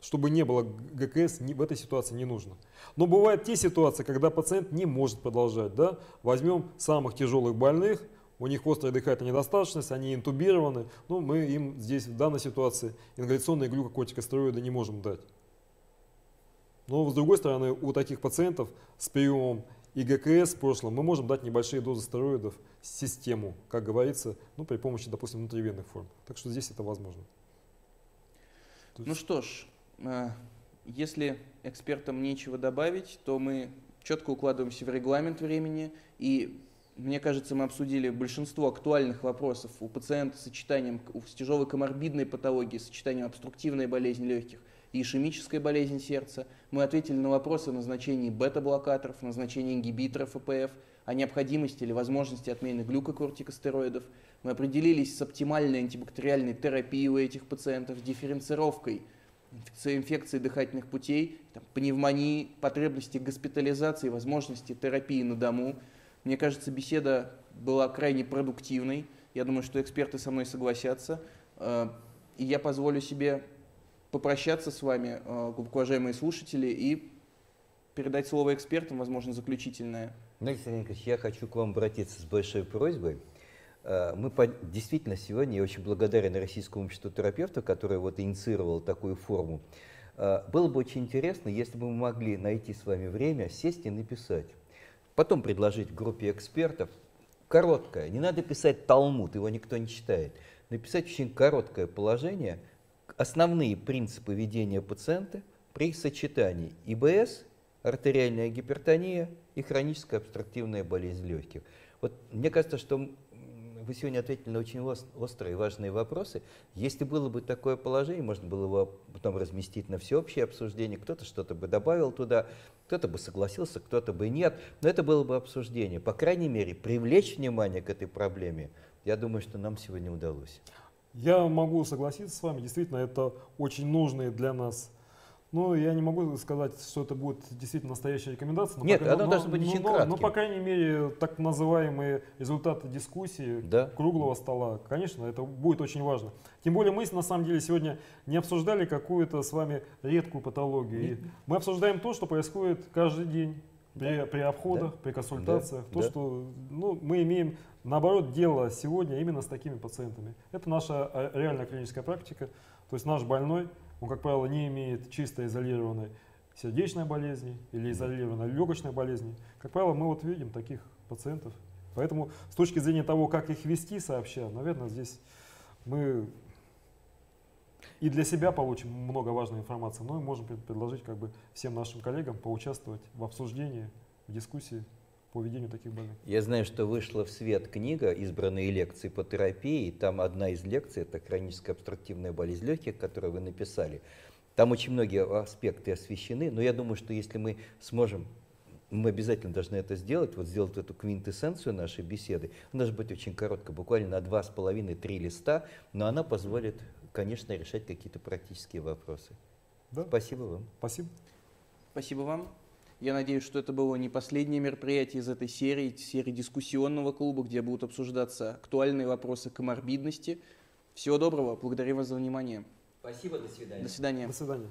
чтобы не было ГКС, в этой ситуации не нужно. Но бывают те ситуации, когда пациент не может продолжать. Да? Возьмем самых тяжелых больных, у них острая дыхательная недостаточность, они интубированы, но мы им здесь в данной ситуации ингаляционные глюкокортикостероиды не можем дать. Но с другой стороны, у таких пациентов с приемом и ГКС в прошлом мы можем дать небольшие дозы стероидов в систему, как говорится, ну, при помощи, допустим, внутривенных форм. Так что здесь это возможно. То ну что ж, если экспертам нечего добавить, то мы четко укладываемся в регламент времени, и мне кажется, мы обсудили большинство актуальных вопросов у пациента с сочетанием с тяжелой коморбидной патологией, с сочетанием обструктивной болезни легких и ишемической болезни сердца. Мы ответили на вопросы о назначении бета-блокаторов, назначении ингибиторов ЭПФ, о необходимости или возможности отмены глюкокортикостероидов. Мы определились с оптимальной антибактериальной терапией у этих пациентов, с дифференцировкой инфекции дыхательных путей, там, пневмонии, потребности госпитализации, возможности терапии на дому. Мне кажется, беседа была крайне продуктивной. Я думаю, что эксперты со мной согласятся. И я позволю себе попрощаться с вами, глубоко уважаемые слушатели, и передать слово экспертам, возможно, заключительное. Знаете, Сергей Николаевич, я хочу к вам обратиться с большой просьбой. Мы действительно сегодня, я очень благодарен Российскому обществу терапевтов, которое вот инициировало такую форму. Было бы очень интересно, если бы мы могли найти с вами время, сесть и написать. Потом предложить группе экспертов короткое, не надо писать талмуд, его никто не читает, написать очень короткое положение, основные принципы ведения пациента при сочетании ИБС, артериальная гипертония и хроническая обструктивная болезнь легких. Вот мне кажется, что вы сегодня ответили на очень острые и важные вопросы. Если было бы такое положение, можно было его потом разместить на всеобщее обсуждение. Кто-то что-то бы добавил туда, кто-то бы согласился, кто-то бы нет. Но это было бы обсуждение. По крайней мере, привлечь внимание к этой проблеме, я думаю, что нам сегодня удалось. Я могу согласиться с вами. Действительно, это очень нужные для нас. Но я не могу сказать, что это будет действительно настоящая рекомендация. Но Нет, пока, она но, должна быть но, очень кратким. Но, по крайней мере, так называемые результаты дискуссии, да. круглого стола, конечно, это будет очень важно. Тем более мы, на самом деле, сегодня не обсуждали какую-то с вами редкую патологию. Нет. Мы обсуждаем то, что происходит каждый день при, да. при обходах, да. при консультациях. Да. То, да. что ну, мы имеем, наоборот, дело сегодня именно с такими пациентами. Это наша реальная клиническая практика. То есть наш больной, он, как правило, не имеет чисто изолированной сердечной болезни или изолированной легочной болезни. Как правило, мы вот видим таких пациентов. Поэтому с точки зрения того, как их вести сообща, наверное, здесь мы и для себя получим много важной информации, но и можем предложить как бы всем нашим коллегам поучаствовать в обсуждении, в дискуссии по ведению таких больных. Я знаю, что вышла в свет книга «Избранные лекции по терапии». Там одна из лекций – это хроническая обструктивная болезнь легких, которую вы написали. Там очень многие аспекты освещены, но я думаю, что если мы сможем, мы обязательно должны это сделать, вот сделать эту квинтэссенцию нашей беседы. Она должна быть очень короткая, буквально на два с половиной — три листа, но она позволит, конечно, решать какие-то практические вопросы. Да. Спасибо вам. Спасибо. Спасибо вам. Я надеюсь, что это было не последнее мероприятие из этой серии, серии дискуссионного клуба, где будут обсуждаться актуальные вопросы коморбидности. Всего доброго, благодарю вас за внимание. Спасибо, до свидания. До свидания. До свидания.